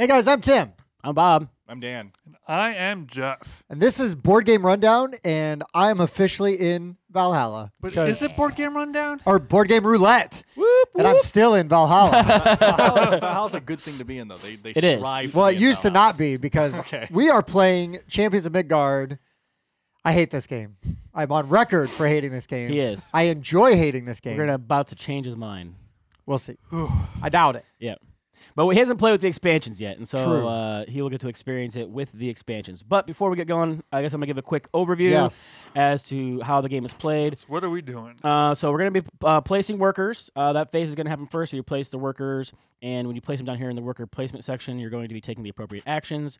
Hey guys, I'm Tim. I'm Bob. I'm Dan. And I am Jeff. And this is Board Game Rundown, and I'm officially in Valhalla. But is it Board Game Rundown? Or Board Game Roulette. Whoop, whoop. And I'm still in Valhalla. Valhalla's a good thing to be in, though. They strive. Well, it used to not be, because we are playing Champions of Midgard. I hate this game. I'm on record for hating this game. He is. I enjoy hating this game. We're about to change his mind. We'll see. I doubt it. Yeah. But he hasn't played with the expansions yet, and so he will get to experience it with the expansions. But before we get going, I guess I'm going to give a quick overview as to how the game is played. So what are we doing? So we're going to be placing workers. That phase is going to happen first, so you place the workers, and when you place them down here in the worker placement section, you're going to be taking the appropriate actions.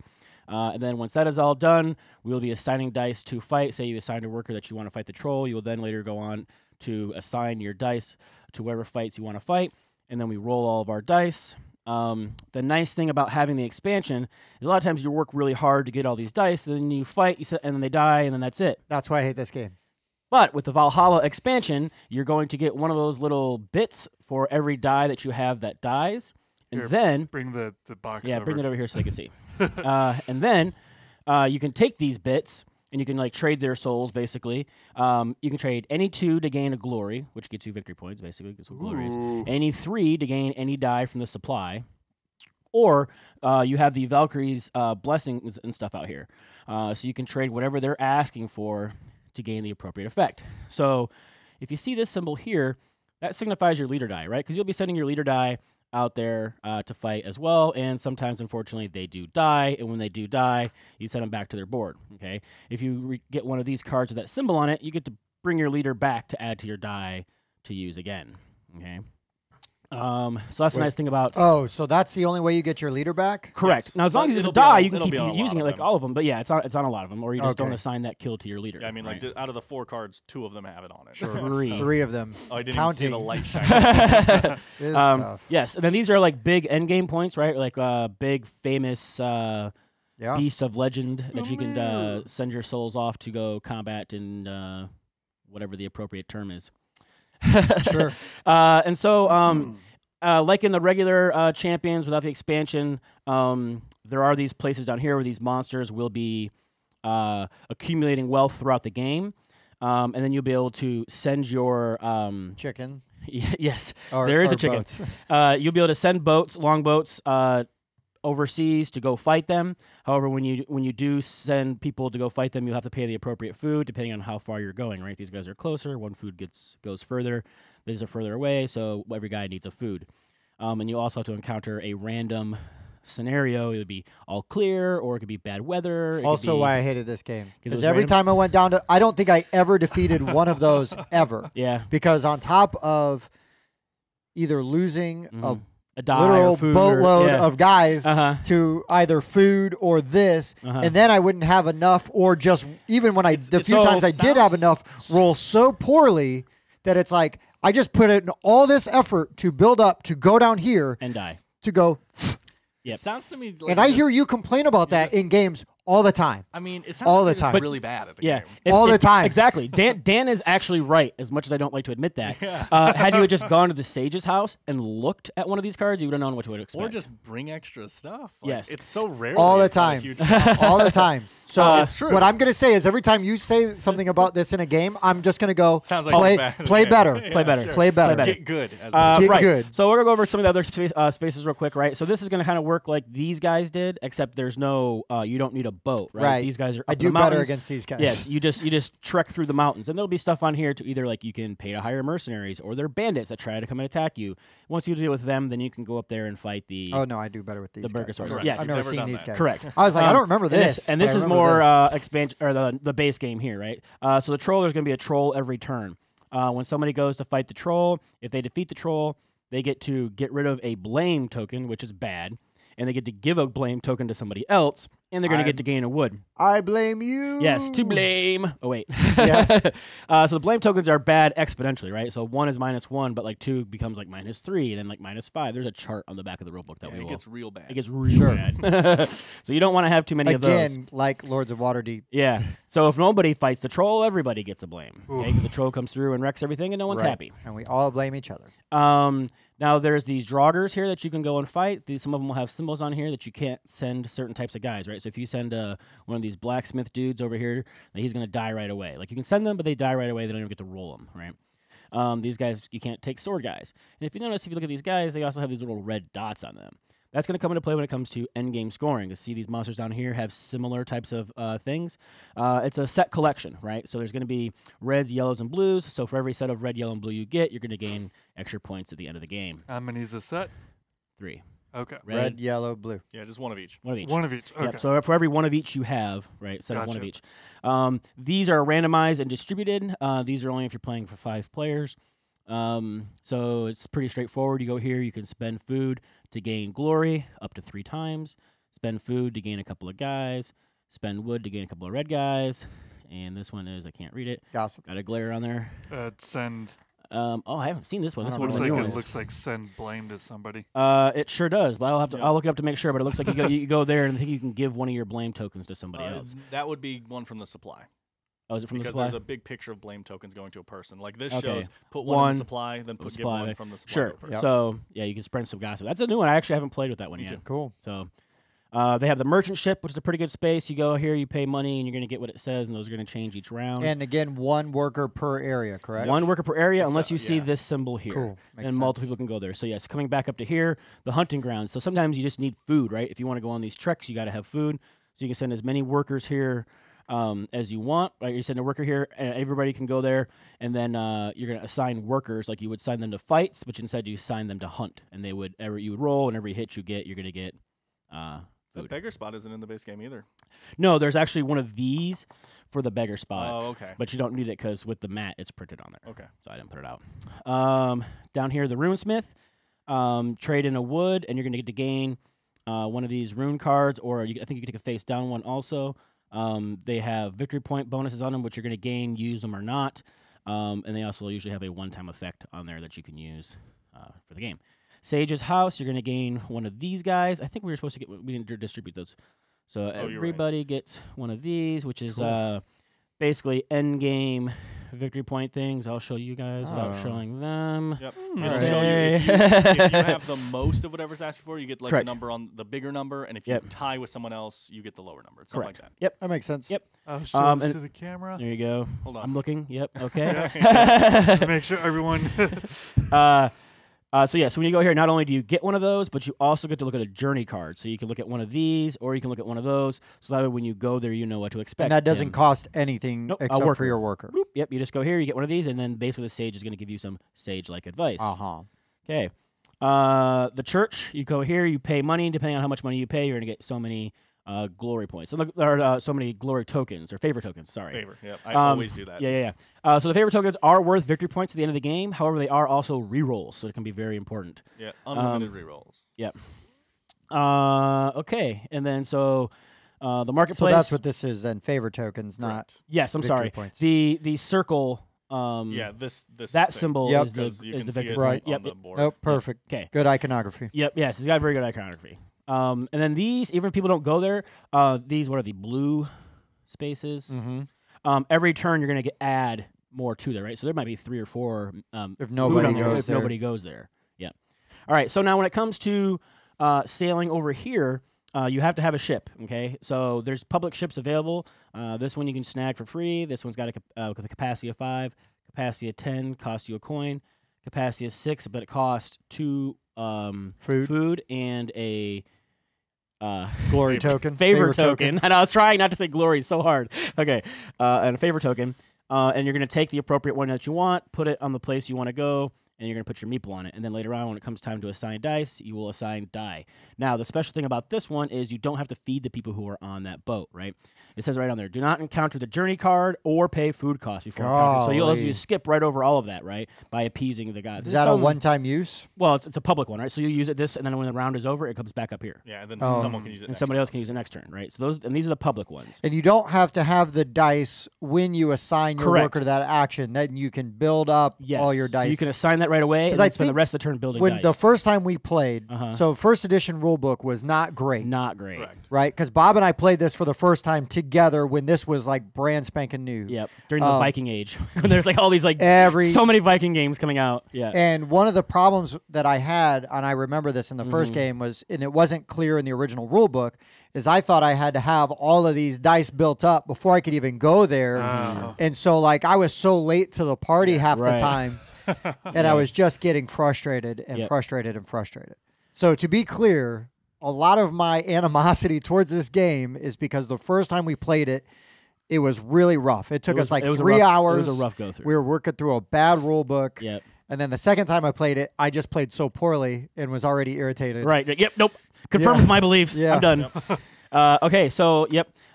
And then once that is all done, we will be assigning dice to fight. Say you assigned a worker that you want to fight the troll. You will then later go on to assign your dice to whatever fights you want to fight, and then we roll all of our dice. The nice thing about having the expansion is a lot of times you work really hard to get all these dice, and then you fight, and then they die, and then that's it. That's why I hate this game. But with the Valhalla expansion, you're going to get one of those little bits for every die that you have that dies. And then... Bring the box over. Yeah, bring it over here so they can see. And then you can take these bits, and you can like trade their souls, basically. You can trade any 2 to gain a glory, which gets you victory points, basically. That's what glory is. Any 3 to gain any die from the supply. Or you have the Valkyrie's blessings and stuff out here. So you can trade whatever they're asking for to gain the appropriate effect. So if you see this symbol here, that signifies your leader die, right? Because you'll be sending your leader die out there to fight as well, and sometimes, unfortunately, they do die, and when they do die, you send them back to their board, okay? If you get one of these cards with that symbol on it, you get to bring your leader back to add to your die to use again, okay? So that's the nice thing about... Oh, so that's the only way you get your leader back? Correct. Yes. Now, as long as you don't die, you can keep using it, like all of them, but yeah, it's on a lot of them, or you just don't assign that kill to your leader. Yeah, I mean, right? Like, out of the 4 cards, 2 of them have it on it. Sure. Three of them. Oh, I didn't even see the light shining. This stuff. Yes, and then these are, like, big endgame points, right? Like, big, famous beasts of legend that you can send your souls off to go combat in whatever the appropriate term is. Sure. And so, like in the regular Champions, without the expansion, there are these places down here where these monsters will be accumulating wealth throughout the game, and then you'll be able to send your chicken. Yes, there is a chicken. You'll be able to send boats, longboats, overseas to go fight them. However, when you do send people to go fight them, you'll have to pay the appropriate food depending on how far you're going, right? These guys are closer, one food goes further, these are further away, so every guy needs a food. And you also have to encounter a random scenario. It would be all clear, or it could be bad weather. It also why I hated this game. Because every time I went down to... I don't think I ever defeated one of those ever. Yeah. Because on top of either losing a literal boatload of guys to either food or this, and then I wouldn't have enough, or just even when the few times I did have enough, roll so poorly that it's like I just put in all this effort to build up to go down here and die to go. Yep. It sounds to me like... And I hear you complain about that in games all the time. I mean, it sounds all the time. Really bad at the game. All the time. Exactly. Dan is actually right, as much as I don't like to admit that. Yeah. Had you just gone to the Sage's house and looked at one of these cards, you would have known what to expect. Or just bring extra stuff. Like, yes. It's so rare. All the time. All the time. So it's true. What I'm going to say is every time you say something about this in a game, I'm just going to go, sounds like play better. Yeah, play better. Sure. Play better. Get good. Get good. So we're going to go over some of the other spaces real quick, right? So this is going to kind of work like these guys did, except there's no, you don't need a boat, right? These guys are... I do better against these guys. Yes, you just trek through the mountains, and there'll be stuff on here to either like you can pay to hire mercenaries, or they're bandits that try to come and attack you. Once you deal with them, then you can go up there and fight the... Oh no, I do better with these guys. Correct. Yes, I've never seen these guys. Correct. I was like, I don't remember this. And this is more expansion or the base game here, right? So the troll, there's going to be a troll every turn. When somebody goes to fight the troll, if they defeat the troll, they get to get rid of a blame token, which is bad. And they get to give a blame token to somebody else, and they're going to get to gain a wood. I blame you. Yes, to blame. Oh, wait. Yeah. So the blame tokens are bad exponentially, right? So 1 is -1, but like 2 becomes like -3, and then like -5. There's a chart on the back of the rulebook that we will... It gets real bad. It gets real bad. So you don't want to have too many of those. Again, like Lords of Waterdeep. Yeah. So if nobody fights the troll, everybody gets a blame. Because the troll comes through and wrecks everything, and no one's happy. And we all blame each other. Now, there's these Draugrs here that you can go and fight. These, some of them will have symbols on here that you can't send certain types of guys, right? So if you send one of these blacksmith dudes over here, he's going to die right away. Like, you can send them, but they die right away. They don't even get to roll them, right? These guys, you can't take sword guys. And if you notice, if you look at these guys, they also have these little red dots on them. That's going to come into play when it comes to endgame scoring. You'll see these monsters down here have similar types of things. It's a set collection, right? So there's going to be reds, yellows, and blues. So for every set of red, yellow, and blue you get, you're going to gain extra points at the end of the game. How many is a set? 3. Okay. Red, yellow, blue. Yeah, just one of each. One of each. One of each. Okay. Yep, so for every one of each you have, right, set of one of each. These are randomized and distributed. These are only if you're playing for 5 players. So it's pretty straightforward. You go here, you can spend food to gain glory up to 3 times, spend food to gain a couple of guys, spend wood to gain a couple of red guys, and this one is, I can't read it. Gossip. Got a glare on there. Send. Oh, I haven't seen this one. This one looks like it looks like send blame to somebody. It sure does, but I'll have to I'll look it up to make sure. But it looks like you go there and I think you can give one of your blame tokens to somebody else. That would be one from the supply. Oh, is it from the supply? Because there's a big picture of blame tokens going to a person. Like this shows, put one in the supply, then put one from the supply. Sure. Yep. So yeah, you can spread some gossip. That's a new one. I actually haven't played with that one yet. Cool. So they have the merchant ship, which is a pretty good space. You go here, you pay money, and you're going to get what it says, and those are going to change each round. And again, 1 worker per area, correct? 1 worker per area, unless you see this symbol here. Cool. And multiple people can go there. So yes, coming back up to here, the hunting grounds. So sometimes you just need food, right? If you want to go on these treks, you got to have food. So you can send as many workers here as you want, right? You send a worker here, and everybody can go there, and then you're going to assign workers, like you would assign them to fights, but instead you assign them to hunt, and they would you would roll, and every hit you get, you're going to get food. The beggar spot isn't in the base game either. No, there's actually one of these for the beggar spot. Oh, okay. But you don't need it because with the mat, it's printed on there. Okay. So I didn't put it out. Down here, the runesmith, trade in a wood, and you're going to get to gain one of these rune cards, or I think you can take a face down one also. They have victory point bonuses on them, which you're going to gain, use them or not. And they also usually have a one-time effect on there that you can use for the game. Sage's house, you're going to gain one of these guys. I think we were supposed to get, we didn't distribute those. So everybody gets one of these, which is basically end game victory point things. I'll show you guys without showing them. Yep. It'll show you if you have the most of whatever's asking for, you get like the number on the bigger number, and if you tie with someone else, you get the lower number. It's something like that. Yep, that makes sense. Yep. I'll show this to the camera. There you go. Hold on. I'm looking. Yep. Okay. Just make sure everyone. So when you go here, not only do you get one of those, but you also get to look at a journey card. So you can look at one of these, or you can look at one of those. So that way when you go there, you know what to expect. And that doesn't cost anything except for your worker. Boop. Yep, you just go here, you get one of these, and then basically the sage is going to give you some sage-like advice. Uh-huh. Okay. The church, you go here, you pay money. Depending on how much money you pay, you're going to get so many glory points. Or so many glory tokens, or favor tokens, sorry. Favor, yeah. I always do that. Yeah. So the favor tokens are worth victory points at the end of the game. However, they are also rerolls, so it can be very important. Yeah, unlimited rerolls. Yep. Okay, and then so the marketplace. So that's what this is, then, favor tokens, not Yes, I'm sorry. Points. The circle. Yeah, this symbol is the victory point. Right. Yep. Oh, perfect. Okay. Good iconography. Yep. Yes, it's got very good iconography. And then these, even if people don't go there, these, what are the blue spaces? Mm-hmm. Every turn, you're going to add more to there, right? So there might be 3 or 4. If nobody goes there. Yeah. All right. So now when it comes to sailing over here, you have to have a ship, okay? So there's public ships available. This one you can snag for free. This one's got a capacity of 5, capacity of 10, cost you a coin, capacity of 6, but it costs 2 food and a... glory token. Favor token. And I was trying not to say glory so hard. Okay. And a favor token. And you're going to take the appropriate one that you want, put it on the place you want to go, and you're going to put your meeple on it. And then later on, when it comes time to assign dice, you will assign die. Now, the special thing about this one is you don't have to feed the people who are on that boat, right? It says right on there, do not encounter the journey card or pay food costs before encountering. So you skip right over all of that, right, by appeasing the gods. Is that a one-time use? Well, it's a public one, right? So you use it this, and then when the round is over, it comes back up here. Yeah, and then someone can use it and somebody else can use it next turn, right? So those, and these are the public ones. And you don't have to have the dice when you assign your worker to that action. Then you can build up all your dice. So you can assign that right away, and I spend the rest of the turn building dice. The first time we played, so first edition rulebook was not great. Not great. Correct. Right? Because Bob and I played this for the first time together when this was like brand spanking new. Yep. During the Viking Age. When there's like all these like so many Viking games coming out. Yeah. And one of the problems that I had, and I remember this in the first game, was, and it wasn't clear in the original rulebook, is I thought I had to have all of these dice built up before I could even go there. Oh. And so like I was so late to the party half the time. And I was just getting frustrated and frustrated and frustrated. So to be clear, a lot of my animosity towards this game is because the first time we played it, it was really rough. It took us like 3 hours. It was a rough go through. We were working through a bad rule book. Yep. And then the second time I played it, I just played so poorly and was already irritated. Right. Yep. Nope. Confirms my beliefs. Yeah. I'm done. Yep. Okay. So,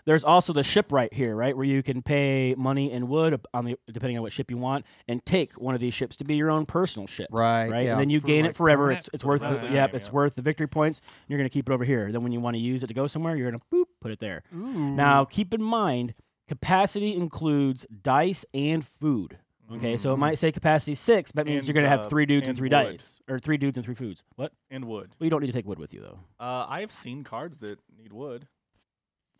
there's also the shipwright here, right, where you can pay money and wood on the depending on what ship you want, and take one of these ships to be your own personal ship, right? Right, and then you gain it forever. It's worth it's worth the victory points. And you're gonna keep it over here. Then when you want to use it to go somewhere, you're gonna boop put it there. Ooh. Now keep in mind, capacity includes dice and food. Okay, so it might say capacity 6, but that means you're going to have 3 dudes and 3 dice. Or 3 dudes and 3 foods. What? And wood. Well, you don't need to take wood with you, though. I've seen cards that need wood.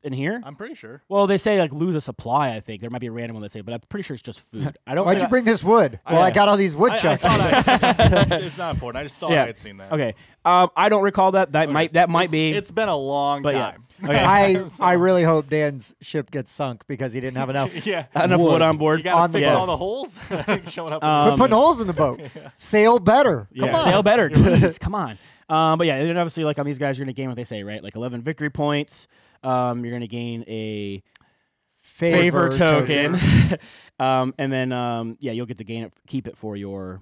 In here? I'm pretty sure. Well, they say, like, lose a supply, I think. There might be a random one that say, but I'm pretty sure it's just food. I don't. Why'd you bring this wood? Well, I got all these wood chucks. It's not important. I just thought I had seen that. Okay. I don't recall that. That might be. It's been a long time. Yeah. Okay. I really hope Dan's ship gets sunk because he didn't have enough wood on board. You got to fix all the holes. We're putting holes in the boat. Sail better. Come on. Sail better. Please. Come on. But, yeah, and obviously, like, on these guys, you're going to gain what they say, right? Like, 11 victory points. You're going to gain a favor token. And then, you'll get to keep it for your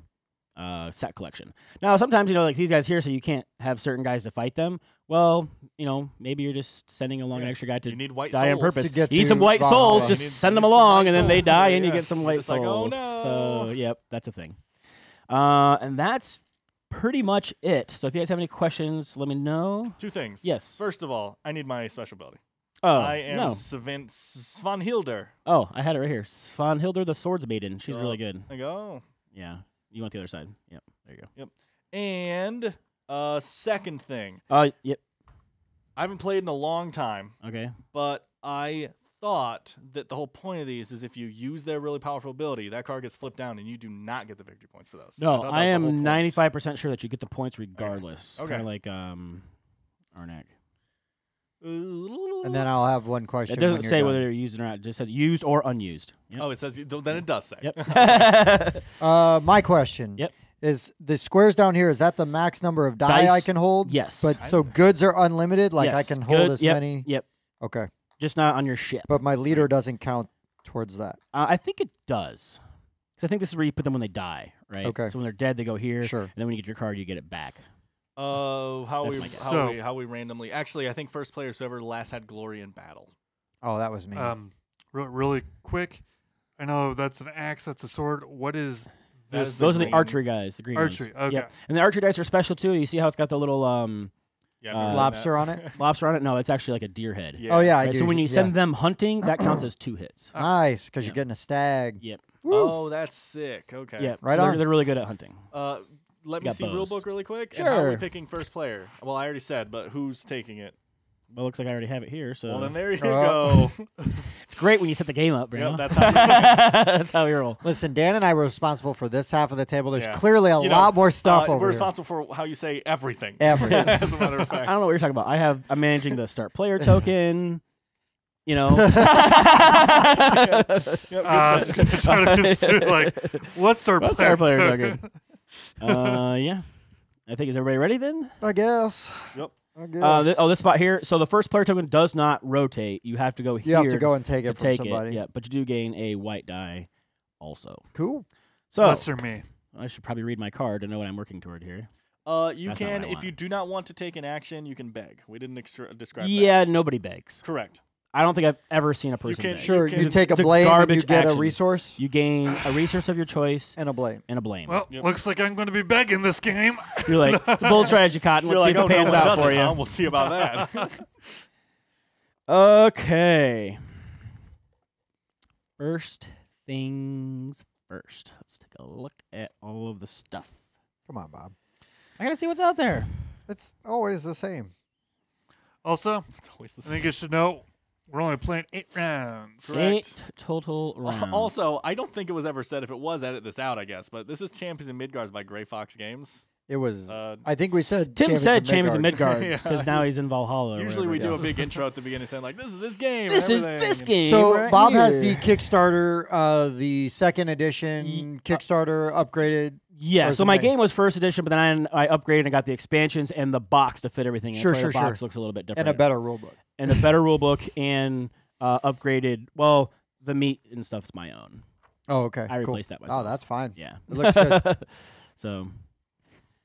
set collection. Now, sometimes, like these guys here, so you can't have certain guys to fight them. Well, maybe you're just sending along an extra guy to die on purpose. You need some white souls. Just send them along, and then they die, and you get some white souls. Like, oh, no. So, that's a thing. And that's pretty much it. So if you guys have any questions, let me know. 2 things. Yes. First of all, I need my special ability. Oh, I am Svanhildr. Oh, I had it right here. Svanhildr, the Swords Maiden. She's really good. There you go. Yeah. You want the other side. Yep. There you go. Yep. And second thing. Yep. I haven't played in a long time. Okay. But I thought that the whole point of these is if you use their really powerful ability, that card gets flipped down and you do not get the victory points for those. No, I am 95% sure that you get the points regardless. Okay. Kind of like Arnak. And then I'll have one question. It doesn't say whether you're used or not. It just says used or unused. Yep. Oh, it says, then it does say. Yep. My question. Yep. Is the squares down here, is that the max number of dice I can hold? Yes. But so goods are unlimited? Like I can hold as many? Yep. Okay. Just not on your ship. But my leader doesn't count towards that. I think it does. Because I think this is where you put them when they die, right? Okay. So when they're dead, they go here. Sure. And then when you get your card, you get it back. How we randomly. Actually, I think first players whoever last had glory in battle. Oh, that was me. Really quick. I know that's an axe. That's a sword. What is this? Those are the archery guys, the green ones. Archery, okay. Yep. And the archery dice are special, too. You see how it's got the little... lobster on it? Lobster on it? No, it's actually like a deer head. Yeah. Oh, yeah, I do. So when you send them hunting, that counts as 2 hits. Nice, because you're getting a stag. Yep. Woo. Oh, that's sick. Okay. Yeah, right on. They're really good at hunting. Let me see bows. Rulebook really quick. Sure. And how are we picking first player? Well, I already said, but who's taking it? Well, it looks like I already have it here. So. Well, then there you go. It's great when you set the game up, bro. Yep, that's how we roll. Listen, Dan and I were responsible for this half of the table. There's clearly a lot more stuff over here. We're responsible for how you say everything. Everything. As a matter of fact. I don't know what you're talking about. I'm managing the start player token. What's start player token? I think, is everybody ready then? I guess. Yep. This spot here. So the first player token does not rotate. You have to go here. You have to go and take it from somebody. Yeah, but you do gain a white die also. Cool. So that's for me. I should probably read my card to know what I'm working toward here. If you do not want to take an action, you can beg. We didn't describe that. Nobody begs. Correct. I don't think I've ever seen a person beg. Sure, you take a blame and you get a resource. You gain a resource of your choice. And a blame. Well, looks like I'm going to be begging this game. You're like, it's a bold strategy, Cotton. We'll see if it pans out for you. Huh? We'll see about that. Okay. First things first. Let's take a look at all of the stuff. Come on, Bob. I gotta see what's out there. It's always the same. Also, it's always the same. I think you should know we're only playing 8 rounds. Correct? 8 total rounds. Also, I don't think it was ever said. If it was, edit this out, I guess. But this is Champions of Midgard by Gray Fox Games. It was. I think we said. Tim said Champions of Midgard because yeah, now he's in Valhalla. Usually we do a big intro at the beginning saying like, "This is this game. This is this game." So right Bob has the Kickstarter, the second edition Kickstarter upgraded. Yeah. So my game was first edition, but then I upgraded and got the expansions and the box to fit everything. Sure, sure, sure. The box looks a little bit different and a better rulebook. And a better rulebook and upgraded. Well, the meat and stuff's my own. Oh, okay. I replaced that myself. Oh, that's fine. Yeah, it looks good. So.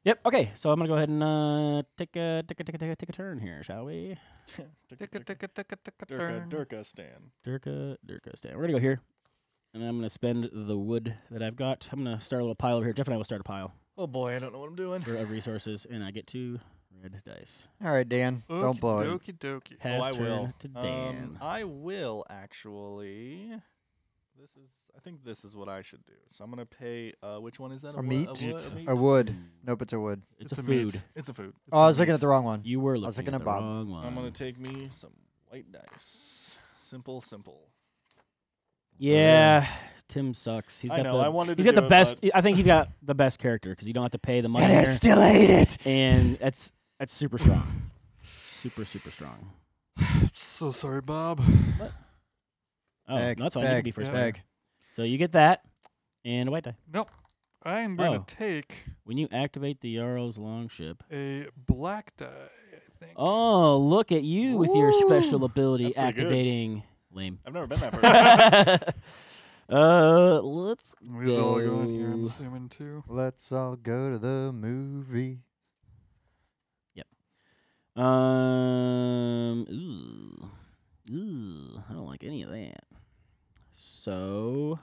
Yep. Okay. So I'm gonna go ahead and take a turn here, shall we? Durka, Durka stand. Durka stand. We're gonna go here, and I'm gonna spend the wood that I've got. I'm gonna start a little pile over here. Jeff and I will start a pile. Oh boy, I don't know what I'm doing. For resources, and I get 2 red dice. All right, Dan. Okey don't blow it. Okie dokie. Oh, I will. To Dan. I will actually. This is. I think this is what I should do. So I'm gonna pay. Which one is that? A meat? A wood. Nope, it's a wood. It's a food. Meat. It's a food. It's oh, I was looking at the wrong one. You were looking. I was looking at the Bob. Wrong one. I'm gonna take me some white dice. Simple, simple. Yeah, Tim sucks. He's got I know. The, I wanted. He's to got do the best. I think he's got the best character because you don't have to pay the money. And I still ate it. And that's super strong. Super, super strong. So sorry, Bob. What? Oh, bag, no, that's why I need to be first. Bag. So you get that and a white die. Nope. I'm going to take... When you activate the Jarl's Longship... A black die, I think. Oh, look at you with your special ability activating... Good. Lame. I've never been that person. Let's We're go. All going here, I'm assuming, too. Let's all go to the movie. Yep. Ooh, I don't like any of that. So,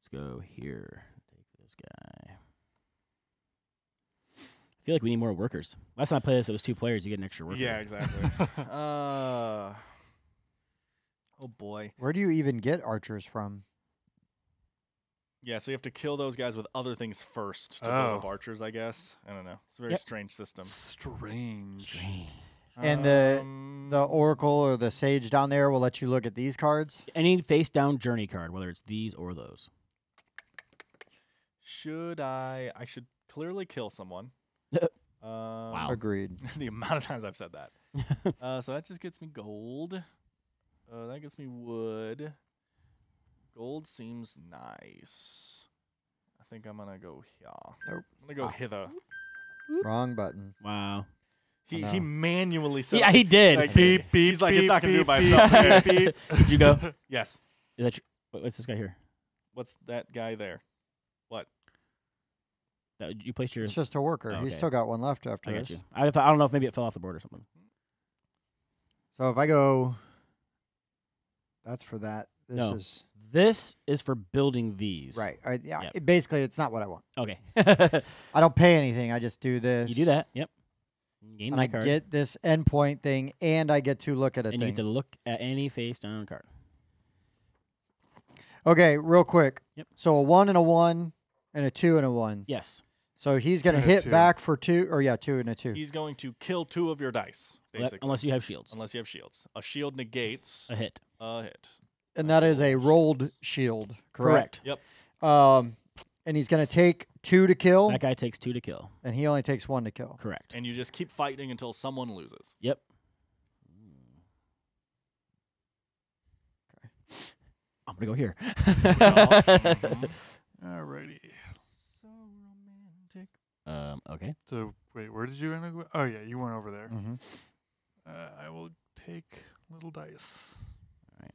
let's go here. Take this guy. I feel like we need more workers. Last time I played this, it was 2 players. You get an extra worker. Yeah, exactly. Oh, boy. Where do you even get archers from? Yeah, so you have to kill those guys with other things first to build up archers, I guess. I don't know. It's a very strange system. Strange. And the oracle or the sage down there will let you look at these cards. Any face-down journey card, whether it's these or those. Should I? I should clearly kill someone. Wow. Agreed. The amount of times I've said that. So that just gets me gold. That gets me wood. Gold seems nice. I think I'm gonna go here. Nope. I'm gonna go hither. Wrong button. Wow. He manually said. Yeah, he did. Like, beep, beep, he's like, beep, it's not going to do it by itself. Beep, beep. Did you go? Yes. Is that what's this guy here? What's that guy there? What? That, you placed your... It's just a worker. Oh, okay. He's still got one left after this. You. I don't know if maybe it fell off the board or something. So if I go... That's for that. This is... This is for building these. Right. Yeah. Yep. Basically, it's not what I want. Okay. I don't pay anything. I just do this. You do that. Yep. And I get this endpoint thing, and I get to look at a thing. And you get to look at any face-down card. Okay, real quick. Yep. So a 1 and a 1, and a 2 and a 1. Yes. So he's going to hit back for 2, or 2 and a 2. He's going to kill 2 of your dice, basically. Unless you have shields. Unless you have shields. A shield negates... A hit. A hit. And that is a rolled shield, correct? Correct. Yep. And he's going to take 2 to kill. That guy takes 2 to kill. And he only takes 1 to kill. Correct. And you just keep fighting until someone loses. Yep. Okay. I'm going to go here. Alrighty. So romantic. Okay. So, wait, where did you end up? Oh, yeah, you went over there. Mm-hmm. I will take little dice. All right.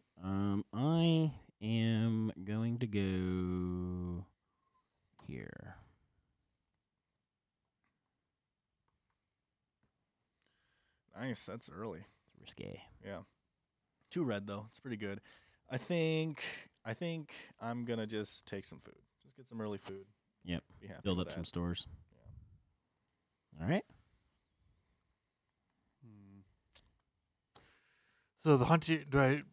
I am going to go... here. Nice, that's early. It's risque. Yeah. 2 red though. It's pretty good. I think I'm gonna just take some food. Just get some early food. Yep. Build up some stores. Yeah. All right. So the hunt do I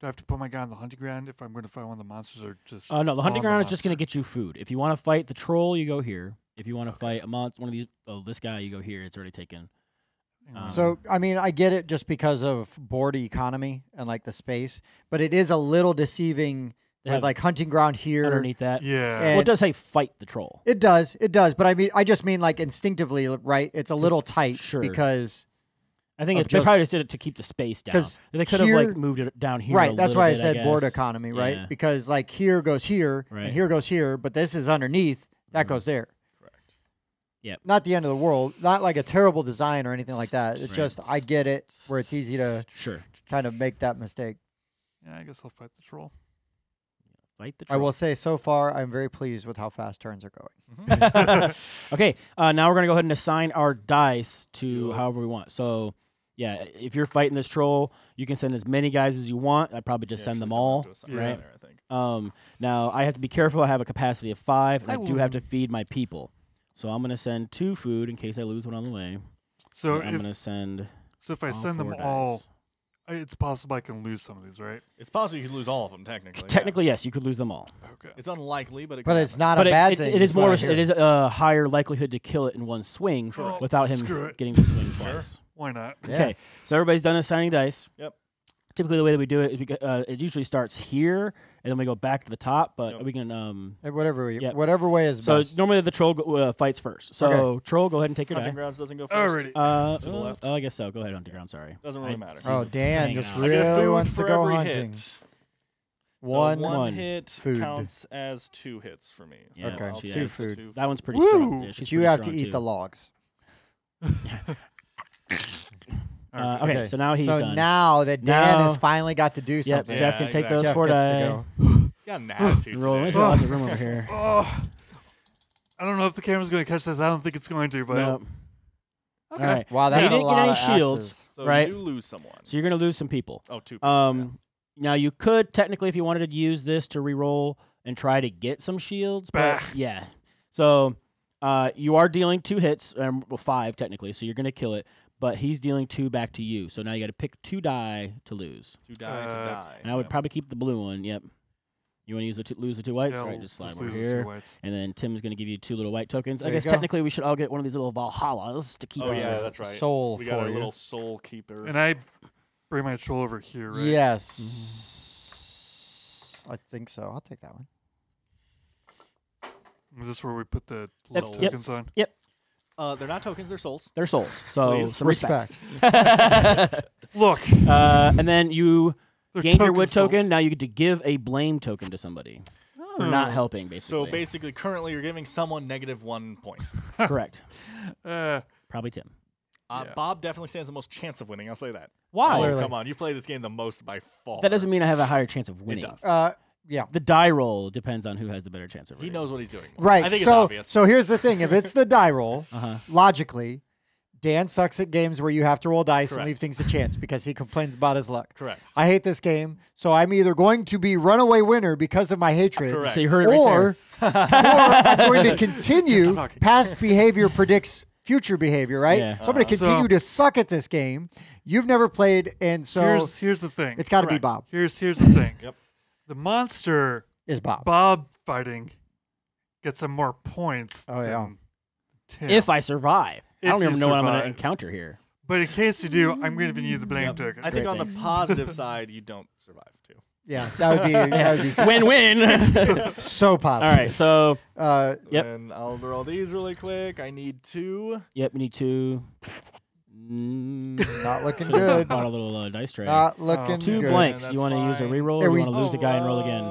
Do I have to put my guy on the hunting ground if I'm going to fight one of the monsters, or just? No, the hunting ground is just going to get you food. If you want to fight the troll, you go here. If you want to fight a monster, one of these, oh, this guy, you go here. It's already taken. So, I mean, I get it just because of board economy and, like, the space, but it is a little deceiving with, like, hunting ground here. Underneath that. Yeah. Well, it does say fight the troll. It does. It does. But, I mean, I just mean, like, instinctively, right? It's a little tight because... I think they probably just did it to keep the space down. They could have, like, moved it down here. Right, that's why I said board economy, right? Yeah. Because, like, here goes here, and here goes here, but this is underneath. That goes there. Correct. Yeah. Not the end of the world. Not, like, a terrible design or anything like that. It's just, I get it, where it's easy to kind of make that mistake. Yeah, I guess I'll fight the troll. Fight the troll. I will say, so far, I'm very pleased with how fast turns are going. Okay, now we're going to go ahead and assign our dice to however we want. So... yeah, if you're fighting this troll, you can send as many guys as you want. I'd probably just send them all, right? There, I think. Now, I have to be careful. I have a capacity of 5, and I do have to feed my people. So I'm going to send 2 food in case I lose one on the way. So I'm going to send So if I send them all, it's possible I can lose some of these, right? It's possible you could lose all of them, technically. Technically, yes, you could lose them all. Okay. It's unlikely, but it could happen. Not a bad thing. It is more. It is a higher likelihood to kill it in one swing without him getting to swing twice. Sure. Why not? Okay, so everybody's done assigning dice. Yep. Typically, the way that we do it is we it usually starts here, and then we go back to the top. But we can whatever way is best. So normally the troll fights first. So troll, go ahead and take your die. Hunting grounds doesn't go first. To the left. Oh, I guess so. Go ahead, hunting ground. Sorry, doesn't really matter. Oh, Dan just really wants to go hunting. One hit counts as 2 hits for me. So okay, 2 food. That one's pretty strong. But you have to eat the logs. Okay, so now he's done. So now that Dan has finally got to do something. Yep, Jeff can take those 4 die. Got an attitude today. Lots of room over here. I don't know if the camera's going to catch this. I don't think it's going to, but... nope. Okay. All right. Wow, that's a lot of shields, right? So you do lose someone. So you're going to lose some people. Oh, 2 people. Now, you could, technically, if you wanted to use this to reroll and try to get some shields. But yeah. So you are dealing 2 hits, well, 5, technically, so you're going to kill it. But he's dealing 2 back to you, so now you got to pick 2 die to lose. 2 die to die. And I would probably keep the blue one. Yep. You want to use the lose the 2 whites? Yeah, right, just slide over here. And then Tim's going to give you 2 little white tokens. I guess technically we should all get one of these little Valhallas to keep. Oh yeah, that's right. Soul. We got our little soul keeper. And I bring my troll over here, right? Yes. I think so. I'll take that one. Is this where we put the little tokens on? Yep. They're not tokens, they're souls. They're souls. So some respect. Look. And then you gain your wood token. Now you get to give a blame token to somebody for not helping, basically. So basically, currently, you're giving someone -1 point. Correct. Probably Tim. Bob definitely stands the most chance of winning. I'll say that. Why? Oh, come on. You play this game the most by far. That doesn't mean I have a higher chance of winning. It does. Yeah, the die roll depends on who has the better chance of winning. He knows what he's doing. Right. I think it's obvious. So here's the thing: if it's the die roll, logically, Dan sucks at games where you have to roll dice and leave things to chance because he complains about his luck. Correct. I hate this game, so I'm either going to be runaway winner because of my hatred, so you heard it or I'm going to continue past behavior predicts future behavior. Right. Yeah. So I'm going to continue to suck at this game. You've never played, and so here's the thing: it's got to be Bob. Here's the thing. The monster is Bob. Bob fighting gets some more points. Oh yeah. Tim. If I survive, I don't even know what I'm going to encounter here. But in case you do, I'm going to give you the blame token. I think on the positive side, you don't survive too. Yeah, that would be win-win. So positive. All right, so and I'll roll these really quick. I need 2. Yep, we need 2. Not looking good. Bought a little dice tray. Not looking good. 2 blanks. Yeah, you want to use a reroll, or you want to lose the guy and roll again?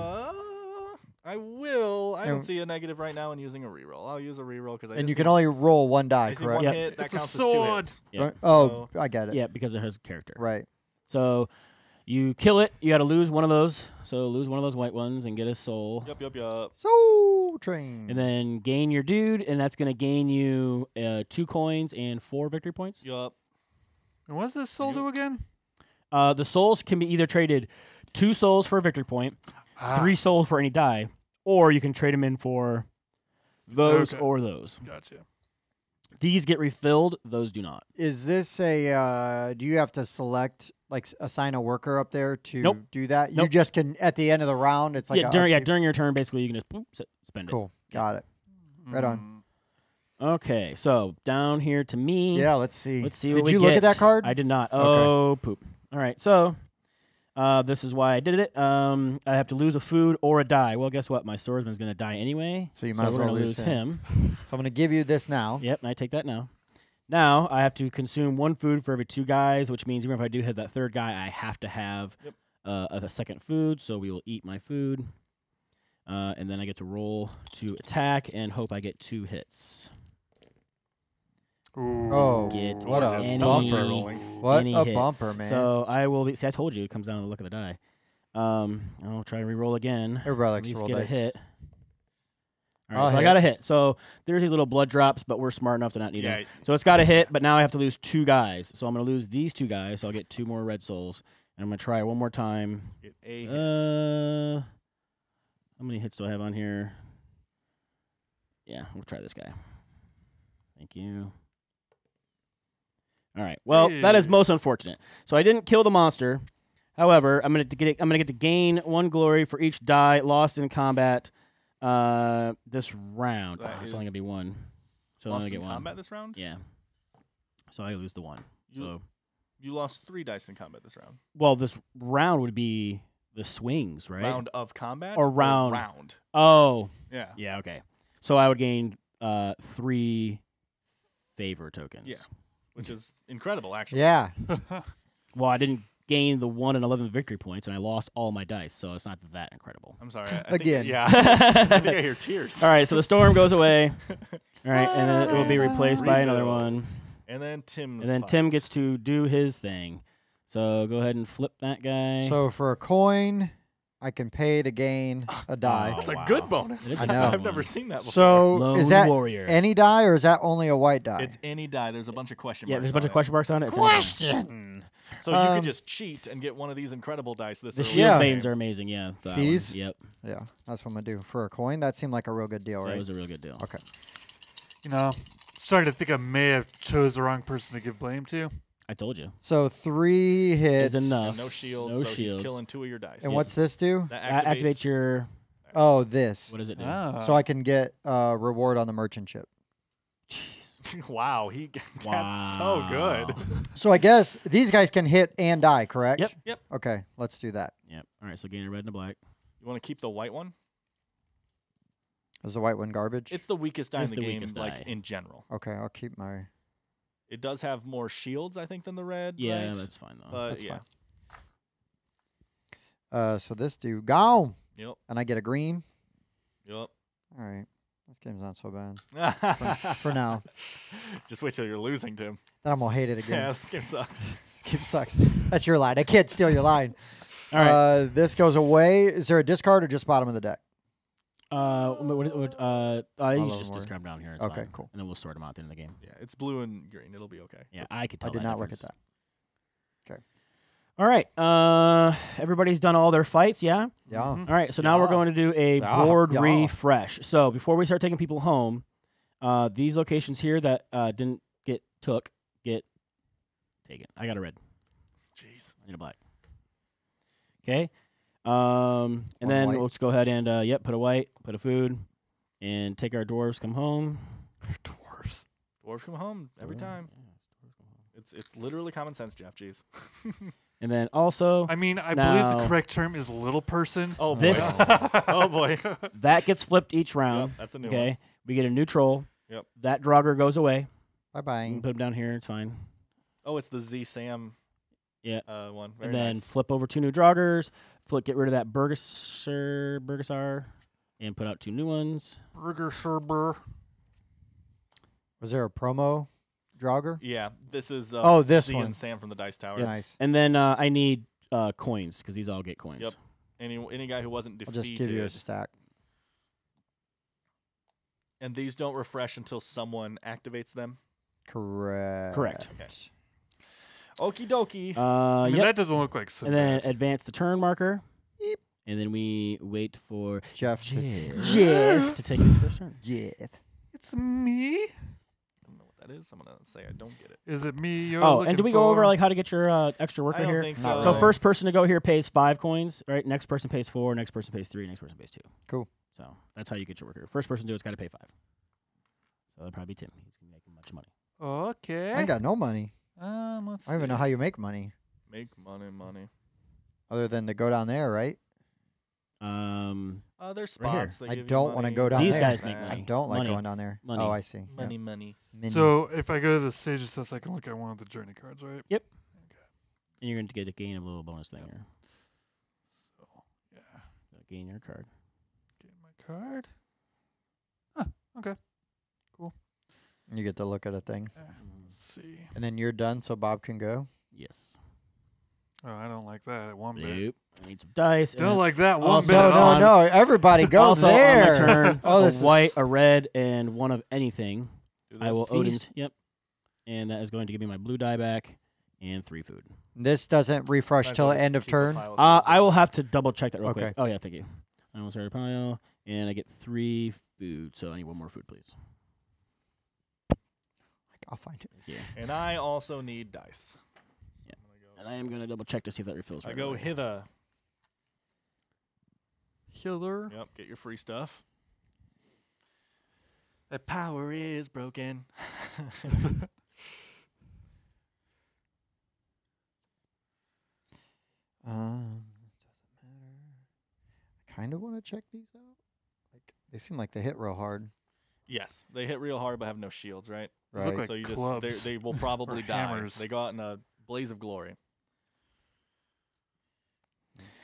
I will. I don't see a negative right now in using a reroll. I'll use a reroll because I. And you can only roll 1 die, correct? One hit, that counts as 2 hits. Right. Oh, I get it. Yeah, because it has a character. Right. So you kill it. You got to lose one of those. So lose one of those white ones and get a soul. Yep, yep, yep. Soul train. And then gain your dude, and that's going to gain you 2 coins and 4 victory points. Yup. And what does this soul do again? The souls can be either traded 2 souls for a victory point, 3 souls for any die, or you can trade them in for those or those. Gotcha. These get refilled. Those do not. Is this a... do you have to select, like, assign a worker up there to do that? Nope. You just can, at the end of the round, it's like... Yeah, during your turn, basically, you can just spend it. Cool. Got it. Right on. Okay, so down here to me. Yeah, let's see. Let's see what we get. Did you look at that card? I did not. Oh, okay. Poop. All right, so... this is why I did it. I have to lose a food or a die. Well, guess what? My swordsman's going to die anyway. So you might as well lose him. So I'm going to give you this now. Yep, and I take that now. Now I have to consume one food for every two guys, which means even if I do hit that third guy, I have to have a second food. So we will eat my food. And then I get to roll to attack and hope I get two hits. Ooh. Oh, what a bumper rolling. What a bumper, man. So I will be, see, I told you it comes down to the look of the die. I'll try and re-roll again. At least get a hit. All right, so I got a hit. So there's these little blood drops, but we're smart enough to not need them. So it's got a hit, but now I have to lose two guys. So I'm going to lose these two guys, so I'll get two more red souls. And I'm going to try one more time. Get a hit. How many hits do I have on here? Yeah, we'll try this guy. Thank you. All right. Well, that is most unfortunate. So I didn't kill the monster. However, I'm gonna get to gain one glory for each die lost in combat this round. Oh, it's only gonna be one. So I'm gonna get one. Lost in combat this round? Yeah. So I lose the one. You lost three dice in combat this round. Well, this round would be the swings, right? Round of combat or round. Oh. Yeah. Yeah. Okay. So I would gain three favor tokens. Yeah. Which is incredible, actually. Yeah. Well, I didn't gain the 1 and 11 victory points, and I lost all my dice, so it's not that incredible. I'm sorry. Yeah. I think I hear tears. All right, so the storm goes away. All right, and then it will be replaced by another one. And then Tim's Tim gets to do his thing. So go ahead and flip that guy. So for a coin, I can pay to gain a die. That's a good bonus. I know. I've never seen that before. So is that any die or is that only a white die? It's any die. There's a bunch of question marks. Yeah, there's a bunch of question marks on it. Question! So you could just cheat and get one of these incredible dice. The shield mains are amazing, yeah. These? Yep. Yeah, that's what I'm going to do. For a coin, that seemed like a real good deal, right? That was a real good deal. Okay. You know, I'm starting to think I may have chose the wrong person to give blame to. I told you. So three hits. Is enough. No shield. No shield. He's killing two of your dice. And what's this do? That activates your... Oh, this. What does it do? So I can get a reward on the merchant ship. Jeez. Wow. That's so good. So I guess these guys can hit and die, correct? Yep. Yep. Okay. Let's do that. Yep. All right. So gain a red and a black. You want to keep the white one? Is the white one garbage? It's the weakest die in the game, like in general. Okay. I'll keep my... It does have more shields, I think, than the red. Yeah, right? That's fine, though. But that's fine. So this dude, go. Yep. And I get a green. Yep. All right. This game's not so bad. for now. Just wait till you're losing to him. Then I'm going to hate it again. Yeah, this game sucks. This game sucks. That's your line. I can't steal your line. All right. This goes away. Is there a discard or just bottom of the deck? You just describe down here. Okay, cool. And then we'll sort them out at the end of the game. Yeah, it's blue and green. It'll be okay. Yeah, I could tell. I did not look at that. Okay. All right. Everybody's done all their fights, yeah? Yeah. All right, so now we're going to do a board refresh. So before we start taking people home, these locations here that didn't get took get taken. I got a red. Jeez. I need a black. Okay. And then we'll just go ahead and, put a white, put a food, and take our dwarves come home. Dwarves. Dwarves come home every time. Yeah, it's literally common sense, Jeff. Jeez. And then also... I mean, I believe the correct term is little person. Oh, boy. Oh, boy. That gets flipped each round. Yep, that's a new one. Okay. We get a new troll. Yep. That Trogdor goes away. Bye-bye. You can put him down here. It's fine. Oh, it's the Z-Sam one. Very and then flip over two new Trogdors. Get rid of that Burgesser, and put out two new ones. Was there a promo Trogdor? Yeah, this is this one. And Sam from the Dice Tower. Yep. Nice. And then I need coins because these all get coins. Yep. Any guy who wasn't defeated. I'll just give you a stack. And these don't refresh until someone activates them. Correct. Correct. Okay. Okie dokie. I mean, that doesn't look like so bad. Then advance the turn marker. Yep. And then we wait for Jeff to take his first turn. Jeff. It's me. I don't know what that that is. I'm going to say I don't get it. Is it me you're looking for? Oh, and do we go over like how to get your extra worker here? I don't think so. So first person to go here pays 5 coins, right? Next person pays 4, next person pays 3, next person pays 2. Cool. So that's how you get your worker. First person to do it's got to pay 5. So that'll probably be Tim. He's going to make much money. Okay. I got no money. Let's I don't even know how you make money. Make money, money. Other than to go down there, right? There's spots. Right, I don't want to go down there. These guys make money. I don't like going down there. Money. Oh, I see. Money, yep. Money. So if I go to the stage, it says I can look at one of the journey cards, right? Yep. Okay. And you're going to get a gain of a little bonus thing here. So yeah, gain your card. Gain my card. Huh. Okay. Cool. You get to look at a thing. Let's see. And then you're done, so Bob can go. Yes. Oh, I don't like that one bit. I need some dice. Don't like that one bit. No, no, everybody go also there. Also on my turn, a white, a red, and one of anything. I will Odin. Yep. And that is going to give me my blue die back and 3 food. This doesn't refresh till end of turn? I will have to double check that real quick. Oh, yeah, thank you. I almost started a pile, and I get 3 food, so I need 1 more food, please. I'll find it. Yeah. And I also need dice. And I am going to double check to see if that refills. I go hither. Hither. Yep, get your free stuff. The power is broken. Doesn't matter. I kind of want to check these out. Like they seem like they hit real hard. Yes, they hit real hard, but have no shields, right? Right. Look like so you clubs. Just they will probably die. Hammers. They go out in a blaze of glory.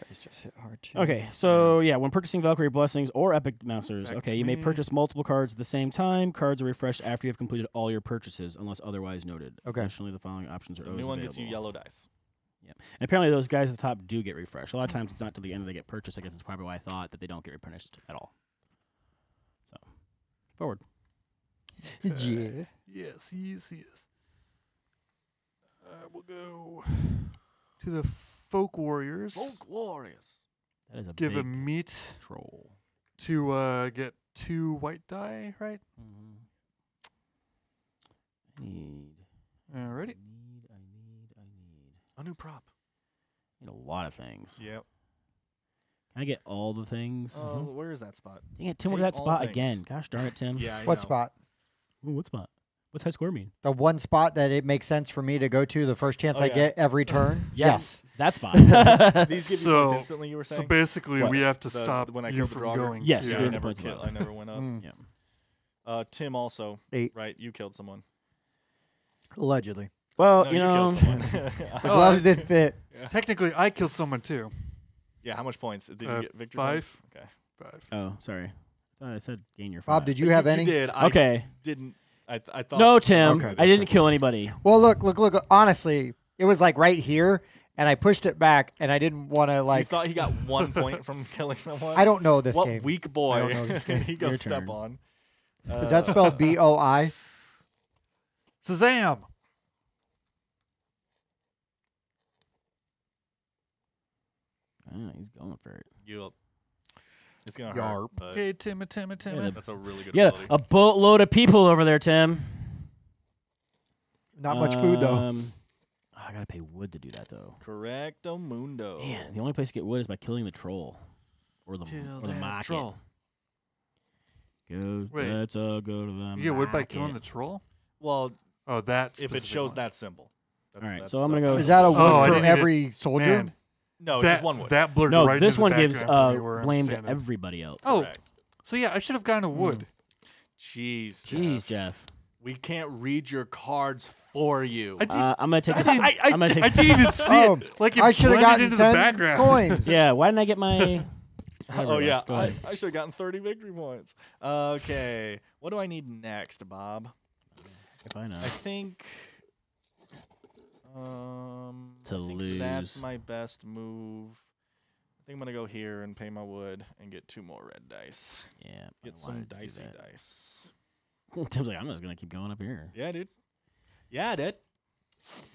It's just hit hard too. Okay, so yeah, when purchasing Valkyrie Blessings or Epic Masters, okay, you may purchase multiple cards at the same time. Cards are refreshed after you have completed all your purchases, unless otherwise noted. Okay. Additionally, the following options are always available. New one gets you yellow dice. Yeah, and apparently those guys at the top do get refreshed. A lot of times it's not to the end they get purchased. I guess that's probably why I thought that they don't get replenished at all. So, forward. Yeah. Yes. We'll go to the Folk Warriors. Folk Warriors. That is a give a meat troll to get 2 white die, right? Mm-hmm. I need a new prop. I need a lot of things. Yep. Can I get all the things? Oh, where is that spot? Dang it, Tim, went to that spot again. Gosh darn it, Tim. Yeah. What spot? Ooh, what spot? What's high score mean? The one spot that it makes sense for me to go to the first chance I get every turn? Yes. That spot. These give you points instantly, you were saying? So basically, we have to stop when I you from going. Yes. Yeah. I never went up. Yeah. Tim also, 8. Right? You killed someone. Allegedly. Well, no, you know. The gloves didn't fit. Yeah. Technically, I killed someone too. Yeah, how much points? Did you get victory? 5. Points? Okay. 5. Oh, sorry. I thought I said gain your 5. Bob, did you have any? You did. Okay. Didn't. I thought no, Tim. Okay, I didn't kill anybody. Well, look. Honestly, it was like right here, and I pushed it back, and I didn't want to like. You thought he got 1 point from killing someone? I don't know this game. What weak boy? I don't know this game. He goes step on. Is that spelled B-O-I? Shazam! I don't know, he's going for it. You'll. It's going to hurt. Okay, Tim. That's a really good ability. A boatload of people over there, Tim. Not much food, though. I got to pay wood to do that, though. Correcto mundo. Man, the only place to get wood is by killing the troll. Or the market. Troll. Go, let's all go to the market. You get wood by killing the troll? Well, that's if it shows that symbol. All right, so I'm going to go. Is that a wood for every soldier? Man. No, that, just 1 wood. That blurred no, right this one gives blame to everybody else. Oh, correct. So yeah, I should have gotten a wood. Jeez, Jeff. We can't read your cards for you. I'm gonna take. I didn't even see it. Like I should have gotten into 10 the background. Coins. Yeah, why didn't I get my? Oh yeah, I should have gotten 30 victory points. Okay, what do I need next, Bob? If I know, I think. To lose. That's my best move. I think I'm gonna go here and pay my wood and get 2 more red dice. Yeah, get some dicey dice. Tim's like, I'm just gonna keep going up here. Yeah, dude.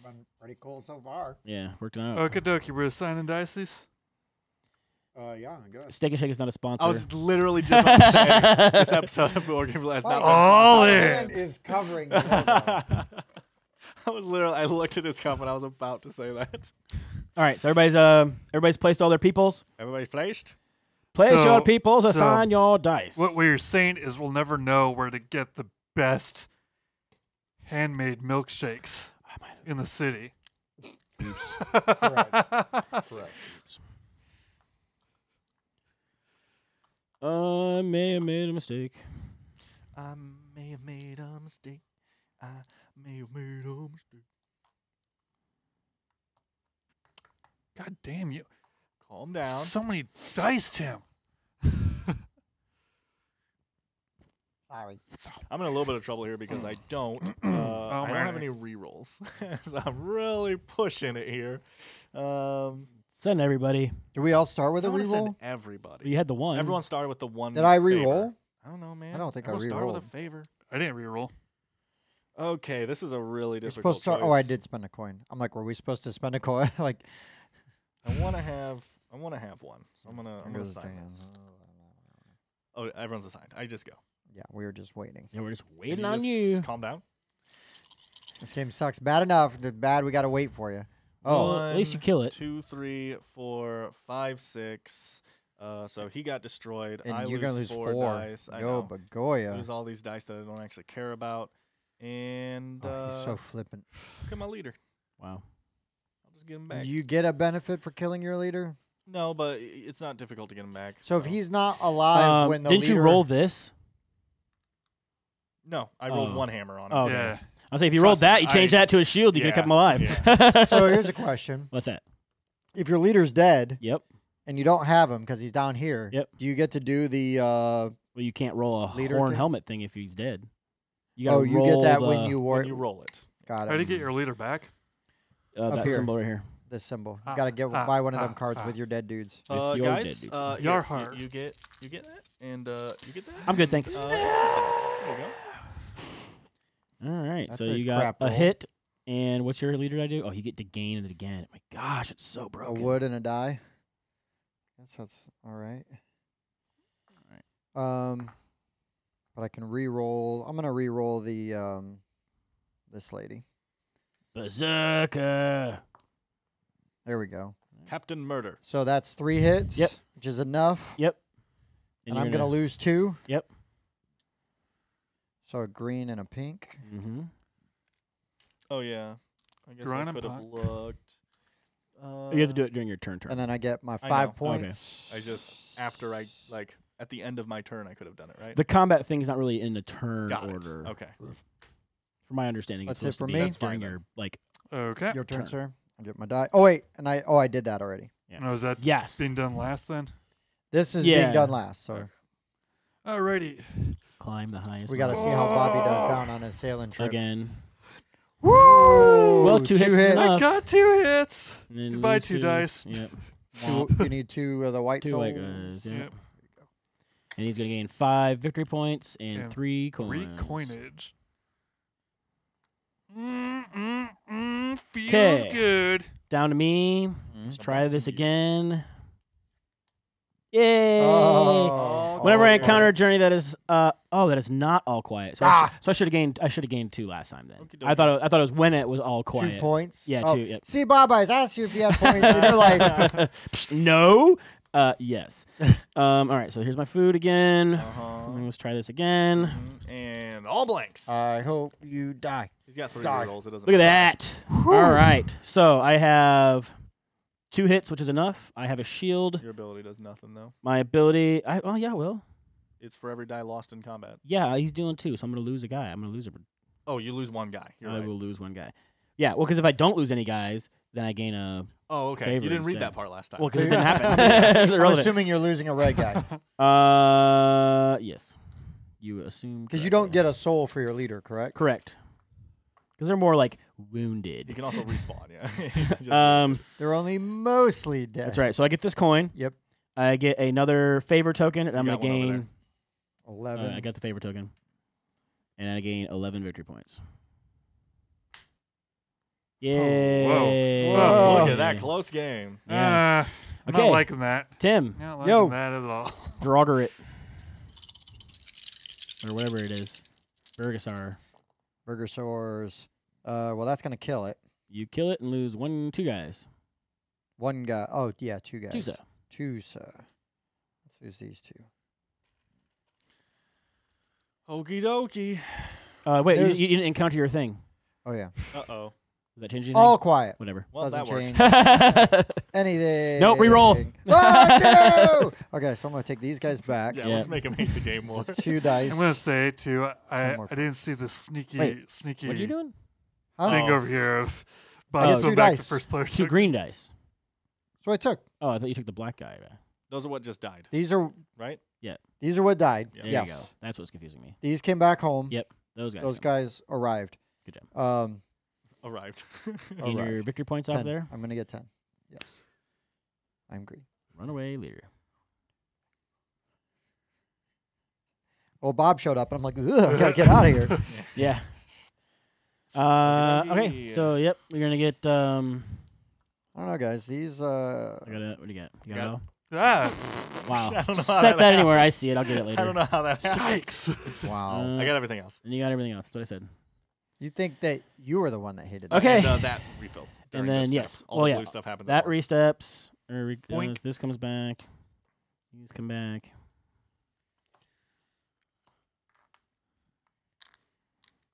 Been pretty cool so far. Yeah, worked it out. Okie dokie, we're assigning dices. Yeah, go ahead. Steak and Shake is not a sponsor. I was literally just about to say this episode of Board Game Roulette is not sponsored. Is covering. I was literally, I looked at his cup and I was about to say that. All right, so everybody's placed all their peoples. Everybody's placed. Place so, your peoples, assign your dice. What we're saying is we'll never know where to get the best handmade milkshakes in the city. Oops. Correct. Oops. I may have made a mistake. I may have made a mistake. I may have made a mistake. God damn you. Calm down. So many dice, Tim. Sorry. I'm in a little bit of trouble here because I don't have any rerolls. So I'm really pushing it here. Send everybody. Do we all start with a reroll? Send everybody. You had the one. Everyone started with the one. Did I reroll? I don't know, man. I don't think I rerolled. Start with a favor. I didn't reroll. Okay, this is a really difficult choice. Oh, I did spend a coin. I'm like, were we supposed to spend a coin? Like, I want to have one. So I'm gonna assign this. Oh, everyone's assigned. I just go. Yeah, we were just waiting. Yeah, we're just waiting on you. Calm down. This game sucks bad enough. Bad, we gotta wait for you. Oh, well, at least you kill it. 2, 3, 4, 5, 6. So he got destroyed. And I you're lose gonna lose four dice. I know. Bagoya. Lose all these dice that I don't actually care about. And he's so flippant. Look at my leader. Wow. I'll just get him back. Do you get a benefit for killing your leader? No, but it's not difficult to get him back. So if he's not alive when the leader... Didn't you roll this? No, I rolled one hammer on him. Okay. Yeah. I'll say if you rolled that, you changed that to a shield, you could keep him alive. Yeah. So here's a question. What's that? If your leader's dead, yep, and you don't have him because he's down here, yep, do you get to do the... well, you can't roll a horn helmet thing if he's dead. You gotta you get that when you roll it. Got it. How do you get your leader back? That here. Symbol right here. This symbol. You gotta buy one of them cards with your dead dudes. Guys, you get that, and you get that. I'm good, thanks. There you go. All right, so you got a hit, and what's your leader? I do. Oh, you get to gain it again. My gosh, it's so broken. A wood and a die. That's all right. All right. But I can re-roll. I'm gonna re-roll the this lady. Berserker. There we go. Captain Murder. So that's 3 hits. Yep. Which is enough. Yep. And I'm gonna lose 2. Yep. So a green and a pink. Mm-hmm. Oh yeah. I guess I could have looked. You have to do it during your turn. And then I get my 5 points. Okay. I just at the end of my turn, I could have done it, right? The combat thing's not really in the turn order. Okay. From my understanding, that's it for me. That's during your your turn, sir. I get my die. Oh wait, and I did that already. Yeah. No, is that being done last then? This is being done last. So. Alrighty. Climb the highest. We gotta see how Bobby does down on his sailing trip again. Woo! Well, 2 hits. I got 2 hits. Buy 2 dice. Yep. You need 2 of the white souls. Yep. And he's going to gain 5 victory points and 3 coins. 3 coinage. Feels good. Down to me. Let's try this again. Yay! Whenever I encounter a journey that is, that is not all quiet. So I should have gained. I should have gained 2 last time. Then I thought it was when it was all quiet. 2 points. Yeah, 2. Yep. See, Bob, I asked you if you had points, and you're like, no. Yes. All right, so here's my food again. Let's try this again. And all blanks. I hope you die. He's got 3 rolls. It doesn't matter. Look at that. Whew. All right, so I have 2 hits, which is enough. I have a shield. Your ability does nothing, though. My ability, it's for every die lost in combat. Yeah, he's dealing 2, so I'm going to lose a guy. I'm going to lose a... Oh, you lose 1 guy. I will lose 1 guy. Yeah, well, because if I don't lose any guys, then I gain a... Oh, okay. You didn't read that part last time. Well, because it didn't happen. I'm assuming you're losing a red guy. Yes. You assume. Because you don't get a soul for your leader, correct? Correct. Because they're more like wounded. You can also respawn, yeah. They're only mostly dead. That's right. So I get this coin. Yep. I get another favor token, and I'm going to gain 11. I got the favor token. And I gain 11 victory points. Yeah. Oh, whoa. Look at that close game. Yeah. Okay. Not liking that. Tim. Not liking that at all. Drogger it. Or whatever it is. Burgosaur. Burgosaurs. Well, that's going to kill it. You kill it and lose two guys. One guy. Oh, yeah, two guys. Tusa. Let's use these two. Okie dokie. Wait, you didn't encounter your thing. Oh, yeah. Uh-oh. Did that change anything? All quiet. Whatever. Well, doesn't that change anything. Nope, reroll. Oh, no! Okay, so I'm going to take these guys back. Yeah, let's make them hate the game more. Two dice. I'm going to say, too, I didn't see the sneaky what are you doing? Thing over here of Bob's going back to first player. Two green dice. That's what I took. Oh, I thought you took the black guy. Those are what just died. These are... Right? Yeah. These are what died. Yep. There you go. That's what's confusing me. These came back home. Yep. Those guys arrived. Good job. Arrived. Gain your victory points off there. I'm going to get 10. Yes. I'm green. Runaway leader. Well, Bob showed up, and I'm like, ugh, I got to get out of here. Yeah. Okay, so, yep, we're going to get... I don't know, guys. These... I got it. What do you got? You got it all? Ah. Wow. I don't know how that anywhere I see it. I'll get it later. I don't know how that happened. Yikes. Wow. I got everything else. And you got everything else. That's what I said. You think that you were the one that hated that. Okay. No, that refills. And then, yes. All the blue stuff happens. That resteps. This comes back. These come back.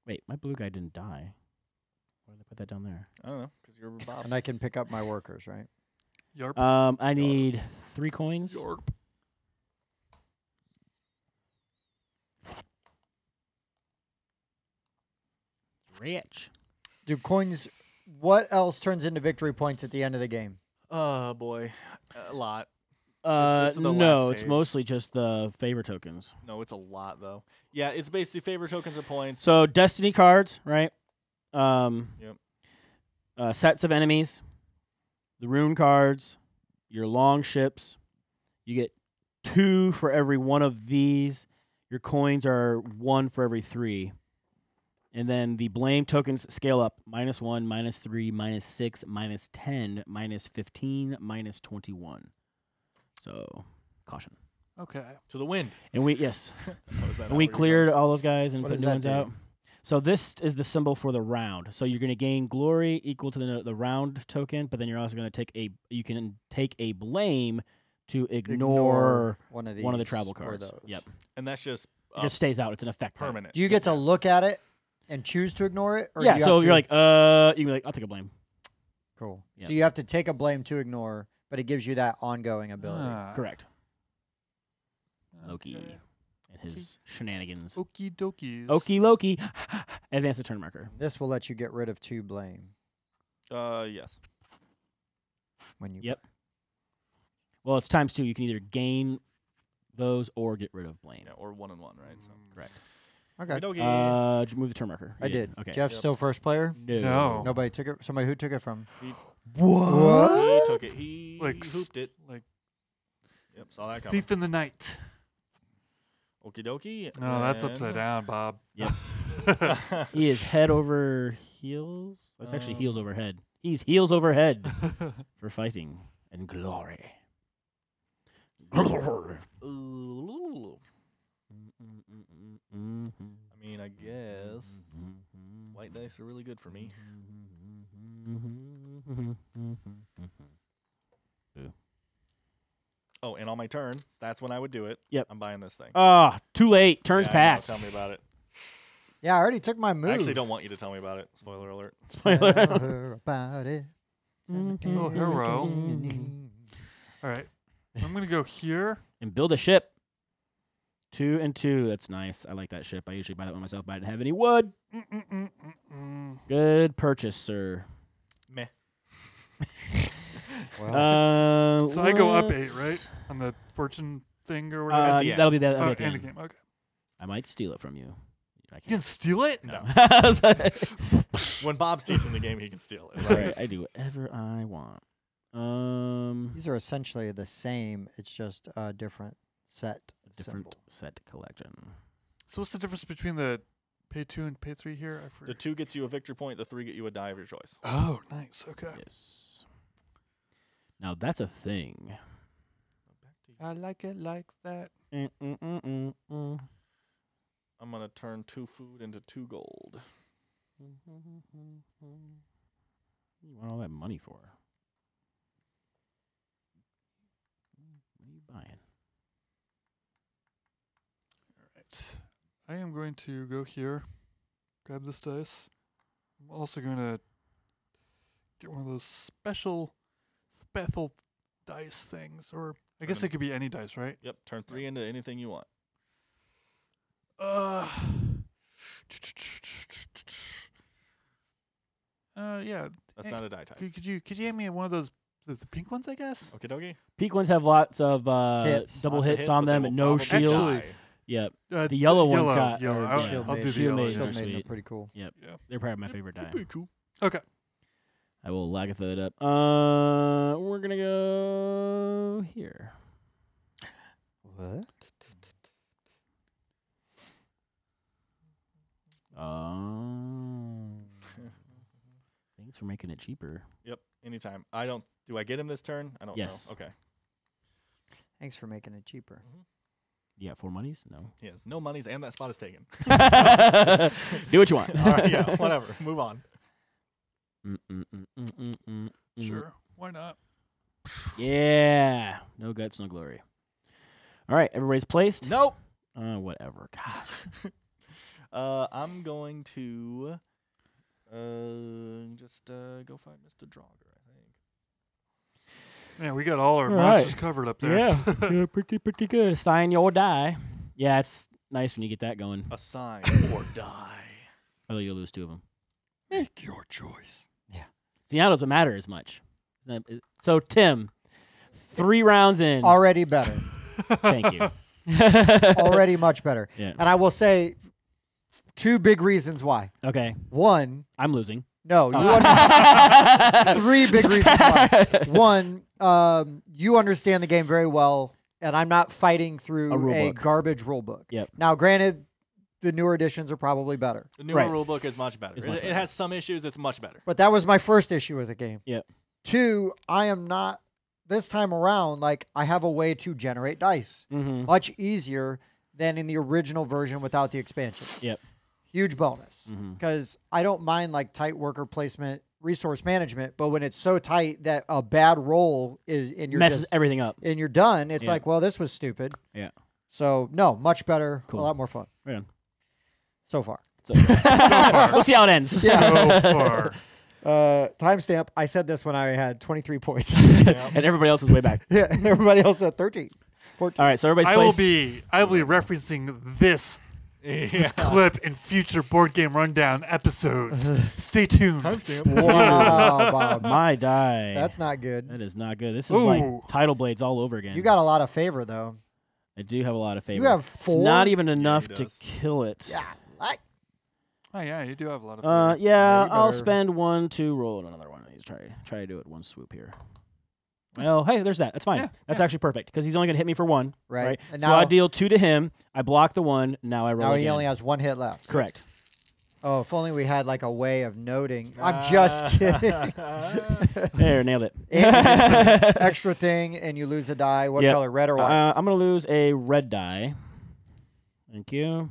Wait, my blue guy didn't die. Why did they put that down there? I don't know. Because you're Bob. And I can pick up my workers, right? Yarp. I need 3 coins. Yarp. Rich. Do coins, what else turns into victory points at the end of the game? Oh, boy. A lot. It's mostly just the favor tokens. No, it's a lot, though. Yeah, it's basically favor tokens or points. So, destiny cards, right? Yep. Sets of enemies, the rune cards, your long ships. You get 2 for every one of these. Your coins are 1 for every 3. And then the blame tokens scale up. -1, -3, -6, -10, -15, -21. So, caution. Okay. To the wind. And we, yes. And we cleared all those guys and put new ones out. So this is the symbol for the round. So you're going to gain glory equal to the round token, but then you're also going to take a blame to ignore one of the travel cards. Yep. And that's just... It just stays out. It's an effect. Permanent. Do you get to look at it? And choose to ignore it? Or yeah, so you're like, you can be like, I'll take a blame. Cool. Yep. So you have to take a blame to ignore, but it gives you that ongoing ability. Correct. Loki and his shenanigans. Okie dokies. Okie Loki. Advance the turn marker. This will let you get rid of 2 blame. Yes. When you play. Well, it's ×2. You can either gain those or get rid of blame. Yeah, or 1 and 1, right? So correct. Okay. Did you move the turn marker? I did. Okay. Jeff's still first player? No. Nobody took it. Somebody who took it from? What? He took it. He hooped it. Yep, saw that coming. Thief in the night. Okie dokie. No, that's upside down, Bob. Yep. He is head over heels. That's actually heels over head. He's heels over head for fighting and glory. Glory. I mean, I guess white dice are really good for me. Oh, and on my turn, that's when I would do it. Yep. I'm buying this thing. Ah, too late. Turn's passed. Tell me about it. Yeah, I already took my move. I actually don't want you to tell me about it. Spoiler alert. Spoiler alert. Tell her about it. Oh, hero. All right. I'm going to go here. And build a ship. 2 and 2. That's nice. I like that ship. I usually buy that one myself, but I didn't have any wood. Good purchase, sir. Meh. Wow. So I go up 8, right? On the fortune thing or whatever? That'll be that. Oh, end of game. Okay. I might steal it from you. You can steal it? No. When Bob's teaching the game, he can steal it. Right? Right. I do whatever I want. These are essentially the same. It's just different. Set collection. So what's the difference between the pay 2 and pay 3 here? The 2 gets you a victory point. The 3 get you a die of your choice. Oh, nice. Okay. Yes. Now that's a thing. I like it like that. I'm going to turn 2 food into 2 gold. You want all that money for? What are you buying? All right. I am going to go here, grab this dice. I'm also going to get one of those special dice things, or I guess it could be any dice, right? Yep. Turn 3 into anything you want. Yeah. That's not a die type. Could you hand me one of those the pink ones? I guess. Okay, dokie. Pink ones have lots of hits. Lots of hits on them, and no shields. Yep. The yellow one's got shield. I'll do the yellow. Shield made are pretty cool. Yep. Yeah. They're probably my favorite die. Pretty cool. Okay. I will lag that up. We're gonna go here. What? Thanks for making it cheaper. Yep. Anytime. I don't. Do I get him this turn? I don't know. Okay. Thanks for making it cheaper. Mm-hmm. Yeah, 4 monies? No. Yes, no monies, and that spot is taken. Do what you want. All right, yeah, whatever. Move on. Sure, why not? Yeah. No guts, no glory. All right, everybody's placed? Nope. Whatever. Gosh. I'm going to just go find Mr. Trogdor, I think. Man, we got all our monsters covered up there. Yeah, yeah, pretty good. Assign your die. Yeah, it's nice when you get that going. Assign or die. Oh, you'll lose 2 of them. Make your choice. Yeah. See, now it doesn't matter as much. So, Tim, 3 rounds in. Already better. Thank you. Already much better. Yeah. And I will say 2 big reasons why. Okay. 1. I'm losing. No. You won. 3 big reasons why. 1, you understand the game very well, and I'm not fighting through a garbage rule book. Yep. Now, granted, the newer editions are probably better. The newer rulebook is much better. It has some issues. It's much better. But that was my first issue with the game. Yeah. 2, I am not, this time around, like, I have a way to generate dice. Mm-hmm. Much easier than in the original version without the expansions. Yep. Huge bonus. Because I don't mind, like, tight worker placement, resource management, but when it's so tight that a bad roll is in your... Messes everything up. And you're done. It's like, well, this was stupid. Yeah. So, no, much better. Cool. A lot more fun. Right on. So far. So far. We'll see how it ends. Yeah. So far. Timestamp, I said this when I had 23 points. And everybody else was way back. Yeah, and everybody else had 13, 14. All right, so everybody's I will be referencing this, this clip in future Board Game Rundown episodes. Stay tuned. Timestamp. Wow, Bob. My die. That's not good. That is not good. This is like Tidal Blades all over again. You got a lot of favor, though. I do have a lot of favor. You have 4? It's not even enough to kill it. Yeah. Oh yeah, you do have a lot of. Yeah, I'll spend 1 to roll it on another one. Let's try to do it one swoop here. Well, hey, there's that. That's fine. Yeah, that's actually perfect because he's only gonna hit me for 1. Right. And so now I deal 2 to him. I block the 1. Now I roll. Now again. He only has 1 hit left. Correct. Oh, if only we had like a way of noting. I'm just kidding. There, nailed it. Extra thing, and you lose a die. What color? Red or white? I'm gonna lose a red die. Thank you.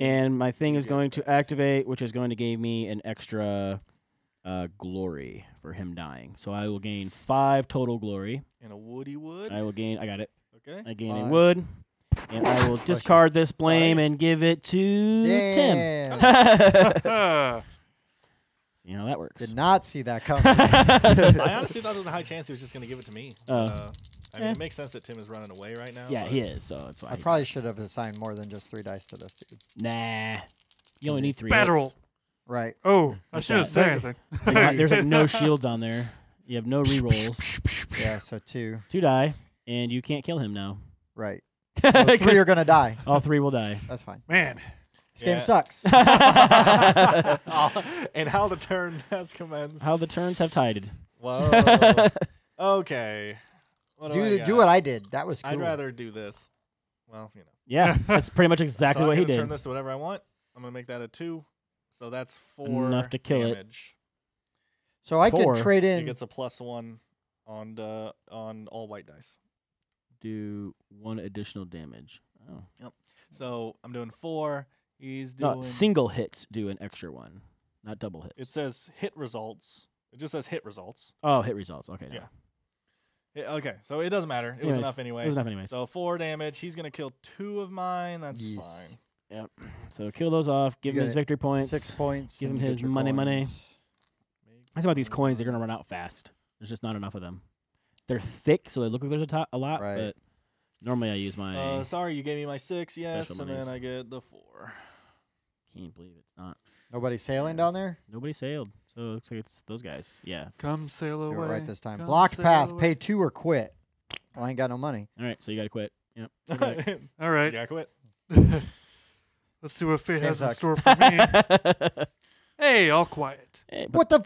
And my thing is going to activate, which is going to give me an extra glory for him dying. So I will gain 5 total glory. And a woody wood? I will gain, I got it. Okay. I gain a wood. And I will discard this blame and give it to Tim. You know, that works. Did not see that coming. I honestly thought there was a high chance he was just going to give it to me. I mean, it makes sense that Tim is running away right now. Yeah, he is. So that's why I probably should have assigned more than just 3 dice to this dude. Nah, you only need 3. Battle, right? Oh, I should have said anything. There's like no shields on there. You have no rerolls. Yeah, so 2 die, and you can't kill him now. Right. So 3 are gonna die. All 3 will die. That's fine. Man, this game sucks. And how the turn has commenced. How the turns have tided. Whoa. Okay. Do what I did. That was cool. I'd rather do this. Well, you know. Yeah, that's pretty much exactly what he did. I'm going to turn this to whatever I want. I'm going to make that a 2. So that's 4 damage. Enough to kill it. So I could trade in. He gets a +1 on all white dice. Do 1 additional damage. Oh. Yep. So I'm doing 4. He's doing single hits do an extra 1, not double hits. It says hit results. It just says hit results. Oh, hit results. Okay. No. Yeah. Okay, so it doesn't matter. It was enough anyway. It was enough anyway. So 4 damage. He's going to kill 2 of mine. That's fine. Yep. So kill those off. Give him his victory points. 6 points. Give him his money. That's about these coins. They're going to run out fast. There's just not enough of them. They're thick, so they look like there's a lot. Right. But normally I use my... sorry, you gave me my 6, yes, and then I get the 4. Can't believe it's not. Nobody sailing down there? Nobody sailed. So it looks like it's those guys. Yeah. Come sail away. You're right this time. Blocked path. Pay 2 or quit. Well, I ain't got no money. All right. So you got to quit. Yep. All right. You got to quit. Let's see what fate has in store for me. Hey, all quiet. Hey, what the?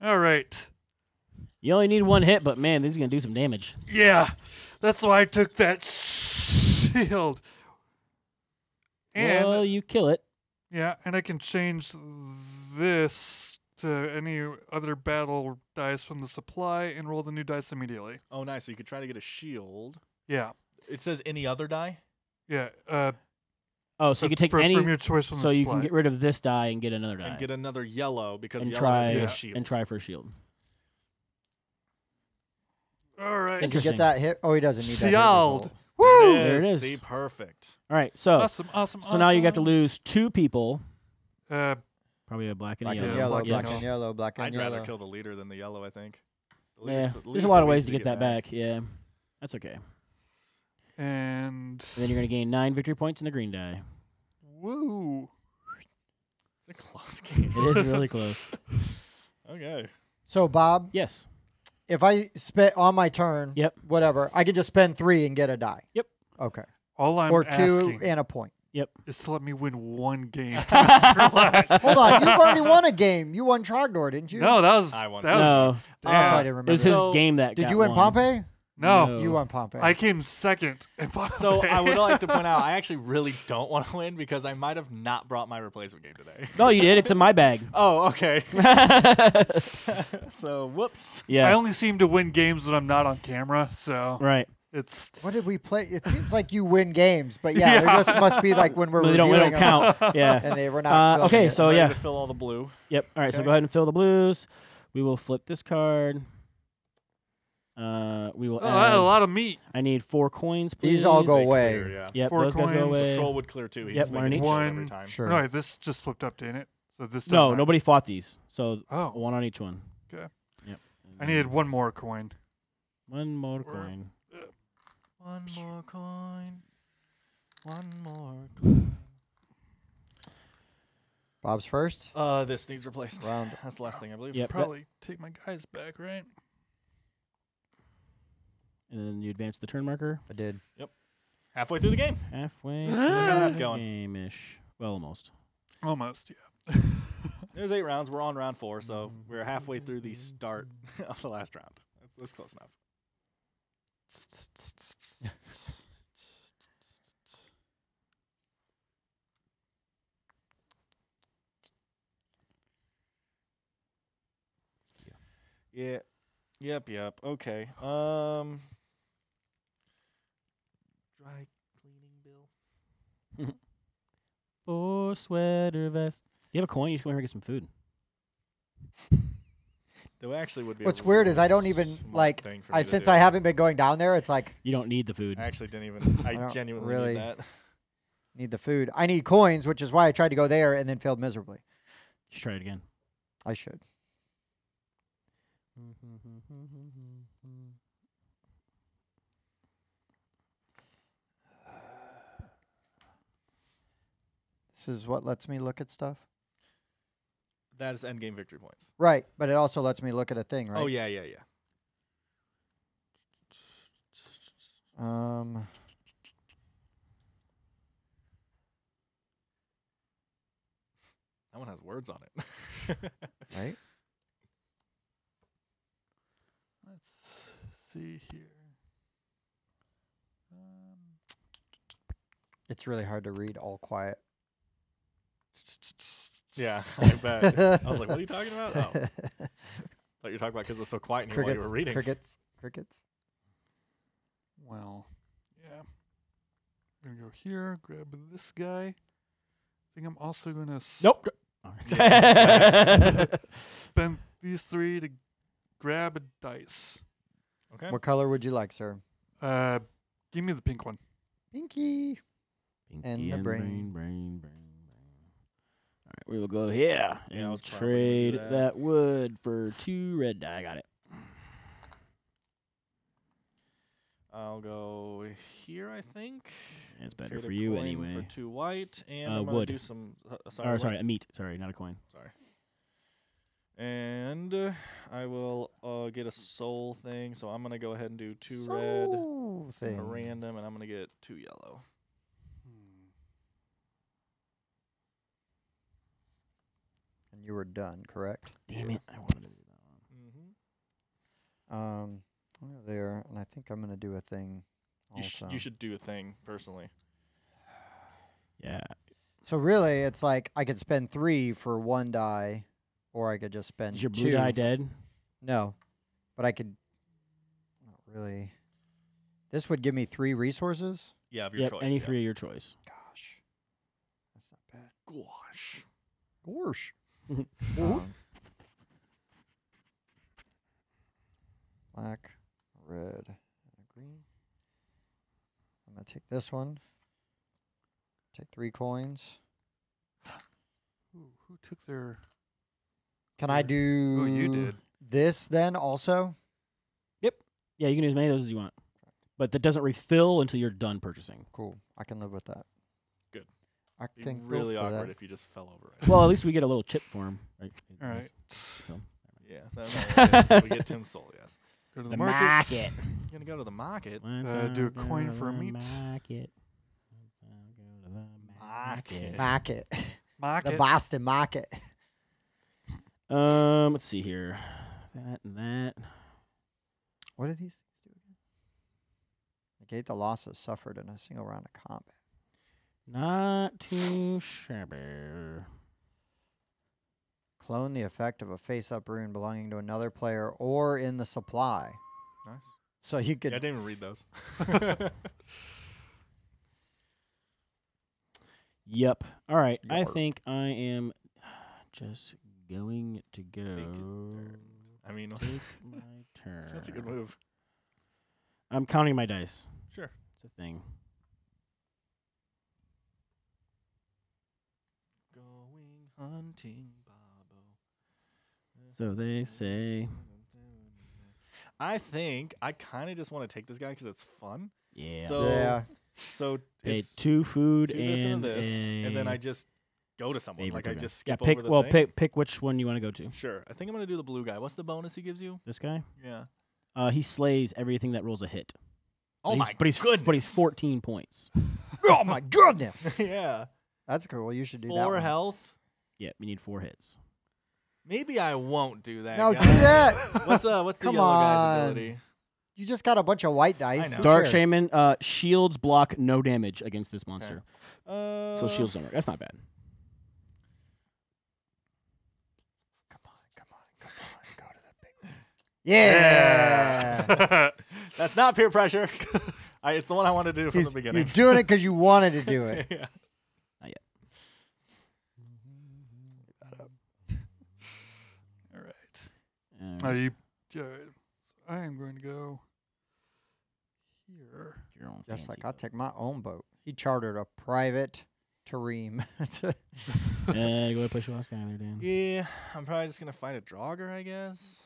All right. You only need 1 hit, but man, this is going to do some damage. Yeah. That's why I took that shield. And well, you kill it. Yeah, and I can change this to any other battle dice from the supply and roll the new dice immediately. Oh, nice. So you could try to get a shield. Yeah. It says any other die? Yeah. Oh, so you can take any from your choice from the supply. So you can get rid of this die and get another die. And get another yellow because yellow is a shield. And try for a shield. All right. Did you get that hit? Oh, he doesn't need that shield. Woo! There it is. See, perfect. All right, so awesome. Now you got to lose 2 people. Probably a black and yellow. I'd rather kill the leader than the yellow, I think. The there's a lot of ways to get that back. Yeah, that's okay. And then you're going to gain 9 victory points in the green die. Woo! It's a close game. It is really close. Okay. So, Bob. Yes. If I spend on my turn, whatever, I could just spend 3 and get a die. Yep. Okay. All I'm asking 2 and a point. Yep. Is to let me win 1 game. Hold on, you've already won a game. You won Trogdor, didn't you? No, that was no. Oh, I didn't remember. It was his game that did you win Pompeii? No. You won Pompeii. I came second in Pompeii. So I would like to point out, I actually really don't want to win because I might have not brought my replacement game today. No, you did. It's in my bag. Oh, okay. So, whoops. Yeah. I only seem to win games when I'm not on camera, so. Right. It's. What did we play? It seems like you win games, but yeah, it just must be like when we're reviewing them. They don't count. Yeah. And they were not okay, so yeah. To fill all the blue. Yep. All right, so go ahead and fill the blues. We will flip this card. We will add a lot of meat. I need 4 coins, please. These all go away. Clear, yeah. Yep, 4 coins. Go away. Control would clear too. He's making one every time. Sure. No, this just flipped up, didn't it? So this no, matter. Nobody fought these. So 1 on each one. Okay. Yep. I needed 1 more coin. 1 more coin. 1 more coin. 1 more coin. Bob's first. This needs replaced. That's the last thing I believe. Yep. Probably take my guys back, right? And then you advance the turn marker. I did. Yep. Halfway through the game. Halfway through the game-ish. Well, almost. Almost, yeah. There's 8 rounds. We're on round 4, so we're halfway through the start of the last round. That's close enough. Yeah. Yep. Okay. Dry cleaning bill. Oh, sweater vest. Do you have a coin? You should go here and get some food. Though actually would be. What's weird is I don't even like. Since I haven't been going down there, it's like you don't need the food. I actually didn't even. I genuinely really need that. Need the food. I need coins, which is why I tried to go there and then failed miserably. You should try it again. I should. This is what lets me look at stuff. That is endgame victory points. Right, but it also lets me look at a thing, right? Oh, yeah. That one has words on it. Right? Let's see here. It's really hard to read all quiet. Yeah, I bet. I was like, what are you talking about? Oh. thought you were talking about because it was so quiet in here while you were reading. Crickets. Well, yeah. I'm going to go here, grab this guy. I think I'm also going to... Nope. Spend these three to grab a dice. Okay. What color would you like, sir? Give me the pink one. Pinky and the brain. All right, we will go here and trade that wood for 2 red die. I got it. I'll go here, I think. That's better for you anyway. For 2 white, and I'm going to do some... sorry, a meat. Sorry, not a coin. Sorry. And I will get a soul thing, so I'm going to go ahead and do 2 soul red thing. A random, and I'm going to get 2 yellow. And you were done, correct? Damn it, I wanted to do that one. Mm-hmm. There, and I think I'm gonna do a thing. You should do a thing personally. Yeah. So really, it's like I could spend 3 for 1 die, or I could just spend. Is your 2. Blue die dead? No, but I could. Not really. This would give me 3 resources. Yeah, of your choice. Any 3 of your choice. Gosh, that's not bad. Gosh. Black. Red and green. I'm going to take this one. Take 3 coins. Ooh, who took their... Can I do this then also? Yep. Yeah, you can do as many of those as you want. But that doesn't refill until you're done purchasing. Cool. I can live with that. Good. I think really awkward if you just fell over it. Well, at least we get a little chip for him. Right? All right. So. Yeah. That we get Tim Soul, yes. Go to the market. You're going to go to the market. Do a coin for a meat. Market. Go to the market. The Boston market. Let's see here. That and that. What do these things do again? Negate the losses suffered in a single round of combat. Not too shabby. Clone the effect of a face-up rune belonging to another player or in the supply. Nice. So you could... Yeah, I didn't even read those. Yep. All right. I think I am just going to go... Take my turn. That's a good move. I'm counting my dice. Sure. It's a thing. Going hunting. So they say. I think I kind of just want to take this guy because it's fun. Yeah. So it's 2 food and this, and then I just go to someone. Like I just skip over the thing. Pick which one you want to go to. Sure. I think I'm gonna do the blue guy. What's the bonus he gives you? This guy. Yeah. He slays everything that rolls a hit. Oh my goodness! But he's 14 points. Oh my goodness! Yeah. That's cool. You should do that. 4 health. Yeah, we need 4 hits. Maybe I won't do that. No, do that. What's the yellow guy's ability? You just got a bunch of white dice. Dark Shaman shields block no damage against this monster. So shields don't work. That's not bad. Come on, go to the big one. Yeah. That's not peer pressure. It's the one I wanted to do from the beginning. You're doing it because you wanted to do it. Yeah. I am going to go here. Just like I'll take my own boat. He chartered a private Tareem. Yeah, go push your last guy there, Dan. Yeah, I'm probably just going to fight a Trogdor, I guess.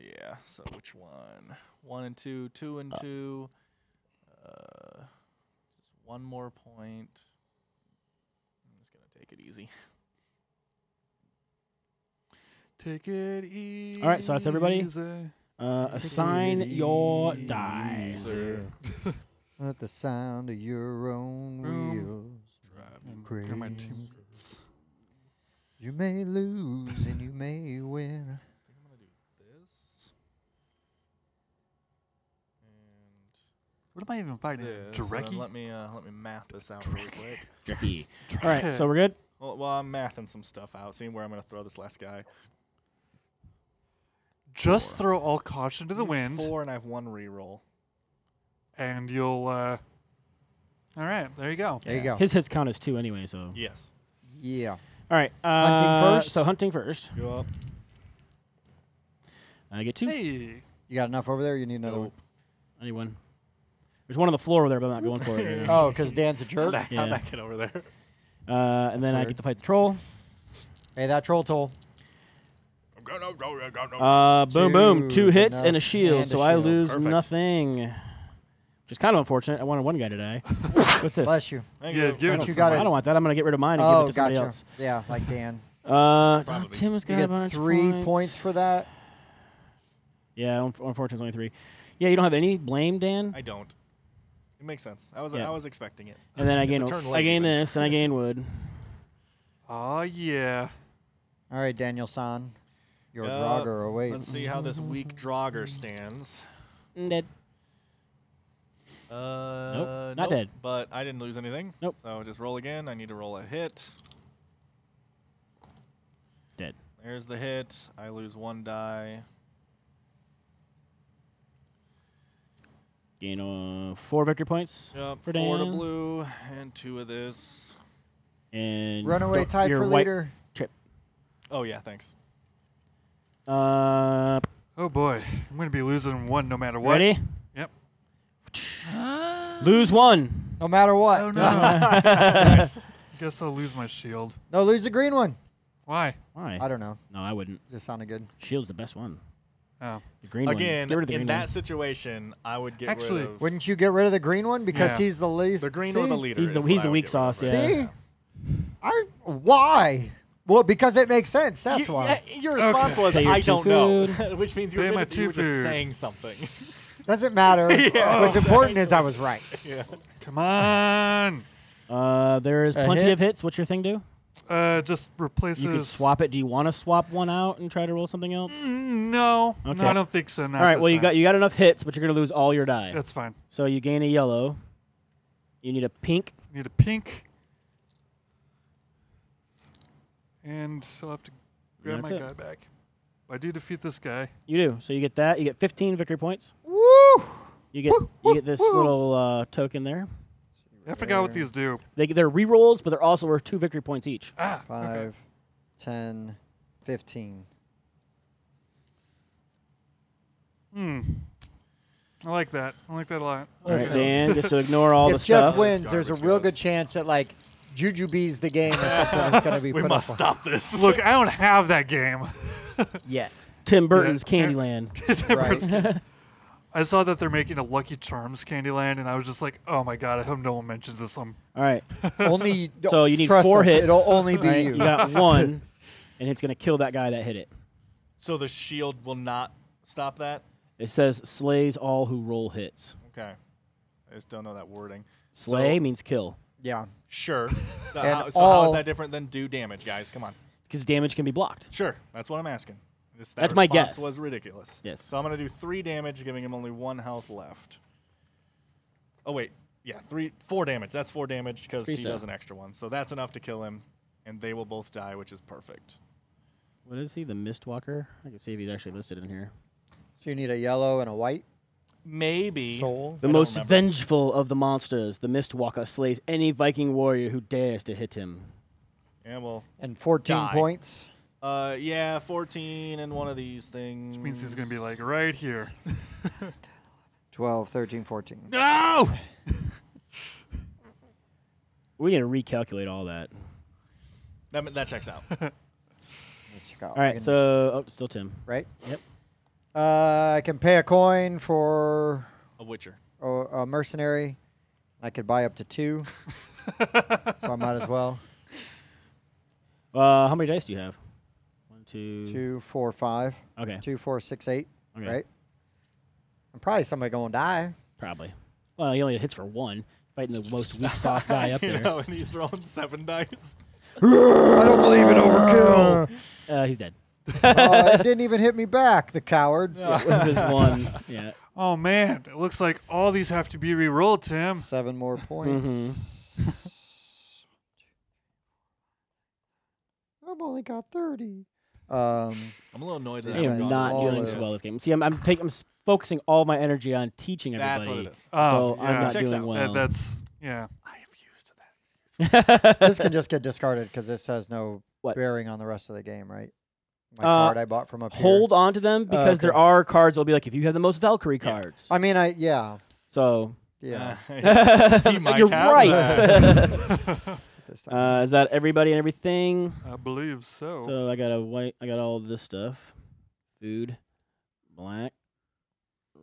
Yeah, so which one? 1 and 2, 2 and 2. Just 1 more point. I'm just going to take it easy. Take it easy. All right, so that's everybody. Assign your dice. Let the sound of your own wheels drive me crazy. You may lose and you may win. I think I'm going to do this. What am I even fighting? Drecky? So let me math this out real quick. Drecky. All right, so we're good? Well, I'm mathing some stuff out, seeing where I'm going to throw this last guy. Just throw all caution to the wind. Four, and I have one reroll. And you'll... All right, there you go. There you go. His hits count as two anyway, so... Yes. Yeah. All right. Hunting first. So hunting first. Go up. I get two. Hey. You got enough over there? You need another one? I need one. There's one on the floor over there, but I'm not going for it. You know? Oh, because Dan's a jerk? How'd that get over there? And then weird. I get to fight the troll. Hey, that troll toll. Boom, boom. Two hits and a shield, and so I lose nothing. Which is kind of unfortunate. I wanted one guy to die. What's this? Bless you. Yeah, I don't want that. I'm going to get rid of mine and give it to somebody else. Yeah, like Dan. Tim was going to have 3 points for that. Yeah, unfortunately, only 3. Yeah, you don't have any blame, Dan? I don't. It makes sense. I was expecting it. And then I gain this, and I gain wood. Oh, yeah. All right, Daniel-san. Your Draugr awaits. Let's see how this weak Draugr stands. Dead. Nope, not dead. But I didn't lose anything. Nope. So just roll again. I need to roll a hit. Dead. There's the hit. I lose one die. Gain 4 victory points. Yep, for Dan. 4 to blue and 2 of this. And runaway tied for leader. Trip. Oh yeah, thanks. Oh boy, I'm gonna be losing one no matter what. Ready? Yep. Lose one. No matter what. Oh no. Nice. Guess I'll lose my shield. No, lose the green one. Why? Why? I don't know. No, I wouldn't. This sounded good. Shield's the best one. Oh. The green Again, one. In that situation, I would get Actually, rid of... Wouldn't you get rid of the green one? Because he's the least... The green or the leader. He's the weak sauce. Yeah. See? Why? Well, because it makes sense. That's why. Your response was, I don't know. Which means you were just saying something. Doesn't matter. What's important is I was right. Yeah. Come on. There is plenty of hits. What's your thing do? Just replaces. You can swap it. Do you want to swap one out and try to roll something else? No, okay. No, I don't think so. All right, well you got enough hits, but you're gonna lose all your die. That's fine. So you gain a yellow. You need a pink. You need a pink. And I'll have to grab my guy back. I do defeat this guy. You do. So you get that. You get 15 victory points. Woo! You get this little token there. I forgot what these do. They're re-rolls, but they're also worth 2 victory points each. 5, 10, 15. Hmm. I like that. I like that a lot. All right, Dan, just to ignore all the stuff. If Jeff wins, there's a real good chance that, like, Juju B's the game or something that's going to be put We must stop this. Look, I don't have that game. Yet. Tim Burton's Candyland. Right. I saw that they're making a Lucky Charms Candyland, and I was just like, "Oh my god! I hope no one mentions this one." All right, only so you need 4 hits. It'll only be you. You got one, and it's gonna kill that guy that hit it. So the shield will not stop that. It says slays all who roll hits. Okay, I just don't know that wording. Slay means kill. Yeah, sure. So how is that different than do damage, guys? Come on, because damage can be blocked. Sure, that's what I'm asking. That's my guess. That was ridiculous. Yes. So I'm going to do 3 damage, giving him only 1 health left. Oh, wait. Yeah, 4 damage. That's 4 damage because he does an extra one. So that's enough to kill him, and they will both die, which is perfect. What is he, the Mistwalker? I can see if he's actually listed in here. So you need a yellow and a white? Maybe. Soul? The most vengeful of the monsters, the Mistwalker slays any Viking warrior who dares to hit him. Yeah, well, and 14 points. Yeah, 14 and one of these things. Which means he's going to be like right here. 12, 13, 14. No! We're going to recalculate all that. That checks out. All right, so still Tim. Right? Yep. I can pay a coin for... A witcher. A mercenary. I could buy up to 2. So I might as well. How many dice do you have? 2, 4, 5. Okay. 2, 4, 6, 8. Okay. Right. And probably somebody gonna die. Probably. Well, he only hits for 1, fighting the most weak sauce guy up there. And he's throwing 7 dice. I don't believe in overkill. He's dead. It didn't even hit me back, the coward. It was 1. Yeah. Oh, man. It looks like all these have to be re-rolled, Tim. 7 more points. I've only got 30. I'm a little annoyed that I'm not doing so well this game. See, I'm focusing all my energy on teaching everybody. That's what it is. Oh, so yeah. I'm not doing well. That's, yeah. I am used to that. This can just get discarded because this has no bearing on the rest of the game, right? My card I bought from up here. Hold on to them because there are cards that will be like, if you have the most Valkyrie cards. I mean, So. Yeah. You're right. Is that everybody and everything? I believe so. So I got a white. I got all of this stuff: food, black,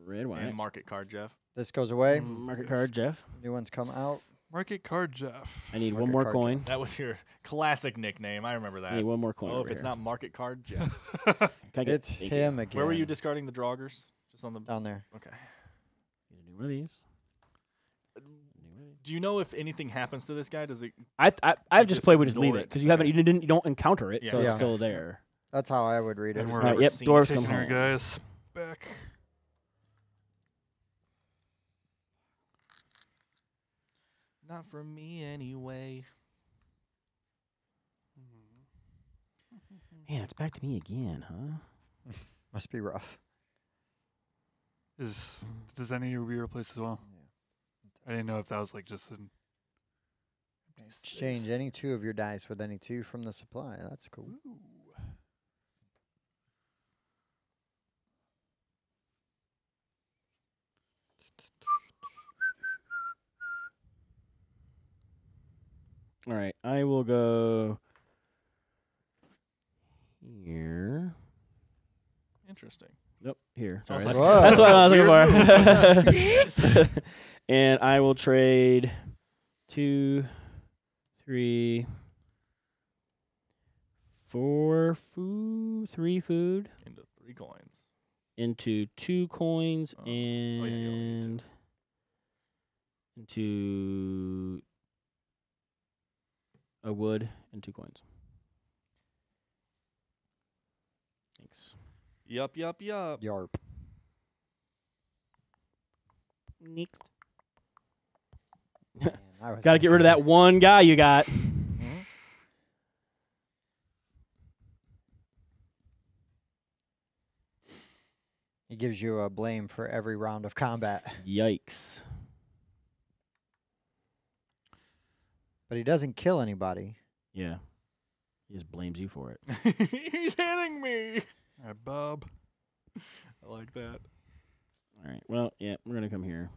red, white. And market card, Jeff. This goes away. Market card, Jeff. New ones come out. Market card, Jeff. I need one more coin. Jeff. That was your classic nickname. I remember that. I need one more coin. Oh, if it's not market card, Jeff. It's him again. Where were you discarding the Troggers? Just on the down there. Okay. Need a new one of these. Do you know if anything happens to this guy? Does it? I've just played. We just leave it because you haven't. You don't encounter it, so it's still there. That's how I would read it. And we're yep, dwarves come home. Guys, back. Not for me anyway. Man, it's back to me again, huh? Must be rough. Does any of you replace as well? I didn't know if that was like just an exchange any two of your dice with any two from the supply. That's cool. Ooh. All right, I will go here. Interesting. Nope, here. Sorry. That's what I was looking for. And I will trade 3 food into 3 coins into 2 coins and into a wood and 2 coins. Thanks. Yup, yup, yup. Yarp. Next. Man, gotta get rid of that one guy you got. He gives you a blame for every round of combat. Yikes. But he doesn't kill anybody. Yeah. He just blames you for it. He's hitting me. All right, Bob. I like that. All right. Well, yeah, we're going to come here.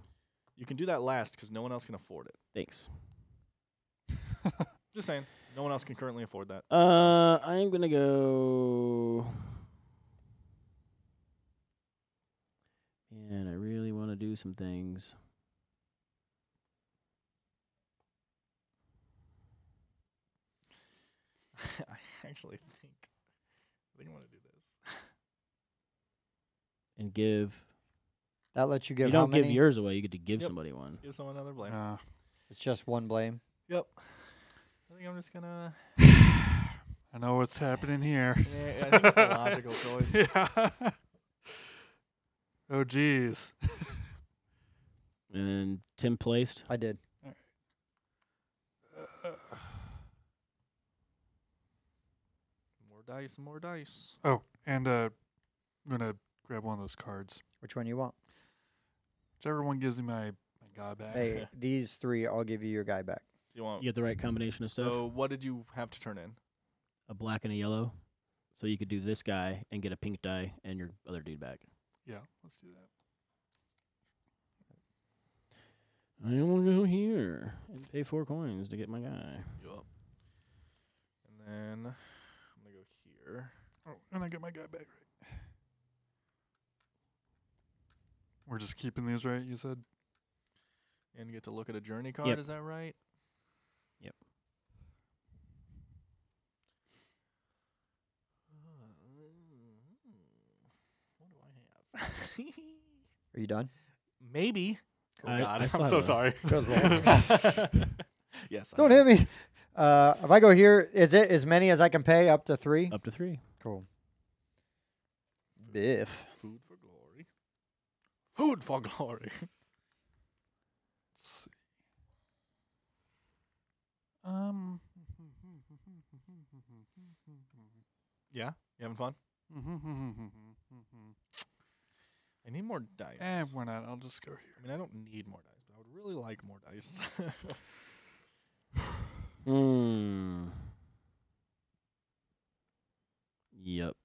You can do that last because no one else can afford it. Thanks. Just saying. No one else can currently afford that. I'm going to go... Man, I really want to do some things. I actually think I didn't want to do this. And give... That lets you give. You don't give yours away. You get to give somebody one. Let's give someone another blame. It's just one blame. Yep. I think I'm just gonna. I know what's happening here. Yeah, I think it's the logical choice. Yeah. Oh geez. And Tim placed. I did. All right. More dice. More dice. Oh, and I'm gonna grab one of those cards. Which one you want? Whichever one gives me my guy back. Hey, these 3, I'll give you your guy back. You get the right combination of stuff. So what did you have to turn in? A black and a yellow. So you could do this guy and get a pink die and your other dude back. Yeah, let's do that. I want to go here and pay 4 coins to get my guy. Yup. And then I'm going to go here. Oh, and I get my guy back, right? We're just keeping these, right? You said, and you get to look at a journey card. Yep. Is that right? Yep. What do I have? Are you done? Maybe. Oh God, I'm so sorry. Yes. Don't hit me. If I go here, is it as many as I can pay? Up to 3. Up to 3. Cool. Biff. Food. Food for glory. Let's see. Yeah? You having fun? I need more dice. Eh, why not? I'll just go here. I mean, I don't need more dice, but I would really like more dice. Hmm. Yep.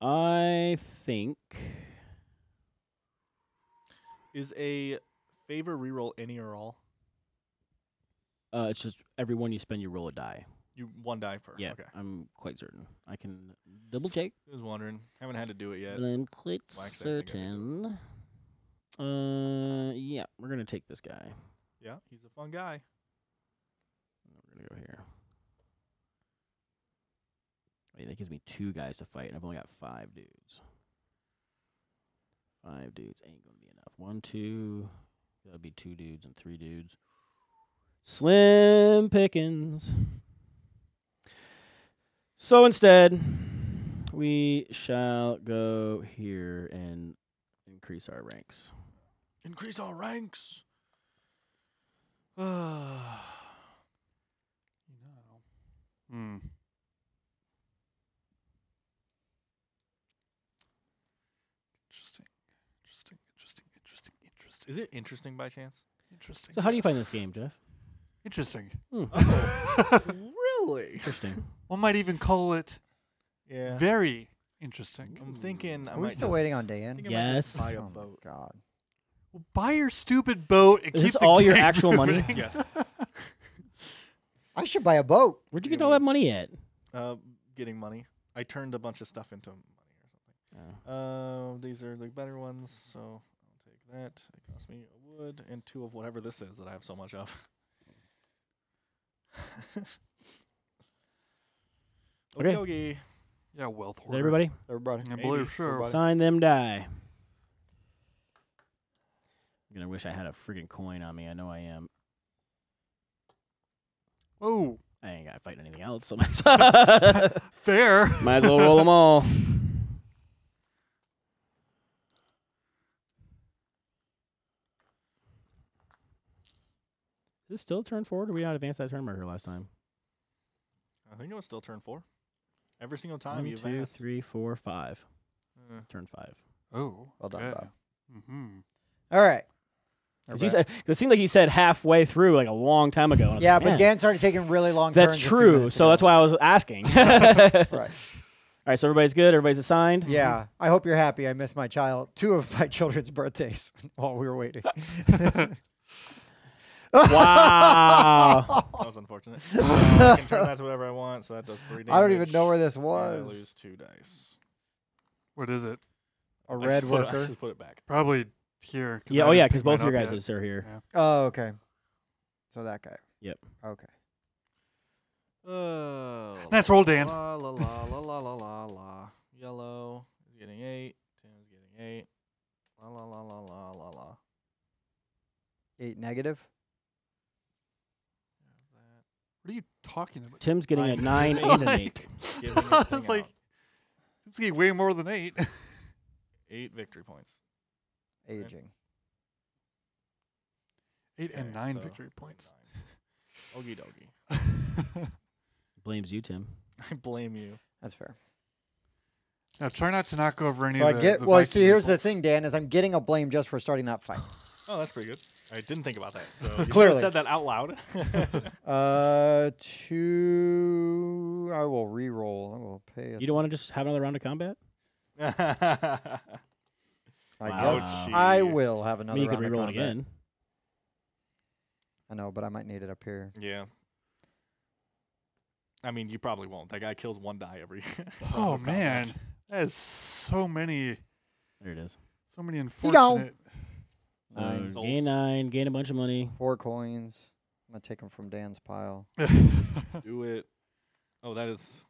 I think... Is a favor reroll any or all? It's just every one you spend, you roll a die. You one die per. Yeah, okay. I'm quite certain. I can double check. I was wondering. Haven't had to do it yet. But I'm quite certain. Yeah, we're gonna take this guy. Yeah, he's a fun guy. We're gonna go here. Wait, that gives me 2 guys to fight, and I've only got 5 dudes. 5 dudes ain't gonna be enough. 1, 2. That'll be 2 dudes and 3 dudes. Slim pickings. So instead, we shall go here and increase our ranks. Increase our ranks. Interesting. Interesting. Is it interesting by chance? Interesting. So how do you find this game, Jeff? Interesting. Oh. Interesting. One might even call it very interesting. I'm thinking. Are we still waiting on Dan? Yes. Buy a boat. God. Well, buy your stupid boat and keep the all your actual money. Yes. I should buy a boat. Where'd you get all that money at? Getting money. I turned a bunch of stuff into money or something. Oh. These are the better ones, so I'll take that. It cost me a wood and 2 of whatever this is that I have so much of. Okay. Okey-dokey. Yeah, wealth order. Everybody? Everybody. I believe sure. Sign them die. I'm going to wish I had a freaking coin on me. I know I am. Oh. I ain't got to fight anything else. So fair. Might as well roll them all. Is this still turn forward? Or we not advance that turn marker last time? I think it was still turn 4. Every single time you advanced. 1, 2, 3, 4, 5. Turn 5. Oh. Well done, Bob. All right. It seemed like you said halfway through, like a long time ago. Yeah, like, but Dan started taking really long turns. That's true. Minutes, so that's why I was asking. Right. All right, so everybody's good? Everybody's assigned? Yeah. I hope you're happy. I missed my 2 of my children's birthdays while we were waiting. Wow. That was unfortunate. I can turn that to whatever I want, so that does 3 damage. I don't even know where this was. And I lose 2 dice. What is it? A red worker? Let's just put it back. Probably here. Yeah, oh, yeah, because both of your guys are here. Yeah. Oh, okay. So that guy. Yep. Okay. That's roll, Dan. La, la, la, la, la, la, la, la. Yellow is getting 8. 10 is getting 8. La, la, la, la, la, la, la. 8 negative? What are you talking about? Tim's getting a 9 and an 8. I was like, Tim's getting way more than 8. 8 victory points. Aging. 8 and 9 victory points. Okie dokie. Blames you, Tim. I blame you. That's fair. Now try not to knock over any of the Well, see, here's the thing, Dan, is I'm getting a blame just for starting that fight. Oh, that's pretty good. I didn't think about that. So you clearly said that out loud. 2. I will re-roll. I will pay. You don't want to just have another round of combat? I guess I will have another. I mean, you round can re-roll again. I know, but I might need it up here. Yeah. I mean, you probably won't. That guy kills 1 die every. Oh man, that is so many. There it is. So many unfortunate. 9. Gain 9, gain a bunch of money. 4 coins. I'm going to take them from Dan's pile. Do it. Oh, that is...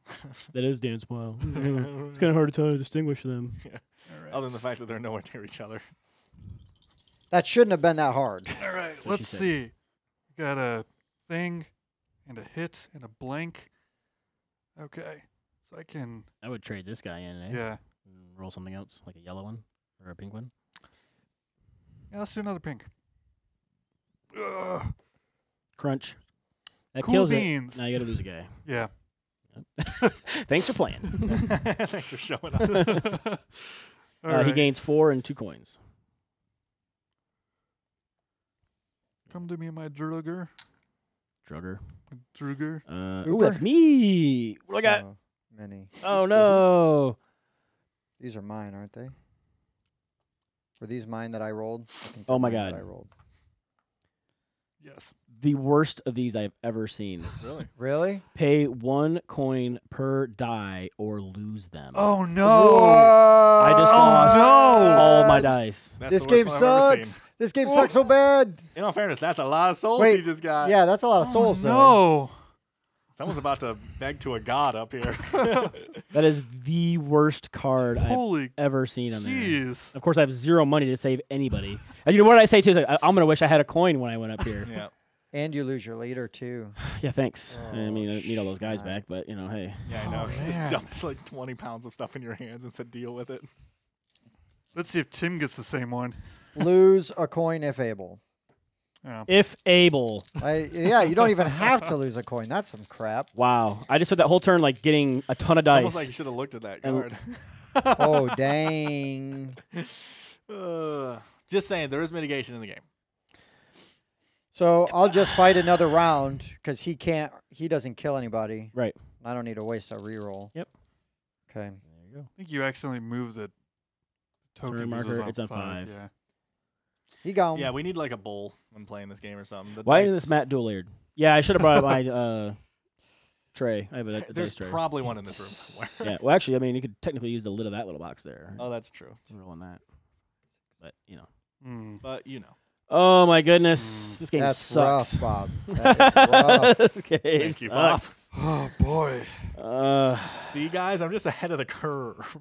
that is Dan's pile. It's kind of hard to distinguish them. Yeah. All right. Other than the fact that they're nowhere near each other. That shouldn't have been that hard. All right, let's see. We got a thing and a hit and a blank. Okay, so I can... I would trade this guy in, eh? Yeah. Roll something else, like a yellow one. Or a pink one? Yeah, let's do another pink. Ugh. Crunch. That cool kills beans. It. Now you gotta lose a guy. Yeah. Yep. Thanks for playing. Thanks for showing up. Right. He gains 4 and 2 coins. Come to me, my drugger. Drugger. Drugger. Ooh, that's me. What I got? Many. Oh, no. These are mine, aren't they? Were these mine that I rolled? Oh, my God. That I rolled. Yes. The worst of these I've ever seen. Really? Really? Pay 1 coin per die or lose them. Oh, no. I just lost all my dice. This game sucks. This game sucks so bad. In all fairness, that's a lot of souls you just got. Yeah, that's a lot of souls, though. No. Someone's about to beg to a god up here. That is the worst card I've ever seen on there. Jeez. Of course, I have 0 money to save anybody. And you know what I say, too? Is like, I'm going to wish I had a coin when I went up here. Yeah. And you lose your leader, too. Yeah, thanks. Oh, I mean, I don't need all those guys back, but, you know, hey. Yeah, I know. Oh, just dumped, like, 20 pounds of stuff in your hands and said, deal with it. Let's see if Tim gets the same one. Lose a coin if able. Yeah. If able. Yeah, you don't even have to lose a coin. That's some crap. Wow. I just spent that whole turn like getting a ton of dice. Almost like you should have looked at that card. Oh, dang. Just saying, there is mitigation in the game. So I'll just fight another round because he can't. He doesn't kill anybody. Right. I don't need to waste a reroll. Yep. Okay. There you go. I think you accidentally moved the token marker. It's on 5. Yeah. He gone. Yeah, we need like a bowl when playing this game or something. The Why is this Matt dual-eared? Yeah, I should have brought my tray. I have a There's dice tray. Probably one in this room somewhere. Yeah, well, actually, I mean, you could technically use the lid of that little box there. Oh, that's true. Rolling that, but you know. Mm. But you know. Oh my goodness, this game sucks. Rough, Bob. That is rough. This game Thank you, Bob. Oh boy. See, guys, I'm just ahead of the curve.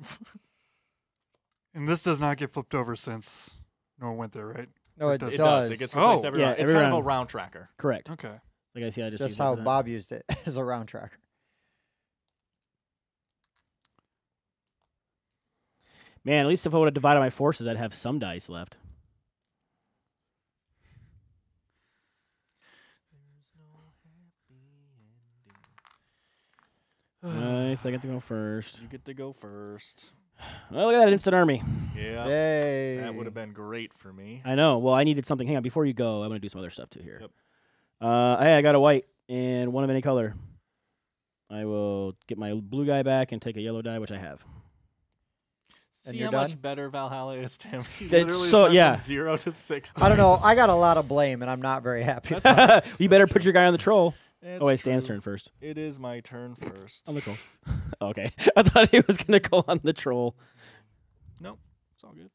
And this does not get flipped over since. No one went there, right? No, it does. It gets replaced every round. It's kind of a round tracker. Correct. Okay. Like I see, I just That's how Bob used it as a round tracker. Man, at least if I would have divided my forces, I'd have some dice left. Nice. I get to go first. You get to go first. Well, look at that instant army. Yeah. Yay. That would have been great for me. I know. Well, I needed something. Hang on. Before you go, I'm going to do some other stuff, too, here. Yep. Hey, I got a white and one of any color. I will get my blue guy back and take a yellow die, which I have. See how much better Valhalla is, Tim. Literally so, yeah. From 0 to 6. I don't know. I got a lot of blame, and I'm not very happy. You better put your guy on the troll. It's it's Dan's turn first. It is my turn first. On the troll. Okay. I thought he was going to go on the troll. Nope. It's all good.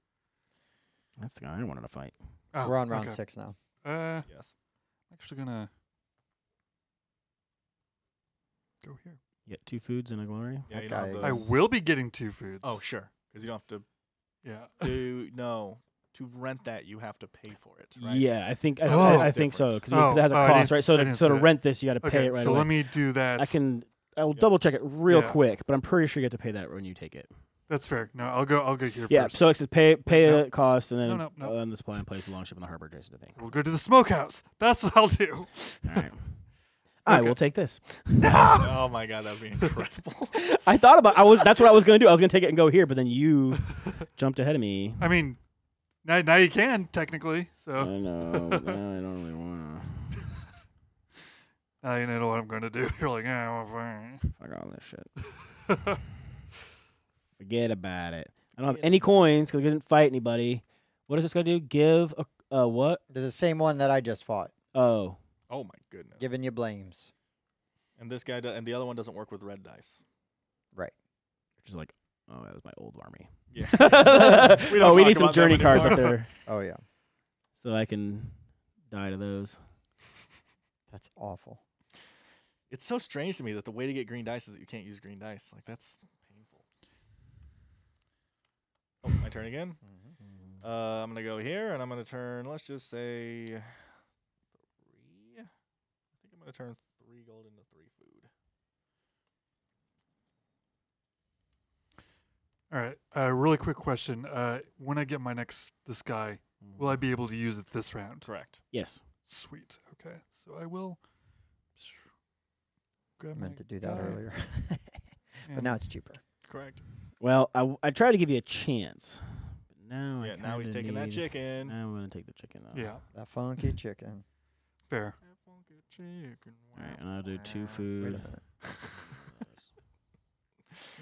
That's the guy I wanted to fight. Oh, we're on round 6 now. Yes. I'm actually going to go here. You get 2 foods and a glory? Yeah, you don't have I will be getting 2 foods. Oh, sure. Because you don't have to. Yeah. No. To rent that, you have to pay for it, right? Yeah, I think so, because it has a cost, right? So to rent this, you got to pay it right away. So let me do that. I will double check it real quick, but I'm pretty sure you have to pay that when you take it. That's fair. No, I'll go here first. Yeah, so it says pay a cost, and then on the supply and place the longship in the harbor adjacent to Vancouver. We'll go to the smokehouse. That's what I'll do. All right. I will take this. No! Oh my God, that would be incredible. I thought about that's what I was going to do. I was going to take it and go here, but then you jumped ahead of me. I mean. Now you can, technically. So. I know. But now I don't really want to. Now you know what I'm going to do. You're like, fuck all this shit. Forget about it. I don't have any coins because I didn't fight anybody. What is this going to do? Give a what? The same one that I just fought. Oh. Oh, my goodness. Giving you blames. And this guy and the other one doesn't work with red dice. Right. Which is like, oh, that was my old army. Yeah. We need some journey cards up there. Oh, yeah. So I can die to those. That's awful. It's so strange to me that the way to get green dice is that you can't use green dice. Like, that's painful. Oh, my turn again? Mm-hmm. I'm going to go here, and I'm going to turn, let's just say, 3. I think I'm going to turn 3 gold into 3 food. All right. Really quick question. When I get my next, this guy, will I be able to use it this round? Correct. Yes. Sweet. Okay. So I will grab my guy. I meant to do that earlier. But now it's cheaper. Correct. Well, I tried to give you a chance. But now yeah, now he's taking that chicken. Now I'm going to take the chicken off. Yeah. That funky chicken. Fair. That funky chicken. All right. And I'll do two food. Wait a minute.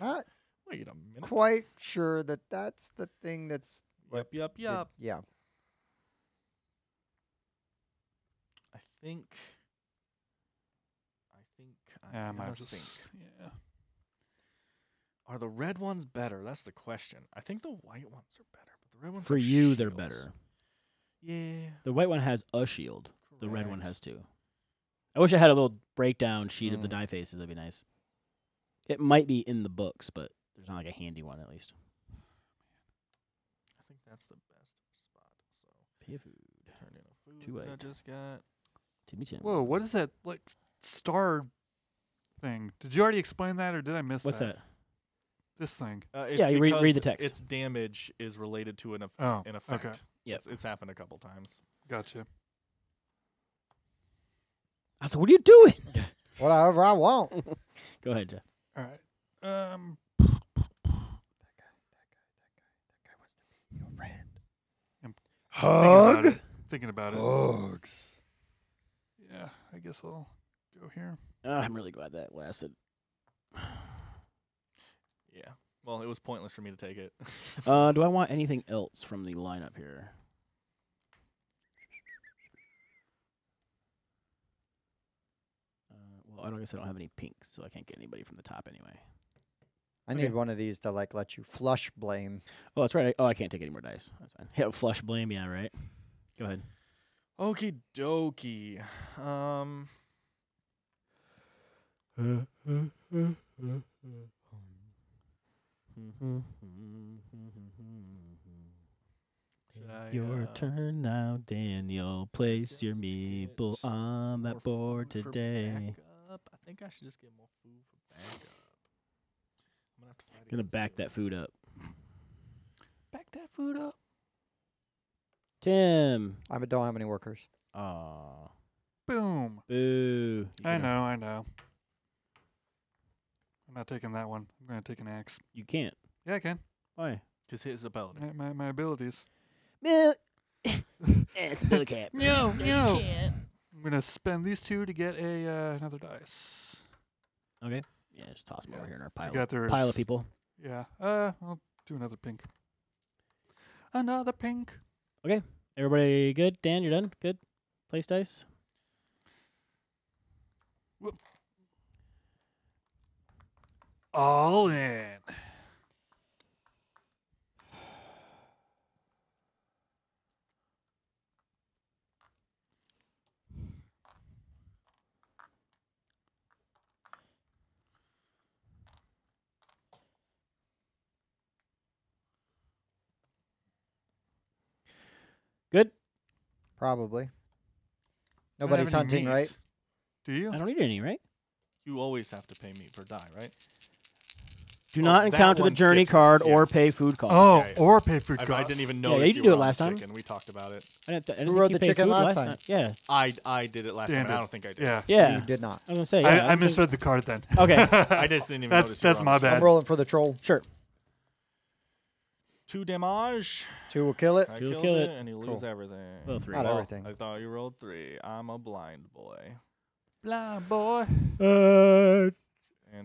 Not Wait a minute. Quite sure that that's the thing that's... Yup. Yeah. I think. Yeah. Are the red ones better? That's the question. I think the white ones are better, but the red ones for you shields. They're better. Yeah. The white one has a shield. Correct. The red one has two. I wish I had a little breakdown sheet of the die faces. That'd be nice. It might be in the books, but there's not like a handy one at least. I think that's the best spot. So pay food. Turn in a food. Two I just got. Timmy Tim. Whoa! What is that like star thing? Did you already explain that, or did I miss that? What's that? This thing. It's yeah, you read the text. Its damage is related to an effect. Okay. Yeah, it's happened a couple times. Gotcha. I was like, "What are you doing?" Whatever I want. Go ahead, Jeff. All right. That guy wants to be your friend. I'm thinking about it. Hugs. Yeah, I guess I'll go here. I'm really glad that lasted. Yeah. Well, it was pointless for me to take it. Do I want anything else from the lineup here? Well, I guess I don't have any pinks, so I can't get anybody from the top anyway. I need one of these to like let you flush blame. Oh, that's right. I can't take any more dice. That's fine. Yeah, flush blame. Yeah, right. Go ahead. Okie dokie. Your turn now, Daniel. Place your meeple on that board today. I think I should just get more food for backup. I'm gonna back that food up. Back that food up. Tim. I don't have any workers. Aw. Boom. Boo. I know. I'm not taking that one. I'm going to take an axe. You can't. Yeah, I can. Why? Because his ability. My abilities. Spell cap. No, you can't. I'm going to spend these two to get another dice. Okay. Yeah, just toss them over here in our pile of people. Yeah. I'll do another pink. Another pink. Okay, everybody good? Dan, you're done? Good? Place dice? Whoop. All in. Good? Probably. Nobody's hunting, right? Do you? I don't need any, right? You always have to pay meat per die, right? Do not encounter the journey card or pay food costs. Oh, okay. Or pay food costs. I didn't even know. Yeah, you did it last time. We talked about it. Who rode the chicken last time? Yeah. I did it last time. I don't think I did. Yeah. You did not. I was going to say. Yeah, I misread the card then. Okay. I just didn't even notice. That's my bad. I'm rolling for the troll. Sure. 2 damage. 2 will kill it. I kill it, and you lose everything. Well, 3. Not everything. I thought you rolled 3. I'm a blind boy. Blind boy. And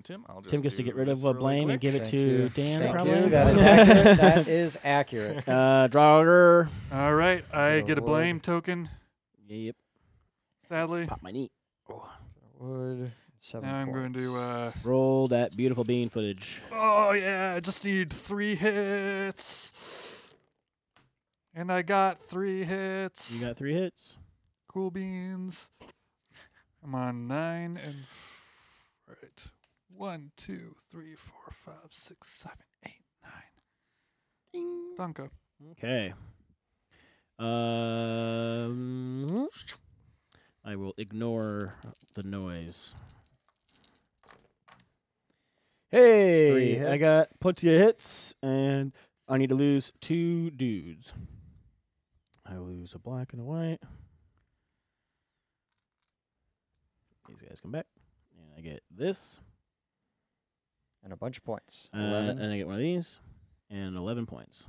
Tim, Tim gets to get rid of blame and give it to Dan. Probably. That is accurate. That is accurate. Draugr. All right, I get a blame token. Yep. Sadly. Pop my knee. Oh. Wood. 7 now points. I'm going to roll that beautiful bean footage. Oh, yeah. I just need 3 hits. And I got 3 hits. You got 3 hits. Cool beans. I'm on 9 and... All right. 1, 2, 3, 4, 5, 6, 7, 8, 9. Ding. Donka. Okay. I will ignore the noise. Hey, I got plenty of hits, and I need to lose two dudes. I lose a black and a white. These guys come back, and I get this. And a bunch of points. 11. And I get one of these, and 11 points.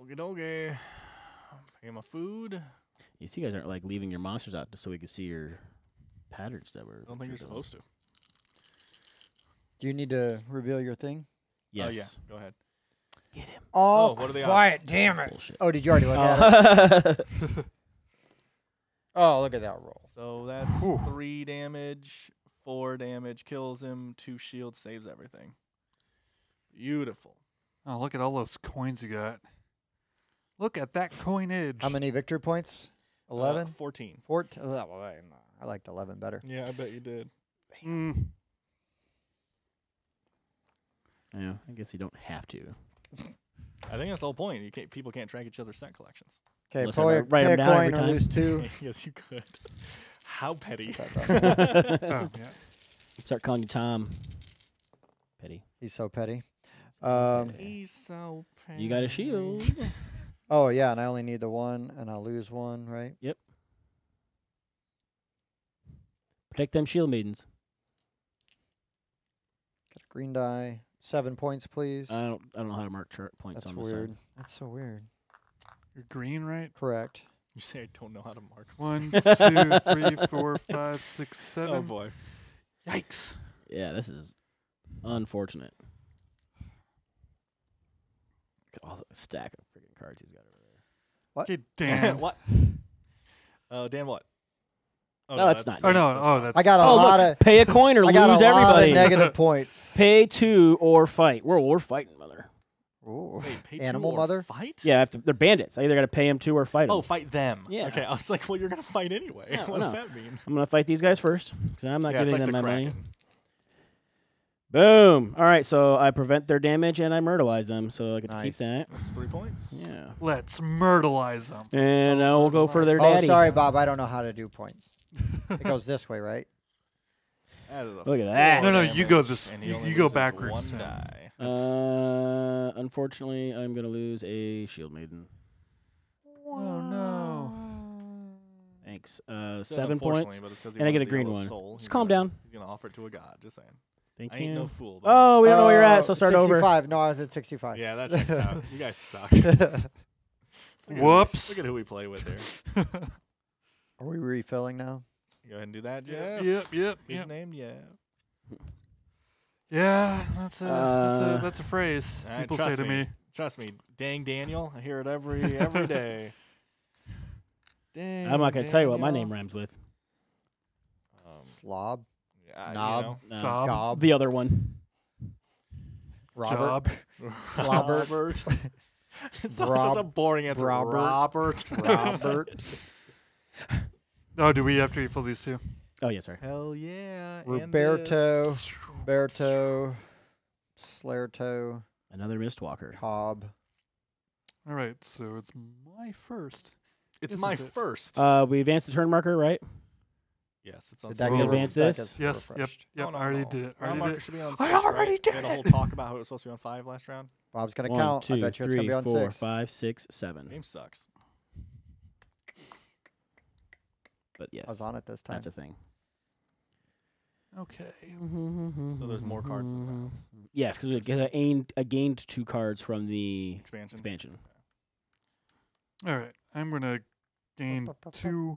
Okie dokie. I get my food. You guys aren't like leaving your monsters out just so we can see your patterns that were. I don't think you're supposed to. Do you need to reveal your thing? Yes. Oh, yeah. Go ahead. Get him. Oh, what are the quiet. Odds? Damn it. Bullshit. Oh, did you already look at it? Oh, look at that roll. So that's 3 damage, 4 damage, kills him, 2 shield, saves everything. Beautiful. Oh, look at all those coins you got. Look at that coinage. How many victory points? 11? 14. 14. I liked 11 better. Yeah, I bet you did. Mm. Yeah, I guess you don't have to. I think that's the whole point. You can't. People can't track each other's set collections. Okay, pay a coin or lose 2. Yes, you could. How petty. Start calling you Tom. Petty. He's so petty. He's so petty. You got a shield. Oh, yeah, and I only need the 1, and I'll lose 1, right? Yep. Protect them shield maidens. Got a green die. 7 points, please. I don't know how to mark points on this side. That's so weird. You're green, right? Correct. You say I don't know how to mark. 1, 2, 3, 4, 5, 6, 7. Oh, boy. Yikes. Yeah, this is unfortunate. Look at all the stack of freaking cards he's got over there. What? Okay, Dan. What? Oh, Dan what? Oh, no, that's not. Oh, no. Oh, that's. I got a lot of. Pay a coin or lose everybody. I got a lot of negative points. Pay 2 or fight. We're fighting, mother. Ooh. Wait, pay animal 2 or mother? Fight? Yeah, I have to, they're bandits. I either got to pay them 2 or fight them. Oh, fight them. Yeah. Okay, I was like, well, you're going to fight anyway. Yeah, what does that mean? I'm going to fight these guys first because I'm not giving them my money. Boom. All right, so I prevent their damage and I myrtleize them, so I get to keep that. That's 3 points. Yeah. Let's myrtleize them. And I will go for their daddy. Oh, sorry, Bob. I don't know how to do points. It goes this way, right? Look at that. No, no, you go this. You go backwards. Unfortunately, I'm going to lose a shield maiden. Oh, no. Thanks. 7 points. And I get a green one. Just calm down. He's going to offer it to a god. Just saying. Thank you. Ain't no fool. Oh, we don't know where you're at, so start 65. Over. 65. No, I was at 65. Yeah, that checks out. You guys suck. Whoops. Look at who we play with there. Are we refilling now? Go ahead and do that, Jeff. Yep. His name, yeah. Yeah, that's a phrase people say to me. Trust me, dang Daniel, I hear it every day. Dang. I'm not gonna tell you what my name rhymes with. Slob. Knob. You know. No. Gob. The other one. Robert. Slobbert. It's such a boring answer. Robert. Oh, do we have to refill these 2? Oh, yeah, sorry. Hell yeah. Roberto. Slerto. Another Mistwalker. Cobb. All right, so it's my first. It's my first. We advance the turn marker, right? Yes, it's on. Did that advance this? Yes. Yep. Oh, no, I already did it. I already did it. We had a whole talk about how it was supposed to be on 5 last round. Bob's gonna count. 2, I bet you it's gonna be on 6. 5, 6, 7. Game sucks. But yes, I was on it this time. That's a thing. Okay. So there's more cards than rounds. Yes, because I gained 2 cards from the expansion. Okay. All right, I'm gonna gain 2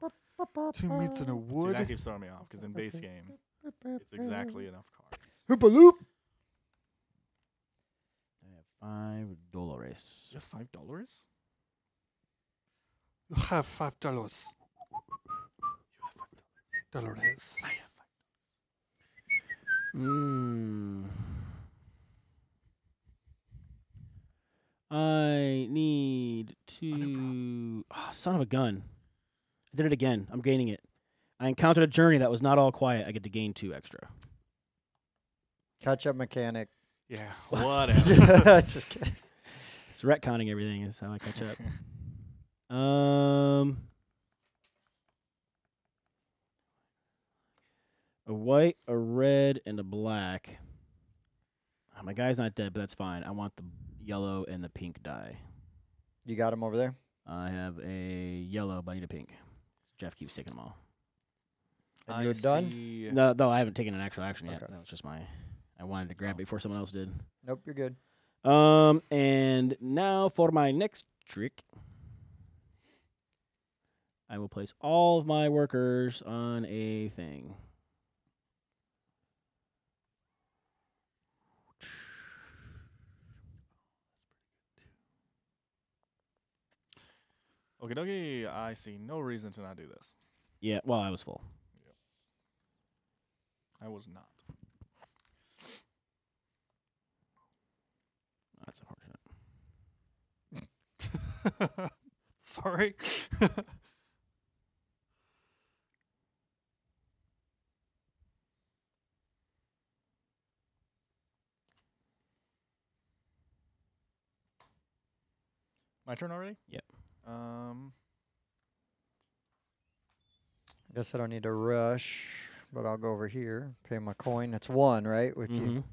meats in a wood. See, that keeps throwing me off because in base game, it's exactly enough cards. Hoopaloop. $5. You have $5? You have $5. $5. I have $5. I need to. Oh, son of a gun. I did it again. I'm gaining it. I encountered a journey that was not all quiet. I get to gain 2 extra. Catch up mechanic. Yeah, whatever. Just kidding. It's retconning everything is how I catch up. A white, a red, and a black. Oh, my guy's not dead, but that's fine. I want the yellow and the pink die. You got him over there? I have a yellow, but I need a pink. Jeff keeps taking them all. And you're done? No, I haven't taken an actual action yet. Okay. That was just my... I wanted to grab it before someone else did. Nope, you're good. And now for my next trick, I will place all of my workers on a thing. Okie dokie, I see no reason to not do this. Yeah, well, I was full. Yeah. I was not. That's unfortunate. Sorry. My turn already? Yep. I guess I don't need to rush, but I'll go over here, pay my coin. It's one, right? With you.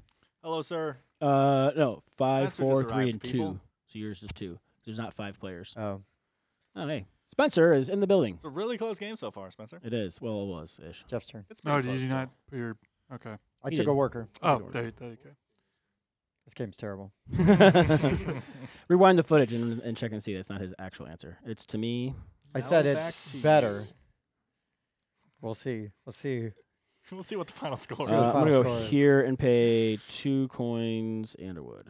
Hello, sir. No, 5, 4, 3, and 2. So yours is 2. There's not 5 players. Oh. Oh, hey. Spencer is in the building. It's a really close game so far, Spencer. It is. Well, it was ish. Jeff's turn. It's been close. Did you not put your... Okay. I took a worker. Oh, there you go. This game's terrible. Rewind the footage and check and see. That's not his actual answer. It's to me. I said it's better. We'll see. We'll see. We'll see what the final score is. I'm going to go here and pay 2 coins and a wood.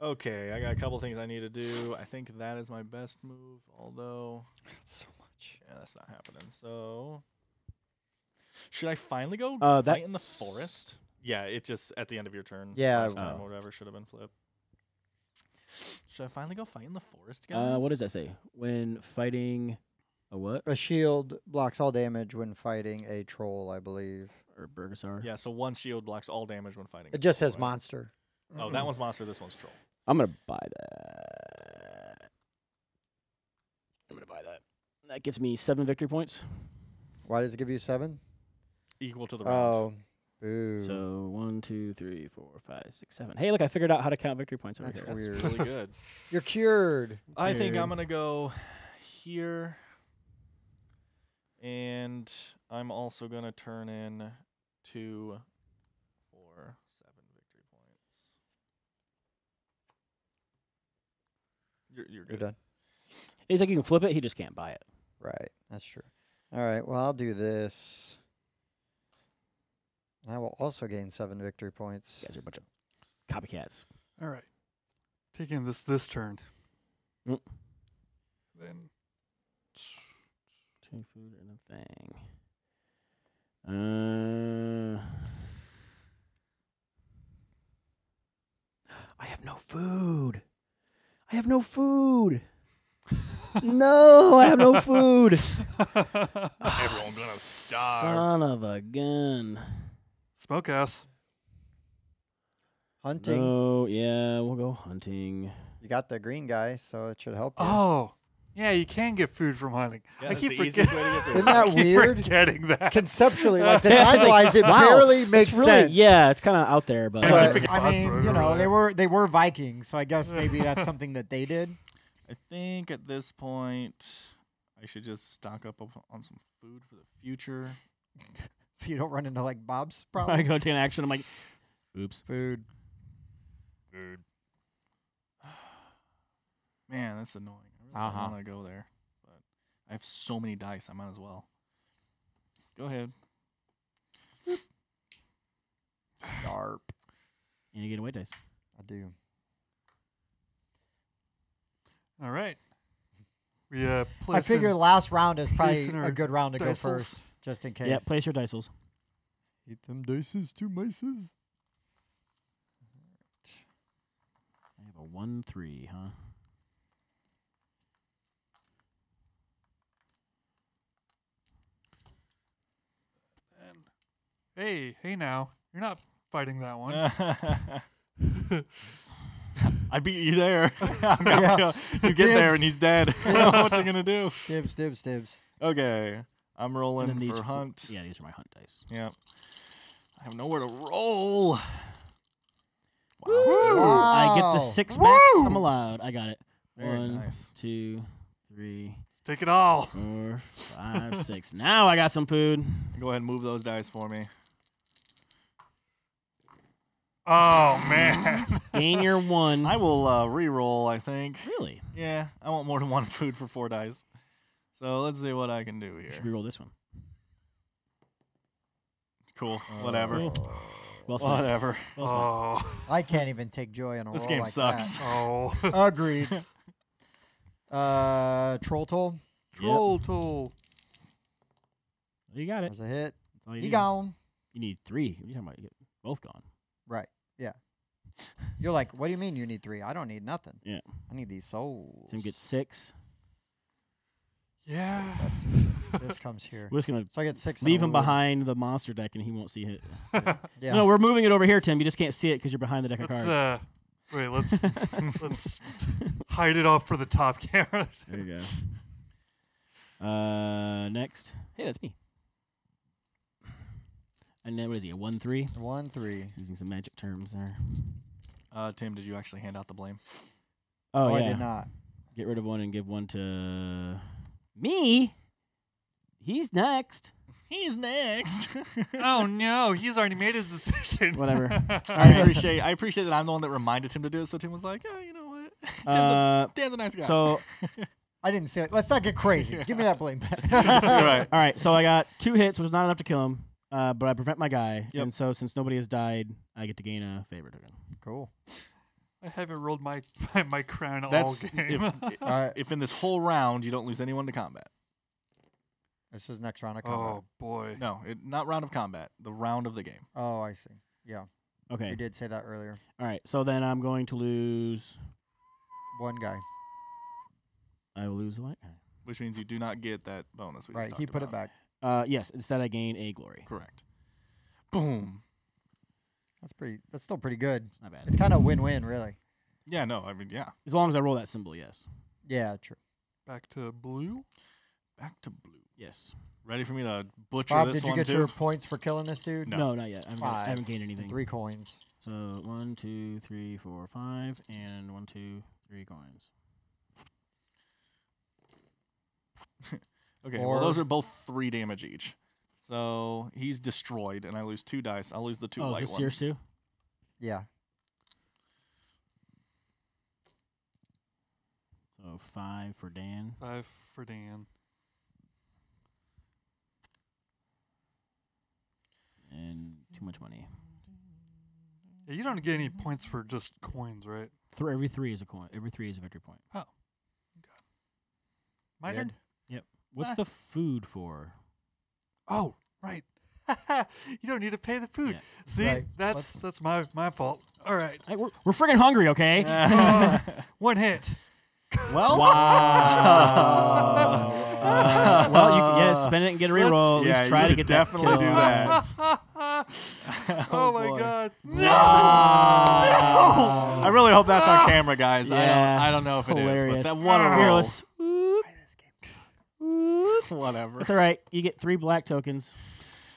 Okay, I got a couple things I need to do. I think that is my best move, although... That's so much. Yeah, that's not happening, so... Should I finally go fight in the forest? Yeah, it just at the end of your turn. Yeah, last time or whatever should have been flipped. Should I finally go fight in the forest, guys? What does that say? When fighting a what? A shield blocks all damage when fighting a troll, I believe, or Burgassar. Yeah, so one shield blocks all damage when fighting. It just says monster. Oh, that one's monster. This one's troll. I'm gonna buy that. I'm gonna buy that. That gets me 7 victory points. Why does it give you 7? Equal to the round. Oh, ooh. So 1, 2, 3, 4, 5, 6, 7. Hey, look, I figured out how to count victory points over here. That's weird. That's really good. You're cured. I think I'm gonna go here, and I'm also gonna turn in 2, 4, 7 victory points. You're done. He's like, you can flip it. He just can't buy it. Right. That's true. All right. Well, I'll do this. And I will also gain 7 victory points. You guys are a bunch of copycats. All right. Taking this turn. Mm. Then. Two food and a thing. I have no food. I have no food. No, I have no food. Everyone's gonna starve. Son of a gun. Smokehouse. Hunting. Oh, yeah, we'll go hunting. You got the green guy, so it should help you. Oh, yeah, you can get food from hunting. Yeah, I keep forgetting. Isn't that weird? Forgetting that. Conceptually, like design-wise, it barely makes sense. Yeah, it's kind of out there, but I mean, you know, they were Vikings, so I guess maybe that's something that they did. I think at this point, I should just stock up on some food for the future. So you don't run into, like, Bob's problem? I go to an action, I'm like, oops. Food. Food. Man, that's annoying. I really don't want to go there. But I have so many dice, I might as well. Go ahead. Yarp. And you get away dice. I do. All right. We I figure last round is probably a good round to go first, just in case. Yeah, place your dicels. Eat them dices, 2 mices. I have a 1-3, huh? And hey now, you're not fighting that one. I beat you there. You get there and he's dead. What's he gonna do? Dibs, dibs, dibs. Okay, I'm rolling for hunt. Yeah, these are my hunt dice. Yeah. I have nowhere to roll. Wow. I get the 6 max. I'm allowed. I got it. Very nice. 1, 2, 3. Take it all. 4, 5, 6. Now I got some food. Go ahead and move those dice for me. Oh, man. Gain your 1. I will re-roll, I think. Really? Yeah. I want more than 1 food for 4 dice. So let's see what I can do here. You should re-roll this one. Cool. Whatever. Cool. Well spent. Whatever. Well spent. Oh. I can't even take joy in a roll. This game like sucks. That. Oh. Agreed. Troll Toll. Troll Toll. You got it. That's a hit. That's all you need. Gone. You need 3. What are you talking about? You get both gone. Right. Yeah. You're like, what do you mean you need 3? I don't need nothing. Yeah. I need these souls. Tim gets 6. Yeah. That's this comes here. We're just gonna so I get 6. Leave him behind the monster deck, and he won't see it. Yeah. No, we're moving it over here, Tim. You just can't see it because you're behind the deck of cards. Wait, let's hide it off for the top camera. There you go. Next. Hey, that's me. And then what is he? A 1-3. 1-3. Using some magic terms there. Tim, did you actually hand out the blame? Oh yeah. I did not. Get rid of 1 and give 1 to me. He's next. He's next. Oh no, he's already made his decision. Whatever. I appreciate that I'm the one that reminded Tim to do it. So Tim was like, oh, you know what? Dan's a nice guy. So I didn't say it. Let's not get crazy. Give me that blame back. Right. All right. So I got 2 hits, which is not enough to kill him. But I prevent my guy, and so since nobody has died, I get to gain a favor token. Cool. I haven't rolled my crown all game. If in this whole round you don't lose anyone to combat. This is next round of combat. Oh, boy. No, not round of combat. The round of the game. Oh, I see. Yeah. Okay. You did say that earlier. All right, so then I'm going to lose... 1 guy. I will lose the white guy. Which means you do not get that bonus we just talked about. Right, he put it back. Yes, instead I gain a glory. Correct. Boom. That's still pretty good. Not bad. It's kind of win-win, really. Yeah, no, I mean, yeah. As long as I roll that symbol, yes. Yeah, true. Back to blue? Back to blue. Yes. Ready for me to butcher Bob, this one, too? Did you get your points for killing this dude? No, not yet. I haven't gained anything. 3 coins. So 1, 2, 3, 4, 5, and 1, 2, 3 coins. Okay, well, those are both 3 damage each. So he's destroyed, and I lose 2 dice. I'll lose the 2 light ones. Oh, is this yours too? Yeah. So 5 for Dan. 5 for Dan. And too much money. Yeah, you don't get any points for just coins, right? Every 3 is a coin. Every 3 is a victory point. Oh. Okay. My turn? Yep. What's the food for? Oh, right. You don't need to pay the food. Yeah. See, right. That's my fault. All right. Hey, we're friggin' hungry, okay? 1 hit. Well, wow. Well, you spend it and get a reroll. Yeah, try to get definitely do that. Oh my God! No! Wow. No! I really hope that's on camera, guys. Yeah. I don't know if it is, but that one roll. Whatever. That's all right. You get 3 black tokens.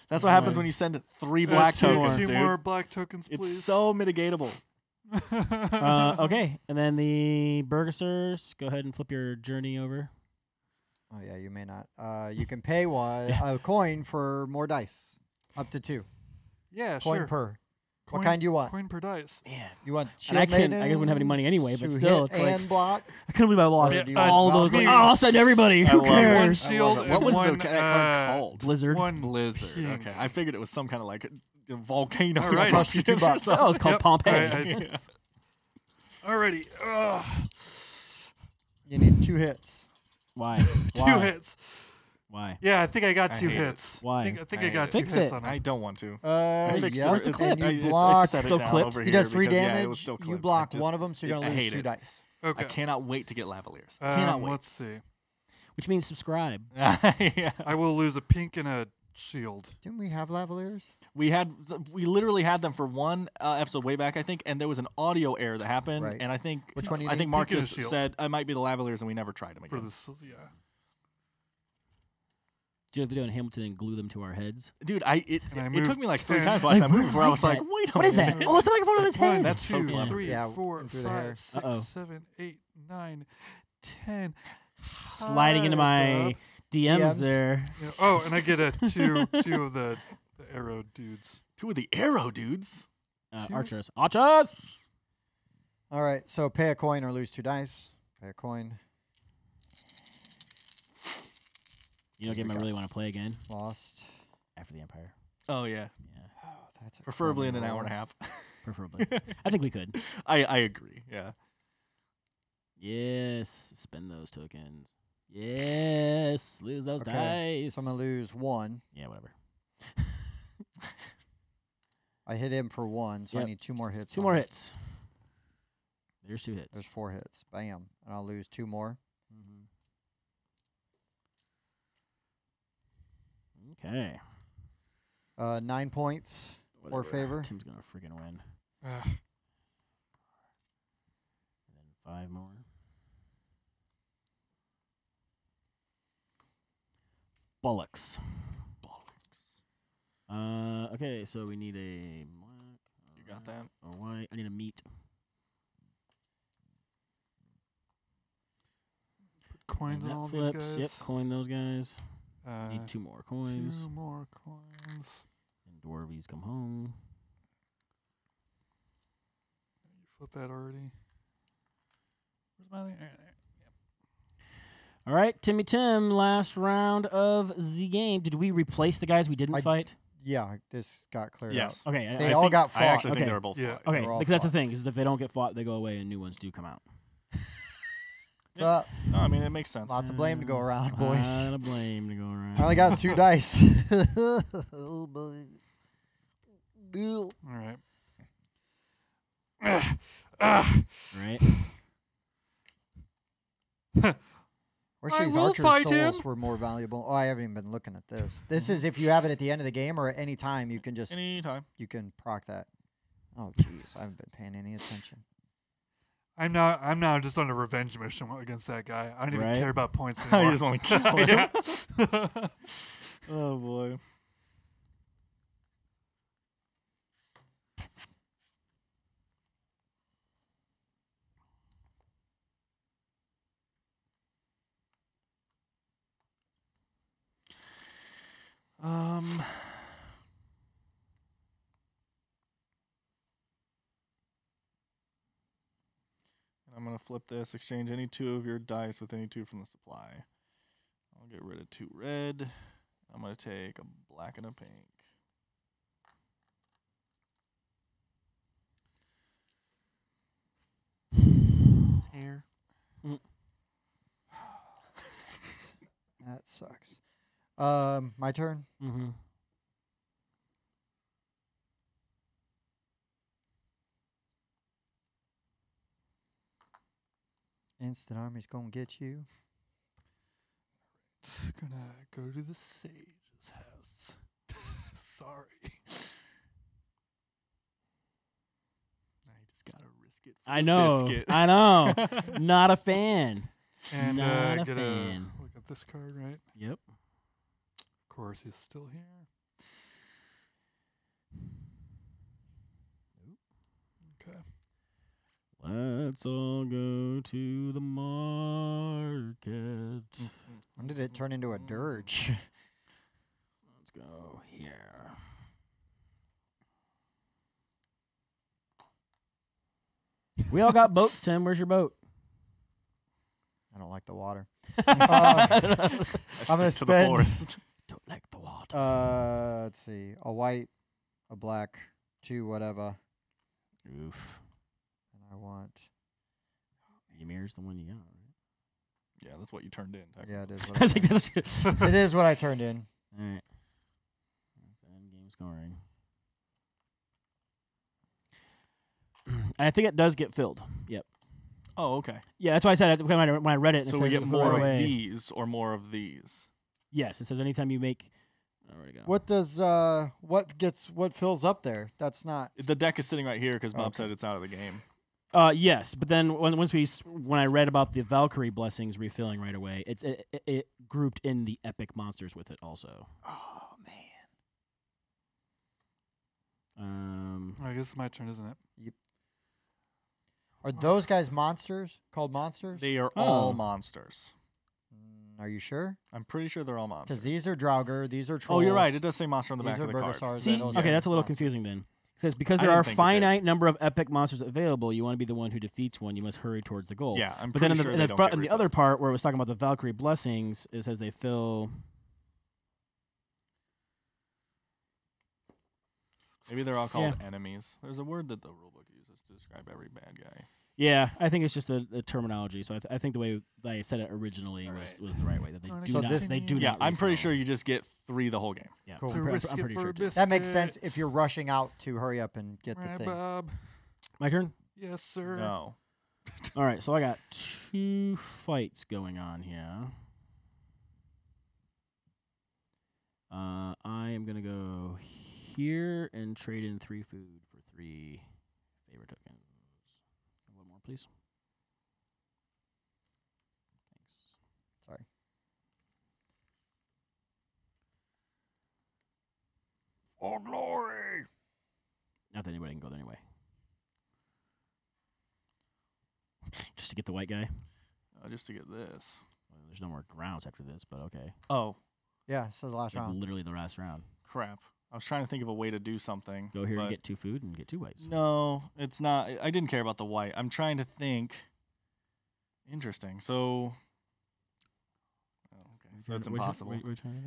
That's what happens when you send 3 black tokens, dude. 2 more black tokens, please. It's so mitigatable. Okay. And then the Burgessers. Go ahead and flip your journey over. Oh, yeah. You may not. You can pay a coin for more dice. Up to 2. Yeah, sure. Coin per. What kind do you want? Coin per dice. Man. You want shield maidens? I wouldn't have any money anyway, but still. It's like, block. I couldn't believe I lost all those. Like, I'll send everybody. Who cares? 1 shield and what was the card called? Blizzard. 1 blizzard. Okay. I figured it was some kind of like a volcano. All right. Cost you $2. Oh, it's called Pompeii. Right. Alrighty. Ugh. You need 2 hits. Why? 2 hits. Why? Yeah, I think I got 2 hits. Why? I think I got two hits on it. I don't want to. I fixed the clip. You block. Still clipped. He does 3 damage. Yeah, you block one of them, so you're going to lose 2 dice. Okay. I cannot wait to get lavaliers. I cannot wait. Let's see. Which means subscribe. Yeah. I will lose a pink and a shield. Didn't we have lavaliers? We literally had them for 1 episode way back, I think, and there was an audio error that happened, and I think Marcus said, I might be the lavaliers, and we never tried them again. you have to do in Hamilton and glue them to our heads? Dude, it took me like 3 times watching that movie before I was like, wait a minute. What is that? Oh, it's a microphone on his head. That's so clever. 3, 4, 5, 6, 7, 8, 9, 10. Sliding into my DMs there. Yeah. Oh, and I get a two of the arrow dudes. 2 of the arrow dudes? Archers. Archers! All right, so pay a coin or lose 2 dice. Pay a coin. You know, game I really want to play again. Lost After the Empire. Oh yeah, yeah. Oh, that's preferably in an hour and a half. Preferably, I think we could. I agree. Yeah. Yes, spend those tokens. Yes, lose those dice. So I'm gonna lose 1. Yeah, whatever. I hit him for 1, so I need 2 more hits. 2 more hits. There's 2 hits. There's 4 hits. Bam, and I'll lose 2 more. Mm-hmm. Okay. 9 points or favor. Tim's gonna freaking win. And then 5 more. Bollocks. Bollocks. Okay, so we need a black. You got that? Or white. I need a meat. Coins on all these guys. Yep, coin those guys. Need 2 more coins. 2 more coins. And Dwarvies come home. You flipped that already. Where's my thing? All right, yep. All right, Timmy Tim, last round of the game. Did we replace the guys we didn't fight? Yeah, this got cleared out. Okay, they all got fought. I actually think they were both fought. Okay, because that's the thing, is if they don't get fought, they go away and new ones do come out. Up. No, I mean, it makes sense. Lots of blame to go around, boys. Lots of blame to go around. I only got 2 dice. Oh, boy. All right. Right. Where's these archer souls were more valuable? Oh, I haven't even been looking at this. This is if you have it at the end of the game or at any time, you can just you can proc that. Oh, jeez, I haven't been paying any attention. I'm now just on a revenge mission against that guy. I don't even care about points anymore. I just want to kill him. Oh, boy. I'm going to flip this. Exchange any 2 of your dice with any 2 from the supply. I'll get rid of 2 red. I'm going to take a black and a pink. This is his hair. Mm. That sucks. My turn? Mm-hmm. Instant Army's gonna get you. It's gonna go to the sage's house. Sorry. I just gotta risk it. For biscuit. I know. Not a fan. And not a fan. Look at this card, right? Yep. Of course, he's still here. Okay. Let's all go to the market. When did it turn into a dirge? Let's go here. We all got boats, Tim. Where's your boat? I don't like the water. I'm going to spend... the forest. Don't like the water. Let's see. A white, a black, 2 whatever. Oof. I want. Ymir's the one you got, right? Yeah, that's what you turned in. Yeah, it is. What I think that's it is what I turned in. All right. End game scoring. I think it does get filled. Yep. Oh, okay. Yeah, that's why I said that's when I read it. So we get more of these or more of these. Yes, it says anytime you make. What does what fills up there? That's not the deck is sitting right here because Bob said it's out of the game. Yes, but then when I read about the Valkyrie blessings refilling right away, it grouped in the epic monsters with it also. Oh man. I guess it's my turn, isn't it? Yep. Are those guys monsters? Called monsters? They are all monsters. Are you sure? I'm pretty sure they're all monsters. Because these are Draugr, these are trolls. Oh, you're right. It does say monster on the back of the card. See? Okay, that's a little confusing then. It says, because there are a finite number of epic monsters available, you want to be the one who defeats one. You must hurry towards the goal. Yeah, I'm pretty sure they don't get refilled. But then in the other part where it was talking about the Valkyrie blessings, it says they fill... Maybe they're all called enemies. There's a word that the rulebook uses to describe every bad guy. Yeah, I think it's just the terminology. So I think the way I said it originally was the right way. That they do not. I'm pretty sure you just get 3 the whole game. Yeah, cool. I'm pretty sure too. That makes sense if you're rushing out to hurry up and get the thing. Bob. My turn? Yes, sir. No. All right, so I got 2 fights going on here. I am going to go here and trade in 3 food for 3 favor tokens. Please. Thanks. Sorry. For glory! Not that anybody can go there anyway. Just to get the white guy? Just to get this. Well, there's no more rounds after this, but okay. Oh. Yeah, so the last round. Literally the last round. Crap. I was trying to think of a way to do something. Go here and get 2 food and get 2 whites. No, it's not. I didn't care about the white. I'm trying to think. Interesting. So, okay. So that's impossible.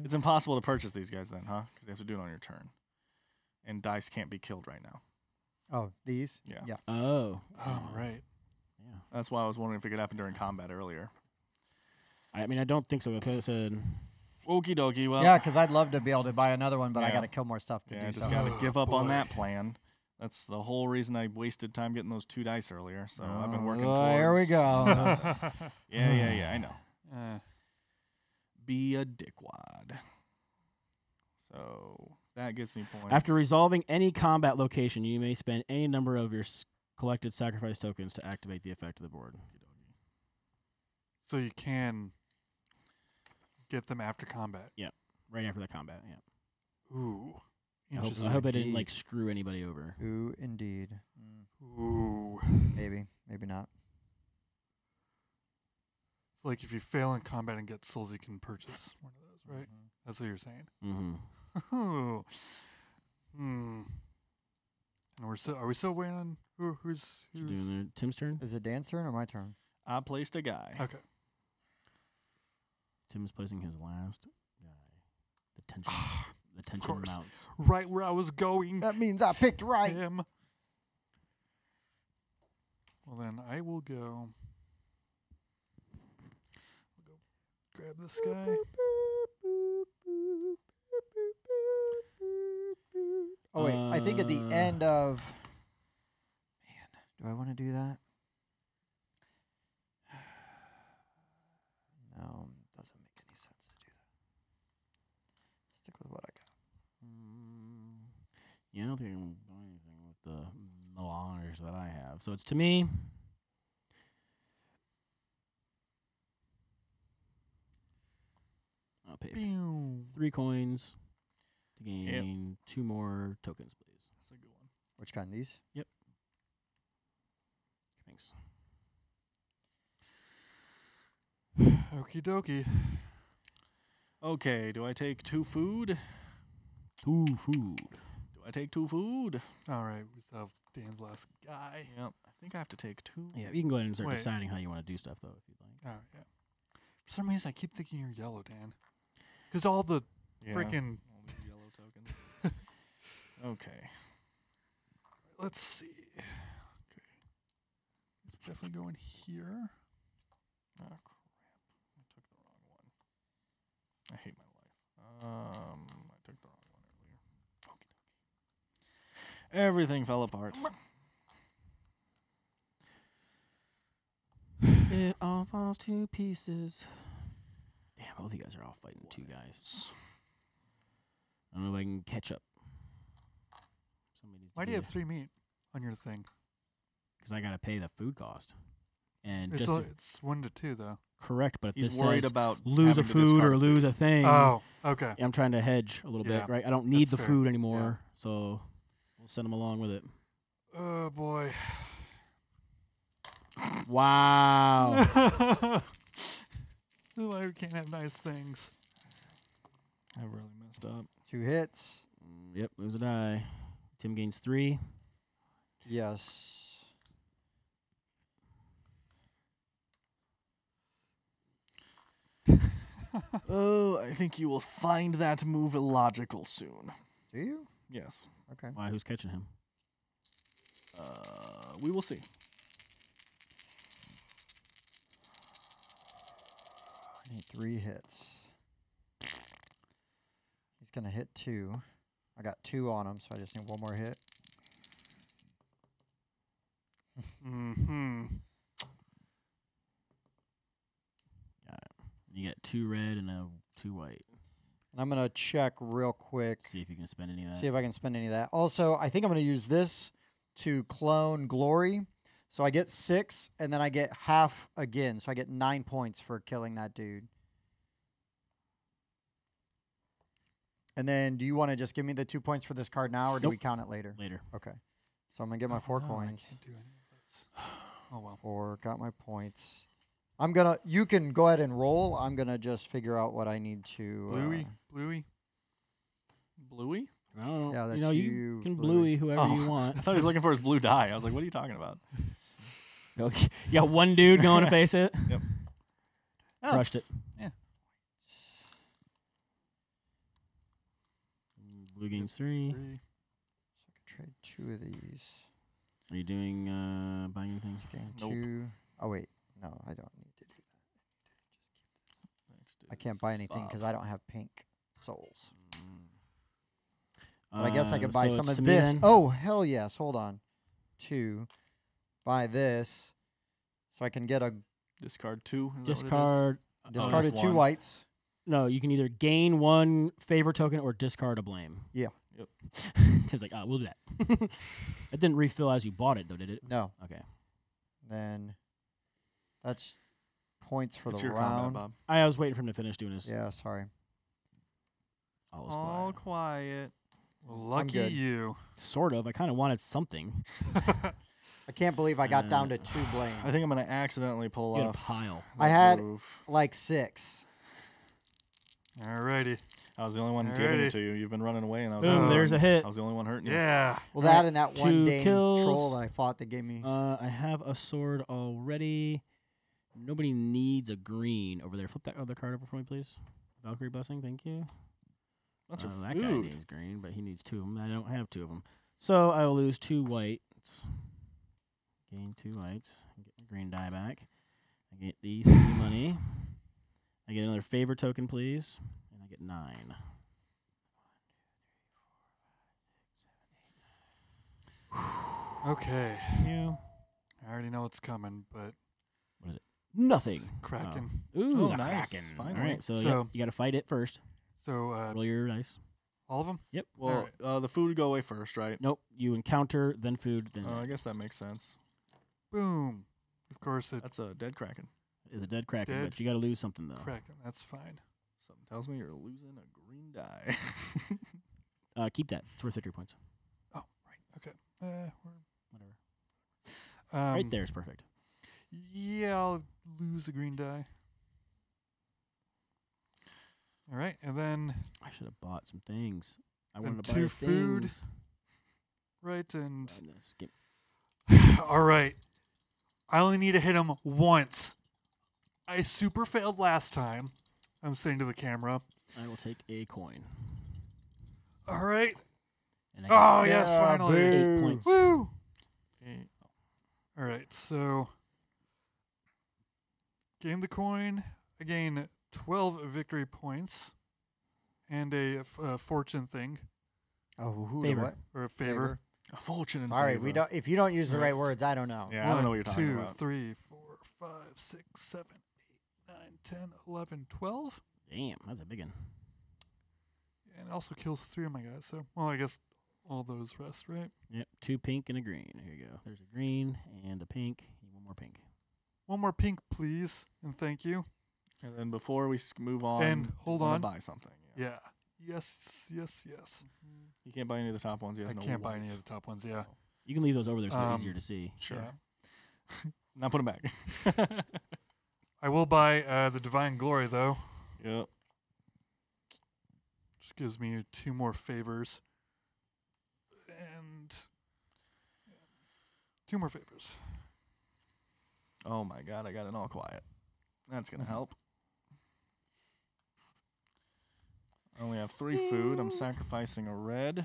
It's impossible to purchase these guys then, huh? Because you have to do it on your turn. And dice can't be killed right now. Oh, these? Yeah. Oh. Oh, right. Yeah. That's why I was wondering if it could happen during combat earlier. I mean, I don't think so. If I said... Okie dokie. Well, yeah, because I'd love to be able to buy another one, but I got to kill more stuff to do. I just got to give up on that plan. That's the whole reason I wasted time getting those 2 dice earlier. So I've been working. Here we go. Yeah. I know. Be a dickwad. So that gets me points. After resolving any combat location, you may spend any number of your collected sacrifice tokens to activate the effect of the board. So you can. Get them after combat. Yeah, right after the combat. Yeah. Ooh. I hope I didn't like screw anybody over. Ooh, indeed. Mm. Ooh. Maybe. Maybe not. It's like if you fail in combat and get souls, you can purchase one of those, right? Mm-hmm. That's what you're saying. Mm-hmm. Hmm. And are we still waiting on who's doing Tim's turn? Is it Dan's turn or my turn? I placed a guy. Okay. Tim is placing his last guy. The tension, the tension mounts. Right where I was going. That means I picked right. Tim. Well, then I will go. I'll go grab this guy. Oh, wait. I think at the end of... Man, do I want to do that? No. Yeah, I don't think I'm going to do anything with the honors that I have. So it's to me. I'll pay 3 coins to gain 2 more tokens, please. That's a good one. Which kind? These? Yep. Thanks. Okie dokie. Okay, do I take 2 food? 2 food. I take 2 food. All right, we still have Dan's last guy. Yep, I think I have to take 2. Yeah, you can go ahead and start deciding how you want to do stuff, though, if you'd like. All right, yeah. For some reason, I keep thinking you're yellow, Dan. Because all the freaking yellow tokens. Okay. Let's see. Okay. It's definitely going here. Oh, crap. I took the wrong one. I hate my life. Everything fell apart. It all falls to pieces. Damn, both of you guys are all fighting 2 guys. I don't know if I can catch up. Why do you have 3 meat on your thing? because I got to pay the food cost. And it's, just it's 1 to 2 though. Correct, but he's worried about lose a food or lose a thing. Oh, okay. I'm trying to hedge a little bit, right? I don't need the food anymore, so we'll send him along with it. Oh boy! Wow! This is why we can't have nice things. I really messed up. 2 hits. Yep, lose a die. Tim gains 3. Yes. Oh, I think you will find that move illogical soon. Do you? Yes. Okay. Why? Who's catching him? We will see. I need 3 hits. He's gonna hit 2. I got 2 on him, so I just need 1 more hit. Mm-hmm. You get 2 red and a 2 white. And I'm going to check real quick. See if you can spend any of that. See if I can spend any of that. Also, I think I'm going to use this to clone Glory. So I get 6, and then I get half again. So I get 9 points for killing that dude. And then do you want to just give me the 2 points for this card now, or do we count it later? Later. Okay. So I'm going to get my 4 coins. I can't do any of this. Oh, well. 4. Got my points. I'm gonna. You can go ahead and roll. I'm gonna just figure out what I need to. Bluey. No, yeah, that's you. Know, you can bluey whoever you want. I thought he was looking for his blue die. I was like, what are you talking about? You got 1 dude going to face it. Yep. Oh. Crushed it. Yeah. Blue gains 3. So I can trade 2 of these. Are you doing buying anything? Nope. 2. Oh wait. No, I don't need to do that. I can't buy anything because I don't have pink souls. But I guess I could buy some of this. Oh, hell yes. Hold on. 2. Buy this. So I can get a... Discard 2? Discard... Discarded 2 whites. No, you can either gain 1 favor token or discard a blame. Yeah. Yep. It's like, oh, we'll do that. It didn't refill as you bought it, though, did it? No. Okay. Then... That's points for the round. Combat, I was waiting for him to finish doing his. Yeah, sorry. All quiet. Well, lucky you. Sort of. I kind of wanted something. I can't believe I got down to 2 blame. I think I'm going to accidentally pull off. A pile. I had like 6. Alrighty. I was the only one giving it to you. You've been running away, and I was there's a hit. I was the only one hurting you. Yeah. Well, that and that 1 dang troll that I fought that gave me. I have a sword already. Nobody needs a green over there. Flip that other card over for me, please. Valkyrie blessing, thank you. That guy needs green, but he needs 2 of them. I don't have 2 of them, so I will lose 2 whites. Gain 2 whites. Get the green die back. I get these money. I get another favor token, please. Get 9. Okay. Yeah. I already know what's coming, but what is it? Nothing. Kraken. Ooh, nice. Kraken. All right, so you got to fight it first. So roll your dice. All of them? Yep. Well, right. The food would go away first, right? Nope. You encounter, then food, then. Oh, I guess that makes sense. Boom. Of course, that's a dead Kraken. It is a dead Kraken, but you got to lose something though. Kraken. That's fine. Something tells me you're losing a green die. Keep that. It's worth 3 points. Oh, right. Okay. Whatever. Right there is perfect. Yeah, I'll lose a green die. All right, and then... I should have bought some things. I wanted to buy 2 food. Things. Right, and... All right. I only need to hit him once. I super failed last time. I'm saying to the camera. I will take a coin. All right. And I yes, finally. 8 points. Woo! All right, so gain the coin. I gain 12 victory points and a fortune thing. Oh, who? Favor. What? Or a favor. A fortune and favor. We don't. If you don't use the right words, I don't know. Yeah, 1, I don't know what you're talking about. 2, 3, 4, 5, 6, 7. 9, 10, 11, 12. Damn, that's a big one. And it also kills 3 of my guys. So, well, I guess all those rest, right? Yep, 2 pink and a green. Here you go. There's a green and a pink. And one more pink. One more pink, please, and thank you. And then before we move on, and hold on, buy something. Yeah. Yes, yes, yes. Mm-hmm. You can't buy any of the top ones. I can't buy any of the top ones, yeah. You can leave those over there so they're easier to see. Sure. Yeah. Not put them back. I will buy the Divine Glory, though. Yep. Just gives me 2 more favors. And 2 more favors. Oh, my God. I got it all quiet. That's going to help. I only have 3 food. I'm sacrificing a red.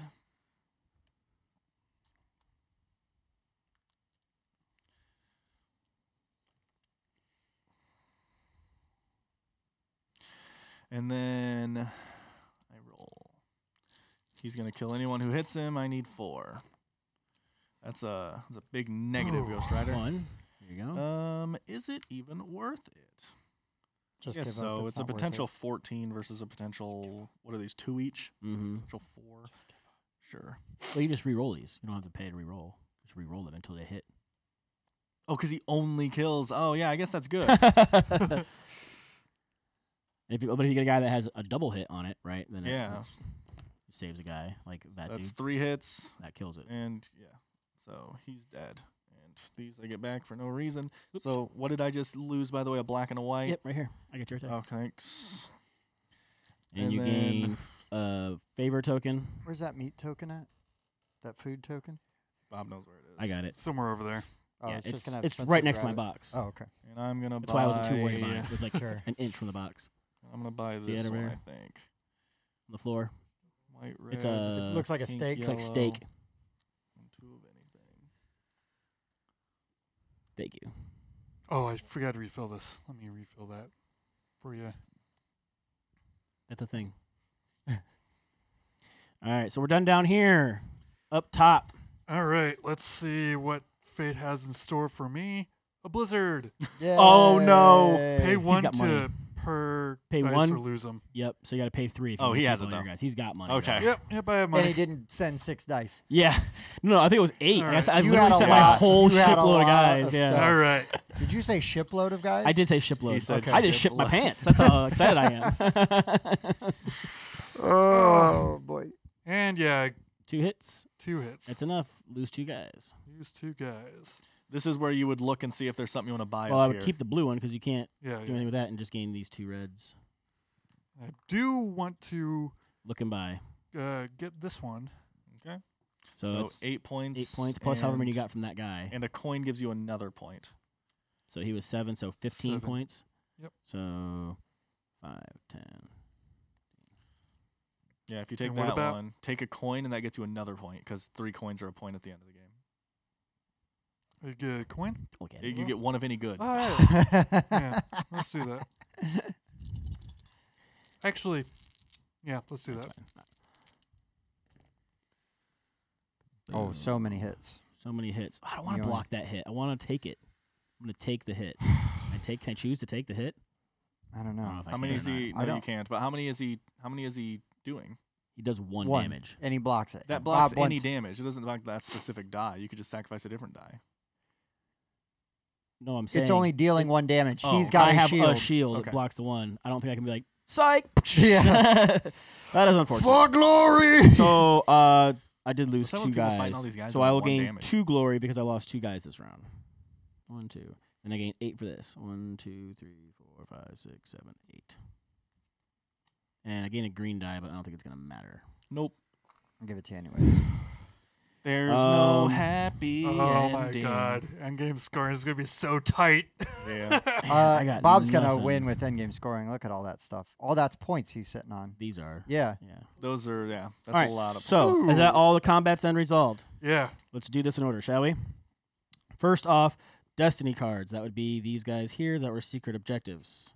And then I roll. He's going to kill anyone who hits him. I need 4. That's a big negative, oh, Ghost Rider. 1. There you go. Is it even worth it? Just give so. Up. It's a potential 14 versus a potential, what are these, 2 each? Mm-hmm. Potential 4. Just give up. Sure. Well, you just re-roll these. You don't have to pay to re-roll. Just re-roll them until they hit. Oh, because he only kills. Oh, yeah, I guess that's good. But if you get a guy that has a double hit on it, right? Then it saves a guy like that. That's dude. 3 hits. That kills it. And yeah, so he's dead. And these I get back for no reason. Oops. So what did I just lose? By the way, a black and a white. Yep, right here. I get your attack. Oh, thanks. And you gain a favor token. Where's that meat token at? That food token? Bob knows where it is. I got it. Somewhere over there. Oh, yeah, it's right next to my box. Oh, okay. And I'm gonna. That's why I wasn't too worried about it. It was like an inch from the box. I'm going to buy this one, I think. On the floor. White, red. It looks like a steak. It's like steak. 2 of anything. Thank you. Oh, I forgot to refill this. Let me refill that for you. That's a thing. All right, so we're done down here. Up top. All right, let's see what fate has in store for me. A blizzard. Yay. Oh, no. Pay 1 to... money. Per pay dice 1 or lose them. Yep. So you got to pay 3. If you he has it though. Guys. He's got money. Okay. Guys. Yep. I have money. And he didn't send 6 dice. Yeah. No, I think it was 8. Right. I literally sent my whole shipload of guys. Yeah. All right. Did you say shipload of guys? I did say shipload. Okay. I just shipped my pants. That's how excited I am. Oh boy. And yeah. 2 hits. 2 hits. That's enough. Lose 2 guys. Lose 2 guys. This is where you would look and see if there's something you want to buy. Well, I would keep the blue one because you can't do anything with that and just gain these 2 reds. I do want to look and buy. Get this one. Okay. So it's 8 points. 8 points plus however many you got from that guy. And a coin gives you another point. So he was 7, so 15 points. Yep. So 5, 10. Yeah, if you take that one, take a coin, and that gets you another point because 3 coins are a point at the end of the game. You get a coin? Okay. You can get 1 of any good. Oh, yeah, let's do that. Actually, yeah, let's do that. Oh, so many hits. So many hits. I don't want to block that hit. I want to take it. I'm going to take the hit. Can I choose to take the hit? I don't know. I don't know if how many is he? No, you can't. But how many is he doing? He does 1 damage. And he blocks it. That blocks any damage. It doesn't block that specific die. You could just sacrifice a different die. No, I'm saying it's only dealing 1 damage. Oh. He's got a shield. I have a shield that blocks the 1. I don't think I can be like, psych! Yeah. That is unfortunate. For glory! So I did lose 2 guys. So I will gain damage. 2 glory because I lost 2 guys this round. 1, 2. And I gain 8 for this. 1, 2, 3, 4, 5, 6, 7, 8. And I gain a green die, but I don't think it's going to matter. Nope. I'll give it to you anyways. There's no happy ending. Oh, my God. Endgame scoring is going to be so tight. Yeah. Bob's going to win with endgame scoring. Look at all that stuff. All that's points he's sitting on. These are. Yeah. Those are, yeah. That's a lot of points. So, is that all the combats then resolved? Yeah. Let's do this in order, shall we? First off, destiny cards. That would be these guys here that were secret objectives.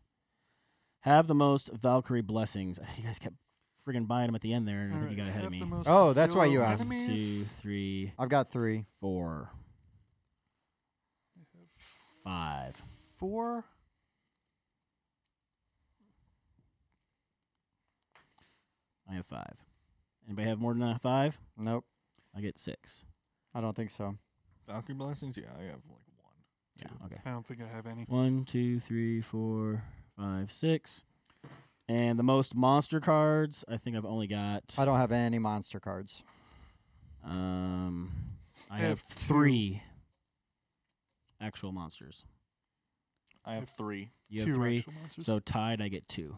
Have the most Valkyrie blessings. You guys kept friggin' buying them at the end there, and I think you got ahead of me. Oh, that's why you asked. 1, 2, 3. I've got 3. 4. 5. 4. I have 5. Anybody have more than 5? Nope. I get 6. I don't think so. Valkyrie Blessings? Yeah, I have like 1. Two. Yeah, okay. I don't think I have any. 1, 2, 3, 4, 5, 6. And the most monster cards, I think I've only got... I don't have any monster cards. I have 3 actual monsters. I have 3. You have 3. So tied, I get 2. Yep.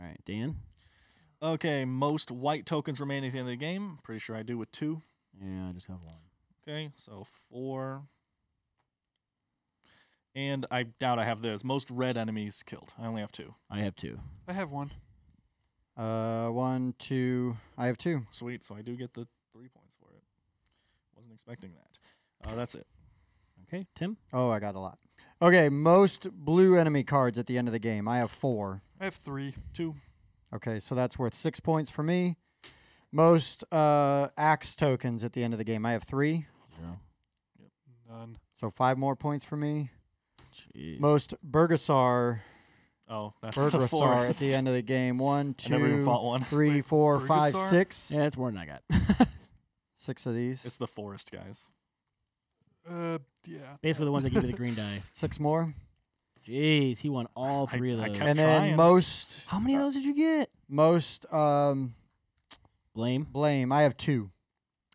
All right, Dan? Okay, most white tokens remaining at the end of the game. Pretty sure I do with 2. Yeah, I just have 1. Okay, so 4. And I doubt I have this. Most red enemies killed. I only have 2. I have 2. I have 1. 1, 2. I have 2. Sweet. So I do get the 3 points for it. Wasn't expecting that. That's it. Okay, Tim. Oh, I got a lot. Okay, most blue enemy cards at the end of the game. I have 4. I have 3. 2. Okay, so that's worth 6 points for me. Most axe tokens at the end of the game. I have 3. 0. Yep. None. So 5 more points for me. Jeez. Most Burgasar. Oh, that's Burgasar the at the end of the game. 1, 2, 3, 4, 5, 6. Yeah, that's more than I got. 6 of these. It's the forest, guys. Yeah. Basically, the ones that give you the green die. 6 more. Jeez, he won all 3 of those. And then most. How many of those did you get? Most. Blame. I have 2.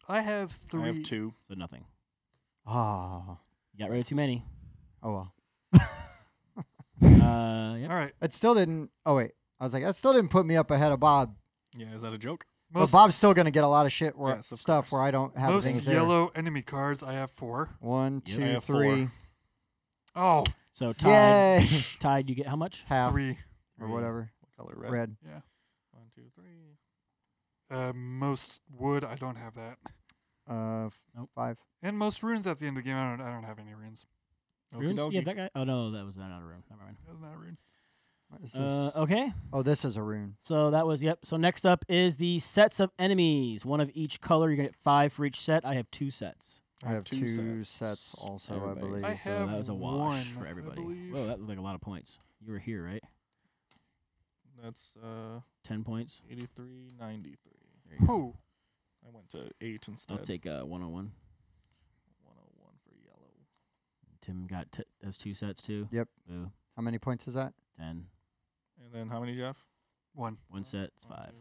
I have 3. I have 2. So nothing. Ah. You got rid of too many. Oh, well. Yep. All right. It still didn't. Oh, wait. I was like, that still didn't put me up ahead of Bob. Yeah, is that a joke? Most but Bob's still going to get a lot of shit where stuff where I don't have things there. Most yellow enemy cards, I have 4. 1, 2, 3. 4. Oh. So tied. Tied, you get how much? Half. 3. Or whatever. What color? Red. Yeah. 1, 2, 3. Most wood, I don't have that. Nope. 5. And most runes at the end of the game, I don't have any runes. Runes? Yeah, that guy. Oh no, that was not a rune. Never mind. That was not a rune. Okay. Oh, this is a rune. So that was yep. So next up is the sets of enemies. 1 of each color. You're gonna get 5 for each set. I have 2 sets. I have 2 sets also, everybody. I believe. I have so that was a wash for everybody. Whoa, that looked like a lot of points. You were here, right? That's 10 points. 83, 93. Who? I went to 8 instead. I'll take 101. 101 for yellow. Tim got has 2 sets too. Yep. Ooh. How many points is that? 10. And then how many do you have? 1. 1 set. It's 5. 1, 2,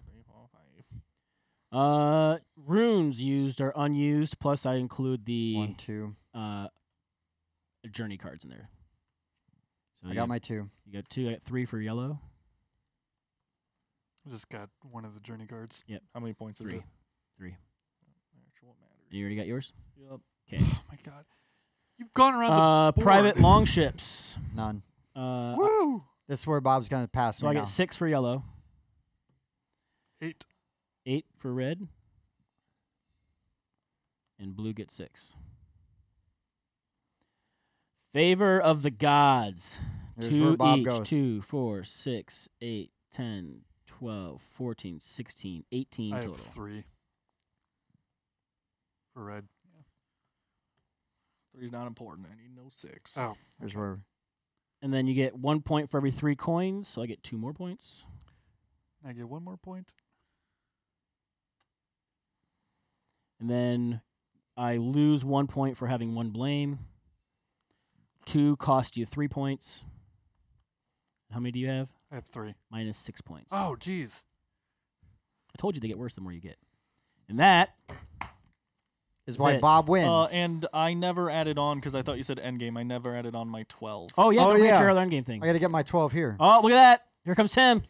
3, 4, 5. Runes used or unused. Plus, I include the 1, 2. Journey cards in there. So I got my 2. You got 2. I got 3 for yellow. I just got 1 of the journey cards. Yep. How many points is it? 3. You already got yours? Yep. Okay. Oh, my God. You've gone around the board. Private longships. None. Woo! This is where Bob's going to pass me now. So I get 6 for yellow. 8. 8 for red. And blue gets 6. Favor of the gods. Here's 2 each. Goes. 2, 4, 6, 8, 10, 12, 14, 16, 18 I total. I have 3. For red. Yeah. 3's not important. I need no 6. Oh. There's where. And then you get 1 point for every 3 coins, so I get 2 more points. I get 1 more point. And then I lose 1 point for having 1 blame. 2 cost you 3 points. How many do you have? I have 3. Minus 6 points. Oh, jeez. I told you they get worse the more you get. And that is why Bob wins. And I never added on, because I thought you said endgame, I never added on my 12. Oh, yeah, don't forget your other endgame thing. I got to get my 12 here. Oh, look at that. Here comes Tim.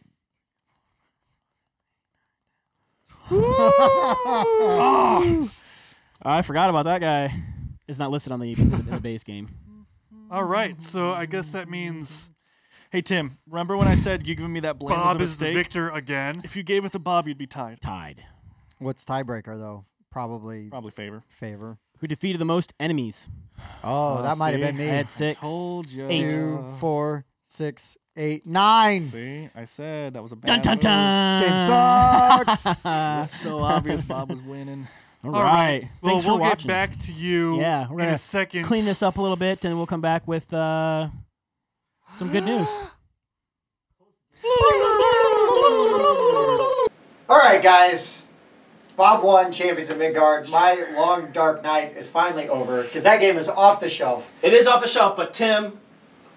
Oh, I forgot about that guy. It's not listed on the base game. All right, so I guess that means... Hey, Tim, remember when I said you giving me that blame Bob was a mistake? Is the victor again. If you gave it to Bob, you'd be tied. Tied. What's tiebreaker, though? Probably favor. Favor. Who defeated the most enemies? Oh, that might have been me. I had 6. I told you. 8. 2, 4, 6, 8, 9. See, I said that was a bad move. This game sucks. It's so obvious Bob was winning. All right. Well, we'll get back to you in a second. Clean this up a little bit, and we'll come back with... some good news. All right, guys. Bob won Champions of Midgard. My long dark night is finally over because that game is off the shelf. It is off the shelf, but Tim,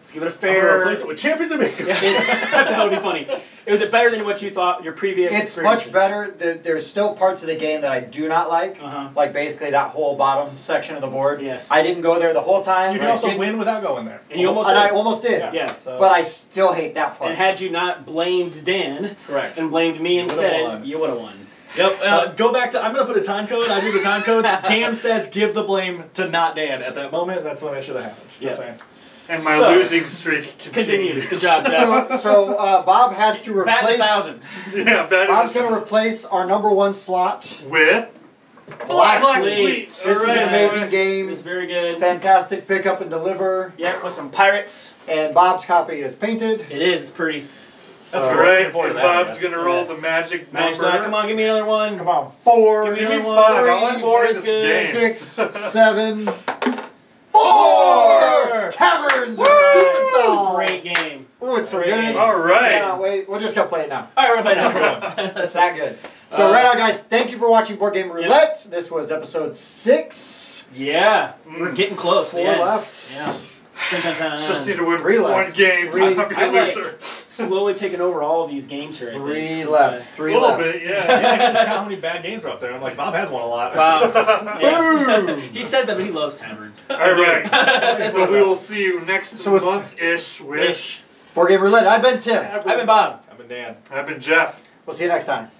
let's give it a fair. Replace it with Champions of Midgard. That would be funny. Is it better than what you thought your previous? It's much better. There's still parts of the game that I do not like, like basically that whole bottom section of the board. Yes, I didn't go there the whole time. You can also win without going there, and you almost. And I almost did. Yeah, so. But I still hate that part. And had you not blamed Dan, and blamed me instead, you would have won. Yep. Go back to. I'm gonna put a time code. I do the time codes. Dan says, "Give the blame to not Dan." At that moment, that's when it should have happened. Just saying. And my losing streak continues. Good job, Dad. So Bob has to replace. Bat 1,000. Yeah, Bob's going to replace our #1 slot with Black Fleet. This is an amazing game. It's very good. Fantastic pick up and deliver. Yeah, with some pirates. And Bob's copy is painted. It is. It's pretty. That's great. And Bob's going to roll the magic number. Come on, give me another one. Come on. 4. Give me 5. 4 is good. 6, 7. 4 Taverns! Great game. Ooh, it's so good. All right. Wait, we're just going to play it now. All right, we're going to play it now. That's not good. So right on, guys, thank you for watching Board Game Roulette. Yep. This was episode 6. Yeah. We're getting close. 4 left. Yeah. Just need to win 1 game. 3 left. Slowly taking over all of these games here. 3 left. 3 left. A little bit, yeah. Yeah, how many bad games are out there? I'm like, Bob has won a lot. Wow. He says that, but he loves taverns. All right. So we will see you next month-ish with Board Game Roulette. I've been Tim. I've been Bob. I've been Dan. I've been Jeff. We'll see you next time.